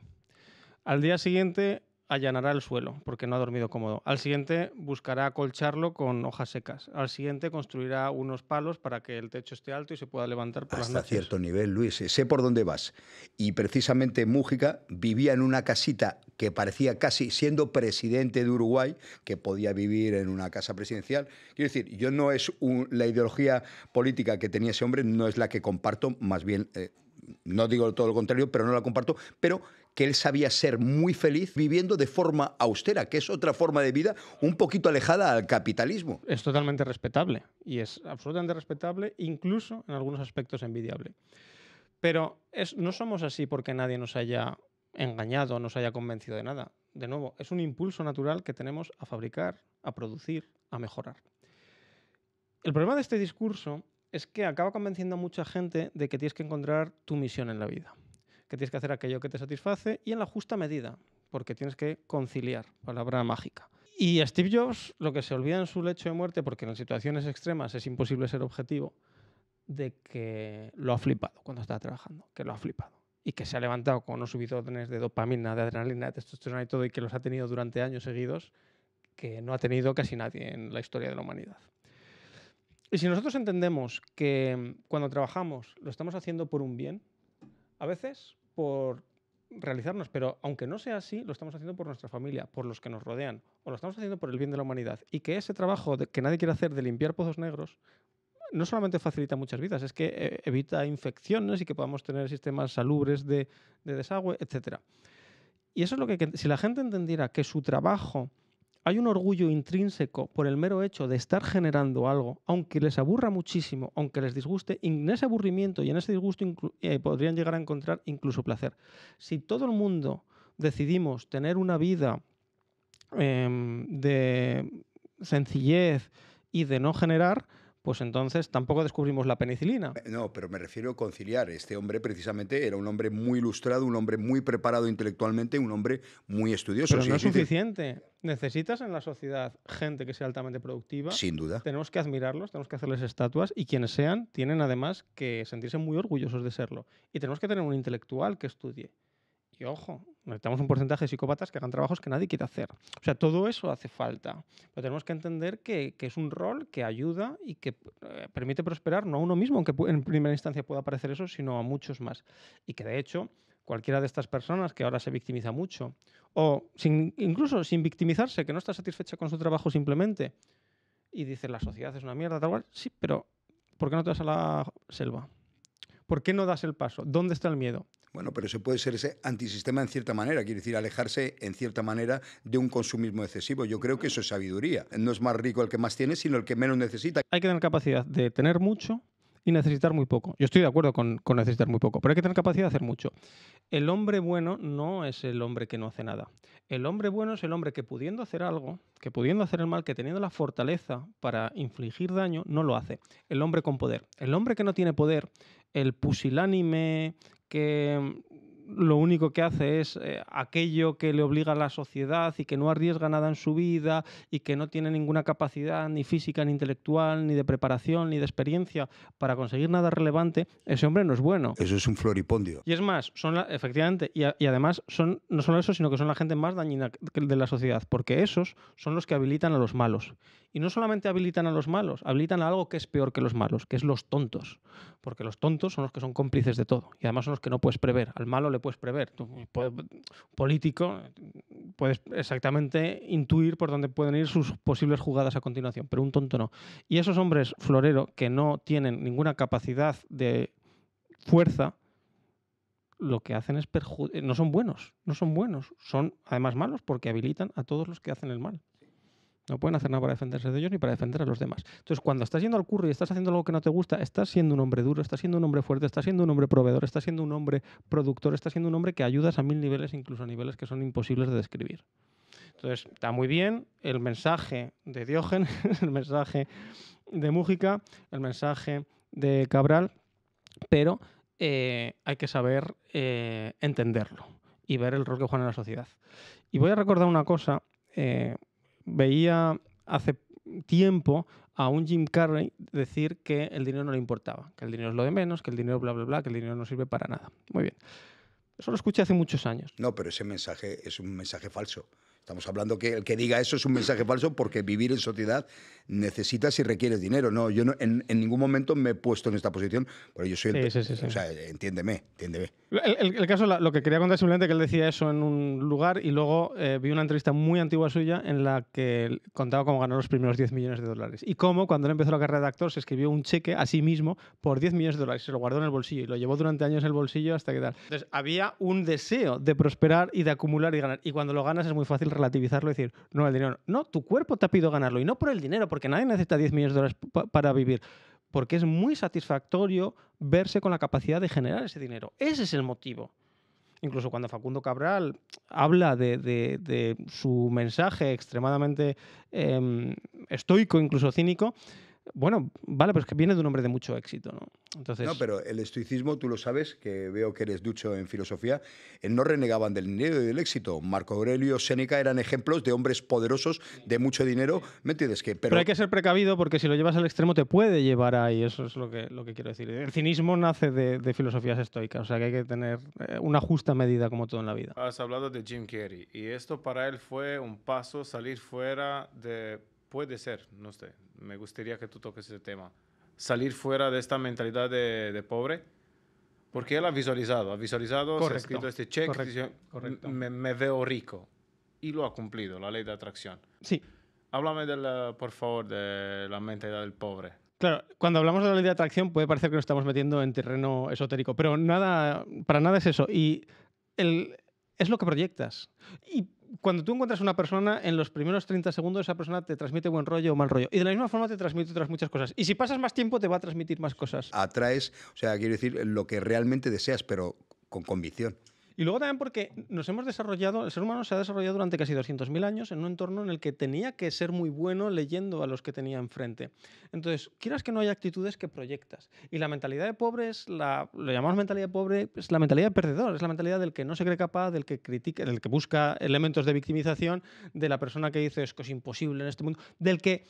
Al día siguiente allanará el suelo porque no ha dormido cómodo. Al siguiente buscará acolcharlo con hojas secas. Al siguiente construirá unos palos para que el techo esté alto y se pueda levantar por las noches. Hasta cierto nivel, Luis. Sé por dónde vas. Y precisamente Mujica vivía en una casita que parecía casi, siendo presidente de Uruguay, que podía vivir en una casa presidencial. Quiero decir, yo no es la ideología política que tenía ese hombre, no es la que comparto, más bien... no digo todo lo contrario, pero no la comparto, pero que él sabía ser muy feliz viviendo de forma austera, que es otra forma de vida un poquito alejada al capitalismo. Es totalmente respetable y es absolutamente respetable, incluso en algunos aspectos envidiable. Pero no somos así porque nadie nos haya engañado, nos haya convencido de nada. De nuevo, es un impulso natural que tenemos a fabricar, a producir, a mejorar. El problema de este discurso es que acaba convenciendo a mucha gente de que tienes que encontrar tu misión en la vida, que tienes que hacer aquello que te satisface y en la justa medida, porque tienes que conciliar, palabra mágica. Y Steve Jobs, lo que se olvida en su lecho de muerte, porque en situaciones extremas es imposible ser objetivo, de que lo ha flipado cuando estaba trabajando, que lo ha flipado. Y que se ha levantado con unos subidones de dopamina, de adrenalina, de testosterona y todo, y que los ha tenido durante años seguidos, que no ha tenido casi nadie en la historia de la humanidad. Y si nosotros entendemos que cuando trabajamos lo estamos haciendo por un bien, a veces por realizarnos, pero aunque no sea así, lo estamos haciendo por nuestra familia, por los que nos rodean, o lo estamos haciendo por el bien de la humanidad, y que ese trabajo que nadie quiere hacer de limpiar pozos negros, no solamente facilita muchas vidas, es que evita infecciones y que podamos tener sistemas salubres de desagüe, etc. Y eso es lo que, si la gente entendiera que su trabajo, hay un orgullo intrínseco por el mero hecho de estar generando algo, aunque les aburra muchísimo, aunque les disguste, y en ese aburrimiento y en ese disgusto podrían llegar a encontrar incluso placer. Si todo el mundo decidimos tener una vida de sencillez y de no generar, pues entonces tampoco descubrimos la penicilina. No, pero me refiero a conciliar. Este hombre precisamente era un hombre muy ilustrado, un hombre muy preparado intelectualmente, un hombre muy estudioso. Pero no es suficiente. Necesitas en la sociedad gente que sea altamente productiva. Sin duda. Tenemos que admirarlos, tenemos que hacerles estatuas, y quienes sean tienen además que sentirse muy orgullosos de serlo. Y tenemos que tener un intelectual que estudie. Y ojo, necesitamos un porcentaje de psicópatas que hagan trabajos que nadie quiere hacer. O sea, todo eso hace falta. Pero tenemos que entender que es un rol que ayuda y que permite prosperar no a uno mismo, aunque en primera instancia pueda parecer eso, sino a muchos más. Y que, de hecho, cualquiera de estas personas que ahora se victimiza mucho, o incluso sin victimizarse, que no está satisfecha con su trabajo simplemente, y dice, la sociedad es una mierda, tal cual. Sí, pero ¿por qué no te vas a la selva? ¿Por qué no das el paso? ¿Dónde está el miedo? Bueno, pero se puede ser ese antisistema en cierta manera, quiere decir, alejarse en cierta manera de un consumismo excesivo. Yo creo que eso es sabiduría. No es más rico el que más tiene, sino el que menos necesita. Hay que tener capacidad de tener mucho y necesitar muy poco. Yo estoy de acuerdo con necesitar muy poco, pero hay que tener capacidad de hacer mucho. El hombre bueno no es el hombre que no hace nada. El hombre bueno es el hombre que pudiendo hacer algo, que pudiendo hacer el mal, que teniendo la fortaleza para infligir daño, no lo hace. El hombre con poder. El hombre que no tiene poder, el pusilánime, que lo único que hace es aquello que le obliga a la sociedad y que no arriesga nada en su vida y que no tiene ninguna capacidad ni física, ni intelectual, ni de preparación, ni de experiencia para conseguir nada relevante, ese hombre no es bueno. Eso es un floripondio. Y es más, son efectivamente, y además son no solo eso, sino que son la gente más dañina de la sociedad, porque esos son los que habilitan a los malos. Y no solamente habilitan a los malos, habilitan a algo que es peor que los malos, que es los tontos. Porque los tontos son los que son cómplices de todo. Y además son los que no puedes prever. Al malo le puedes prever. Tú, político, puedes exactamente intuir por dónde pueden ir sus posibles jugadas a continuación. Pero un tonto no. Y esos hombres florero que no tienen ninguna capacidad de fuerza, lo que hacen es no son buenos. Son además malos porque habilitan a todos los que hacen el mal. No pueden hacer nada para defenderse de ellos ni para defender a los demás. Entonces, cuando estás yendo al curro y estás haciendo algo que no te gusta, estás siendo un hombre duro, estás siendo un hombre fuerte, estás siendo un hombre proveedor, estás siendo un hombre productor, estás siendo un hombre que ayudas a 1000 niveles, incluso a niveles que son imposibles de describir. Entonces, está muy bien el mensaje de Diógenes, el mensaje de Mujica, el mensaje de Cabral, pero hay que saber entenderlo y ver el rol que juega en la sociedad. Y voy a recordar una cosa. Veía hace tiempo a un Jim Carrey decir que el dinero no le importaba, que el dinero es lo de menos, que el dinero bla, bla, bla, que el dinero no sirve para nada. Muy bien. Eso lo escuché hace muchos años. No, pero ese mensaje es un mensaje falso. Estamos hablando que el que diga eso es un mensaje falso porque vivir en sociedad necesitas y requieres dinero. No, yo no, en ningún momento me he puesto en esta posición, pero yo soy el... Sí. O sea, entiéndeme. El caso, lo que quería contar simplemente que él decía eso en un lugar y luego vi una entrevista muy antigua suya en la que contaba cómo ganó los primeros $10 millones y cómo cuando él empezó la carrera de actor se escribió un cheque a sí mismo por $10 millones. Se lo guardó en el bolsillo y lo llevó durante años en el bolsillo hasta que tal. Entonces, había un deseo de prosperar y de acumular y ganar. Y cuando lo ganas es muy fácil relativizarlo y decir, no, el dinero no. No, tu cuerpo te ha pedido ganarlo y no por el dinero, porque nadie necesita $10 millones para vivir. Porque es muy satisfactorio verse con la capacidad de generar ese dinero. Ese es el motivo. Incluso cuando Facundo Cabral habla de su mensaje extremadamente estoico, incluso cínico, Bueno, vale, pero es que viene de un hombre de mucho éxito, ¿no? Entonces... No, pero el estoicismo, tú lo sabes, que veo que eres ducho en filosofía, no renegaban del dinero y del éxito. Marco Aurelio, Séneca eran ejemplos de hombres poderosos, de mucho dinero, ¿me entiendes? Que, pero hay que ser precavido porque si lo llevas al extremo te puede llevar ahí, eso es lo que quiero decir. El cinismo nace de filosofías estoicas, o sea que hay que tener una justa medida como todo en la vida. Has hablado de Jim Carrey y esto para él fue un paso, salir fuera de... Puede ser, no sé, me gustaría que tú toques ese tema. Salir fuera de esta mentalidad de pobre, porque él ha visualizado, correcto, se ha escrito este cheque, correcto. Me veo rico y lo ha cumplido, la ley de atracción. Sí. Háblame, por favor, de la mentalidad del pobre. Claro, cuando hablamos de la ley de atracción puede parecer que nos estamos metiendo en terreno esotérico, pero nada, para nada es eso. Y es lo que proyectas. Y cuando tú encuentras una persona, en los primeros 30 segundos esa persona te transmite buen rollo o mal rollo. Y de la misma forma te transmite otras muchas cosas. Y si pasas más tiempo te va a transmitir más cosas. Atraes, o sea, quiero decir, lo que realmente deseas, pero con convicción. Y luego también porque nos hemos desarrollado, el ser humano se ha desarrollado durante casi 200.000 años en un entorno en el que tenía que ser muy bueno leyendo a los que tenía enfrente. Entonces, quieras que no, haya actitudes que proyectas. Y la mentalidad de pobre es lo llamamos mentalidad de pobre, es la mentalidad de perdedor, es la mentalidad del que no se cree capaz, del que critica, del que busca elementos de victimización, de la persona que dice es que es imposible en este mundo, del que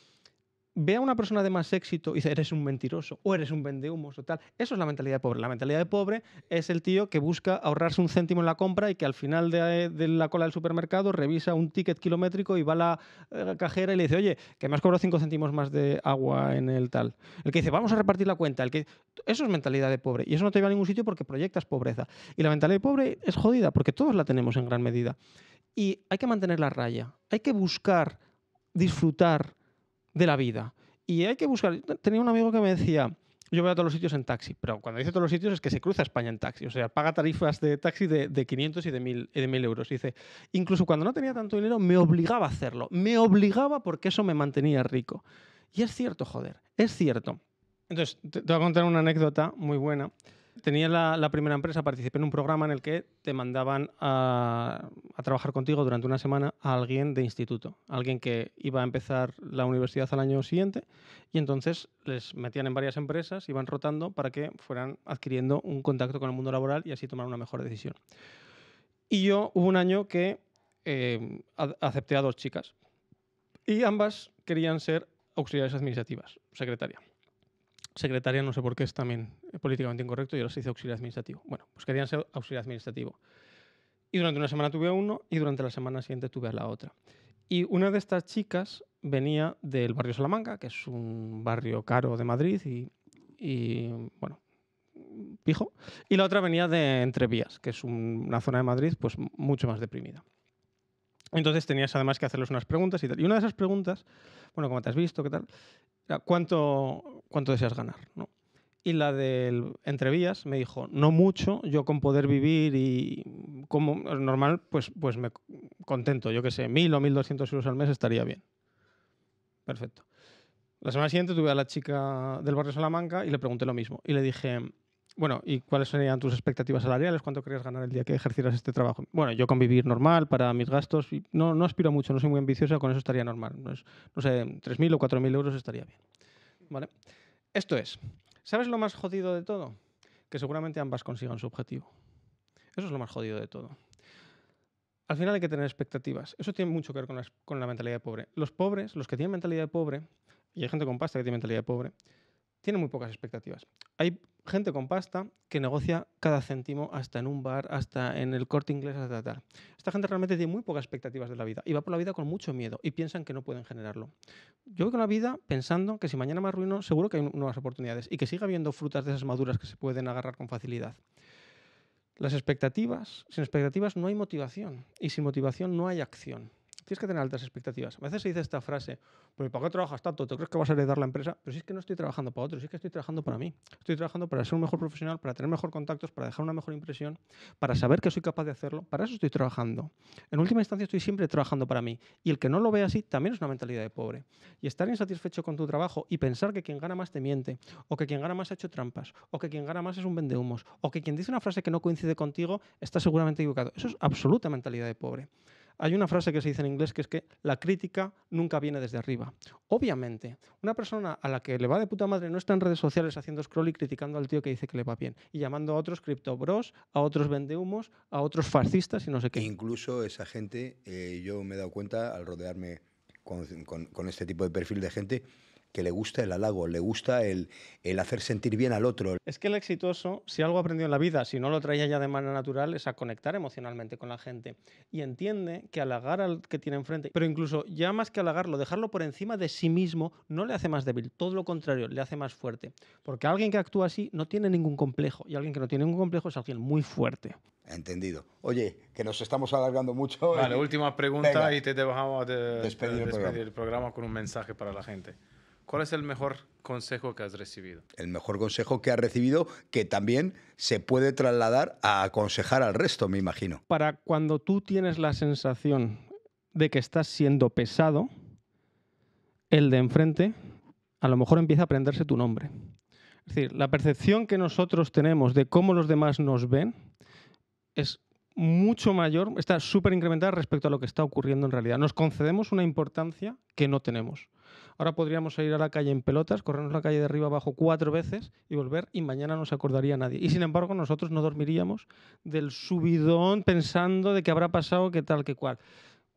ve a una persona de más éxito y dice eres un mentiroso o eres un vendehumos o tal. Eso es la mentalidad de pobre. La mentalidad de pobre es el tío que busca ahorrarse un céntimo en la compra y que al final de la cola del supermercado revisa un ticket kilométrico y va a la cajera y le dice oye, que me has cobrado 5 céntimos más de agua en el tal. El que dice vamos a repartir la cuenta. Eso es mentalidad de pobre y eso no te lleva a ningún sitio porque proyectas pobreza. Y la mentalidad de pobre es jodida porque todos la tenemos en gran medida. Y hay que mantener la raya. Hay que buscar disfrutar de la vida. Y hay que buscar... Tenía un amigo que me decía, yo voy a todos los sitios en taxi, pero cuando dice todos los sitios es que se cruza España en taxi, o sea, paga tarifas de taxi de 500 y de 1.000 euros. Y dice, incluso cuando no tenía tanto dinero me obligaba a hacerlo, me obligaba porque eso me mantenía rico. Y es cierto, joder, es cierto. Entonces, te voy a contar una anécdota muy buena. Tenía la primera empresa, participé en un programa en el que te mandaban a trabajar contigo durante una semana a alguien de instituto, alguien que iba a empezar la universidad al año siguiente y entonces les metían en varias empresas, iban rotando para que fueran adquiriendo un contacto con el mundo laboral y así tomar una mejor decisión. Y yo hubo un año que acepté a 2 chicas y ambas querían ser auxiliares administrativas, secretaria. Secretaria, no sé por qué, es también políticamente incorrecto y ahora se dice auxiliar administrativo. Bueno, pues querían ser auxiliar administrativo. Y durante una semana tuve a uno y durante la semana siguiente tuve a la otra. Y una de estas chicas venía del barrio Salamanca, que es un barrio caro de Madrid y bueno, pijo. Y la otra venía de Entrevías, que es una zona de Madrid pues mucho más deprimida. Entonces tenías además que hacerles unas preguntas y tal. Y una de esas preguntas, bueno, ¿cómo te has visto? ¿Qué tal? ¿Cuánto deseas ganar? ¿No? Y la del Entrevías me dijo, no mucho, yo con poder vivir y como normal, pues me contento, yo qué sé, 1.000 o 1.200 euros al mes estaría bien. Perfecto. La semana siguiente tuve a la chica del barrio Salamanca y le pregunté lo mismo. Y le dije, bueno, ¿y cuáles serían tus expectativas salariales? ¿Cuánto querías ganar el día que ejercieras este trabajo? Bueno, yo con vivir normal, para mis gastos, no aspiro mucho, no soy muy ambiciosa, con eso estaría normal. No sé, 3.000 o 4.000 euros estaría bien. ¿Vale? Esto es, ¿sabes lo más jodido de todo? Que seguramente ambas consigan su objetivo. Eso es lo más jodido de todo. Al final hay que tener expectativas. Eso tiene mucho que ver con la mentalidad de pobre. Los pobres, los que tienen mentalidad de pobre, y hay gente con pasta que tiene mentalidad de pobre, tienen muy pocas expectativas. Hay gente con pasta que negocia cada céntimo hasta en un bar, hasta en el Corte Inglés, hasta tal. Esta gente realmente tiene muy pocas expectativas de la vida y va por la vida con mucho miedo y piensan que no pueden generarlo. Yo voy con la vida pensando que si mañana me arruino seguro que hay nuevas oportunidades y que siga habiendo frutas de esas maduras que se pueden agarrar con facilidad. Las expectativas, sin expectativas no hay motivación y sin motivación no hay acción. Tienes que tener altas expectativas. A veces se dice esta frase, pero ¿para qué trabajas tanto? ¿Te crees que vas a heredar la empresa? Pero si es que no estoy trabajando para otros, si es que estoy trabajando para mí. Estoy trabajando para ser un mejor profesional, para tener mejor contactos, para dejar una mejor impresión, para saber que soy capaz de hacerlo. Para eso estoy trabajando. En última instancia estoy siempre trabajando para mí. Y el que no lo ve así también es una mentalidad de pobre. Y estar insatisfecho con tu trabajo y pensar que quien gana más te miente, o que quien gana más ha hecho trampas, o que quien gana más es un vendehumos, o que quien dice una frase que no coincide contigo está seguramente equivocado. Eso es absoluta mentalidad de pobre. Hay una frase que se dice en inglés que es que la crítica nunca viene desde arriba. Obviamente, una persona a la que le va de puta madre no está en redes sociales haciendo scroll y criticando al tío que dice que le va bien y llamando a otros criptobros, a otros vendehumos, a otros fascistas y no sé qué. Incluso esa gente, yo me he dado cuenta al rodearme con este tipo de perfil de gente que le gusta el halago, le gusta el hacer sentir bien al otro. Es que el exitoso, si algo aprendió en la vida, si no lo traía ya de manera natural, es a conectar emocionalmente con la gente. Y entiende que halagar al que tiene enfrente, pero incluso ya más que halagarlo, dejarlo por encima de sí mismo, no le hace más débil, todo lo contrario, le hace más fuerte. Porque alguien que actúa así no tiene ningún complejo, y alguien que no tiene ningún complejo es alguien muy fuerte. Entendido. Oye, que nos estamos alargando mucho. Vale, última pregunta. Venga, y te bajamos a despedir el programa con un mensaje para la gente. ¿Cuál es el mejor consejo que has recibido? El mejor consejo que has recibido, que también se puede trasladar a aconsejar al resto, me imagino. Para cuando tú tienes la sensación de que estás siendo pesado, el de enfrente a lo mejor empieza a aprenderse tu nombre. Es decir, la percepción que nosotros tenemos de cómo los demás nos ven es mucho mayor, está súper incrementada respecto a lo que está ocurriendo en realidad. Nos concedemos una importancia que no tenemos. Ahora podríamos ir a la calle en pelotas, corrernos la calle de arriba abajo 4 veces y volver, y mañana no se acordaría nadie. Y sin embargo nosotros no dormiríamos del subidón pensando de que habrá pasado, que tal, que cual.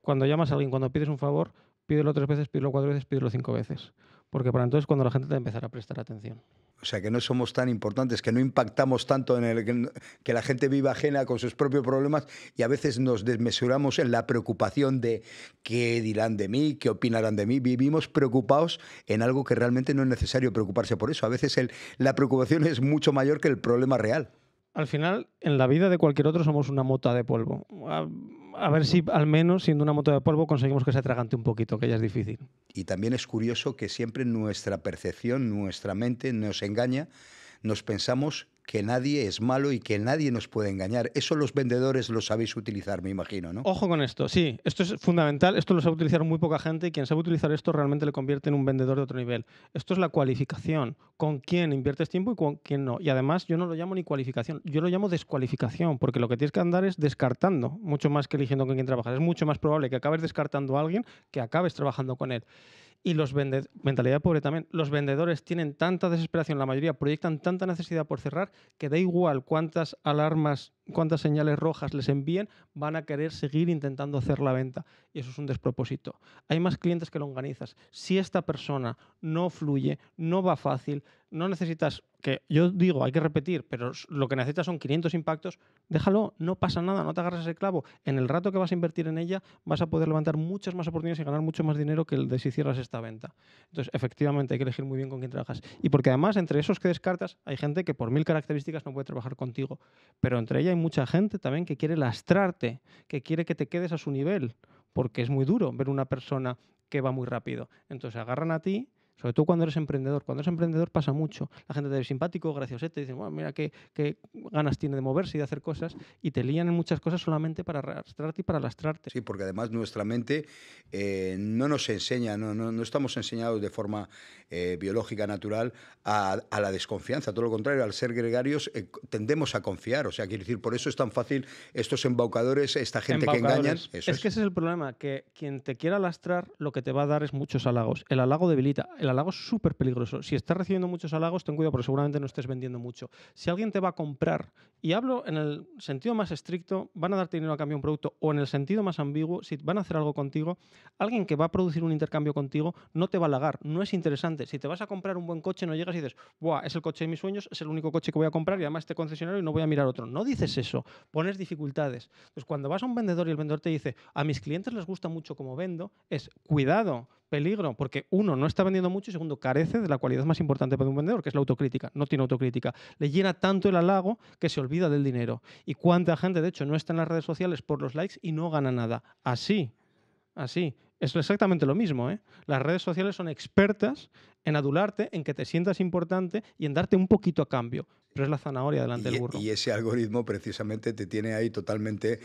Cuando llamas a alguien, cuando pides un favor, pídelo 3 veces, pídelo 4 veces, pídelo 5 veces. Porque para entonces cuando la gente te empezará a prestar atención. O sea, que no somos tan importantes, que no impactamos tanto en que la gente viva ajena con sus propios problemas, y a veces nos desmesuramos en la preocupación de qué dirán de mí, qué opinarán de mí. Vivimos preocupados en algo que realmente no es necesario preocuparse por eso. A veces la preocupación es mucho mayor que el problema real. Al final, en la vida de cualquier otro somos una mota de polvo. A ver si al menos siendo una mota de polvo conseguimos que se atragante un poquito, que ya es difícil. Y también es curioso que siempre nuestra percepción, nuestra mente nos engaña, nos pensamos que nadie es malo y que nadie nos puede engañar. Eso los vendedores lo sabéis utilizar, me imagino, ¿no? Ojo con esto, sí. Esto es fundamental. Esto lo sabe utilizar muy poca gente y quien sabe utilizar esto realmente le convierte en un vendedor de otro nivel. Esto es la cualificación. Con quién inviertes tiempo y con quién no. Y además yo no lo llamo ni cualificación, yo lo llamo descualificación, porque lo que tienes que andar es descartando, mucho más que eligiendo con quién trabajas. Es mucho más probable que acabes descartando a alguien que acabes trabajando con él. Y los vendedores, mentalidad pobre también, los vendedores tienen tanta desesperación, la mayoría proyectan tanta necesidad por cerrar que da igual cuántas alarmas, cuántas señales rojas les envíen, van a querer seguir intentando hacer la venta. Y eso es un despropósito. Hay más clientes que longanizas. Si esta persona no fluye, no va fácil, no necesitas, que yo digo, hay que repetir, pero lo que necesitas son 500 impactos, déjalo, no pasa nada, no te agarres ese clavo. En el rato que vas a invertir en ella, vas a poder levantar muchas más oportunidades y ganar mucho más dinero que el de si cierras esta venta. Entonces, efectivamente, hay que elegir muy bien con quién trabajas. Y porque además, entre esos que descartas, hay gente que por 1000 características no puede trabajar contigo. Pero entre ella hay mucha gente también que quiere lastrarte, que quiere que te quedes a su nivel, porque es muy duro ver una persona que va muy rápido. Entonces, agarran a ti. Sobre todo cuando eres emprendedor. Cuando eres emprendedor pasa mucho. La gente te ve simpático, graciosete, dice, bueno, mira qué ganas tiene de moverse y de hacer cosas, y te lían en muchas cosas solamente para arrastrarte y para lastrarte. Sí, porque además nuestra mente no nos enseña, no estamos enseñados de forma biológica, natural, a la desconfianza. Todo lo contrario, al ser gregarios tendemos a confiar. O sea, quiero decir, por eso es tan fácil estos embaucadores, esta gente que engañan. Es que ese es el problema, que quien te quiera lastrar lo que te va a dar es muchos halagos. El halago debilita. El halago es súper peligroso. Si estás recibiendo muchos halagos, ten cuidado, porque seguramente no estés vendiendo mucho. Si alguien te va a comprar, y hablo en el sentido más estricto, van a darte dinero a cambio de un producto, o en el sentido más ambiguo, si van a hacer algo contigo, alguien que va a producir un intercambio contigo no te va a halagar, no es interesante. Si te vas a comprar un buen coche, no llegas y dices, ¡buah, es el coche de mis sueños, es el único coche que voy a comprar y además este concesionario y no voy a mirar otro! No dices eso, pones dificultades. Pues cuando vas a un vendedor y el vendedor te dice, a mis clientes les gusta mucho cómo vendo, es cuidado, peligro, porque uno, no está vendiendo mucho, y segundo, carece de la cualidad más importante para un vendedor, que es la autocrítica. No tiene autocrítica. Le llena tanto el halago que se olvida del dinero. Y cuánta gente, de hecho, no está en las redes sociales por los likes y no gana nada. Así. Es exactamente lo mismo, ¿eh? Las redes sociales son expertas en adularte, en que te sientas importante y en darte un poquito a cambio. Pero es la zanahoria delante del burro. Y ese algoritmo precisamente te tiene ahí totalmente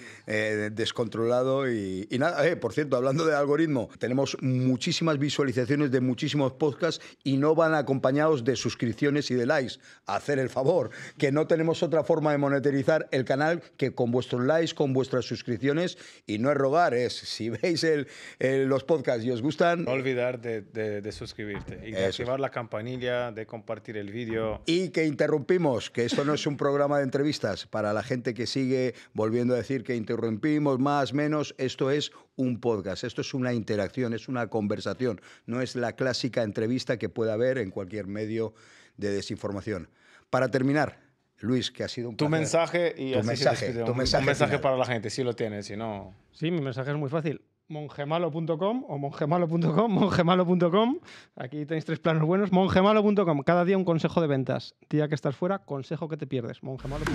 descontrolado y nada. Por cierto, hablando de algoritmo, tenemos muchísimas visualizaciones de muchísimos podcasts y no van acompañados de suscripciones y de likes. Hacer el favor, que no tenemos otra forma de monetizar el canal que con vuestros likes, con vuestras suscripciones, y no es rogar, es si veis los podcasts y os gustan... No olvidar de suscribirte y de activar la campanilla, de compartir el vídeo. Y que interrumpimos, que esto no es un programa de entrevistas. Para la gente que sigue volviendo a decir que interrumpimos más, menos, esto es un podcast, esto es una interacción, es una conversación, no es la clásica entrevista que puede haber en cualquier medio de desinformación. Para terminar, Luis, que ha sido un placer. Tu mensaje para la gente, si lo tienes, si no... Sí, mi mensaje es muy fácil. mongemalo.com o mongemalo.com, mongemalo.com. Aquí tenéis tres planos buenos. mongemalo.com, cada día un consejo de ventas. Día que estás fuera, consejo que te pierdes. mongemalo.com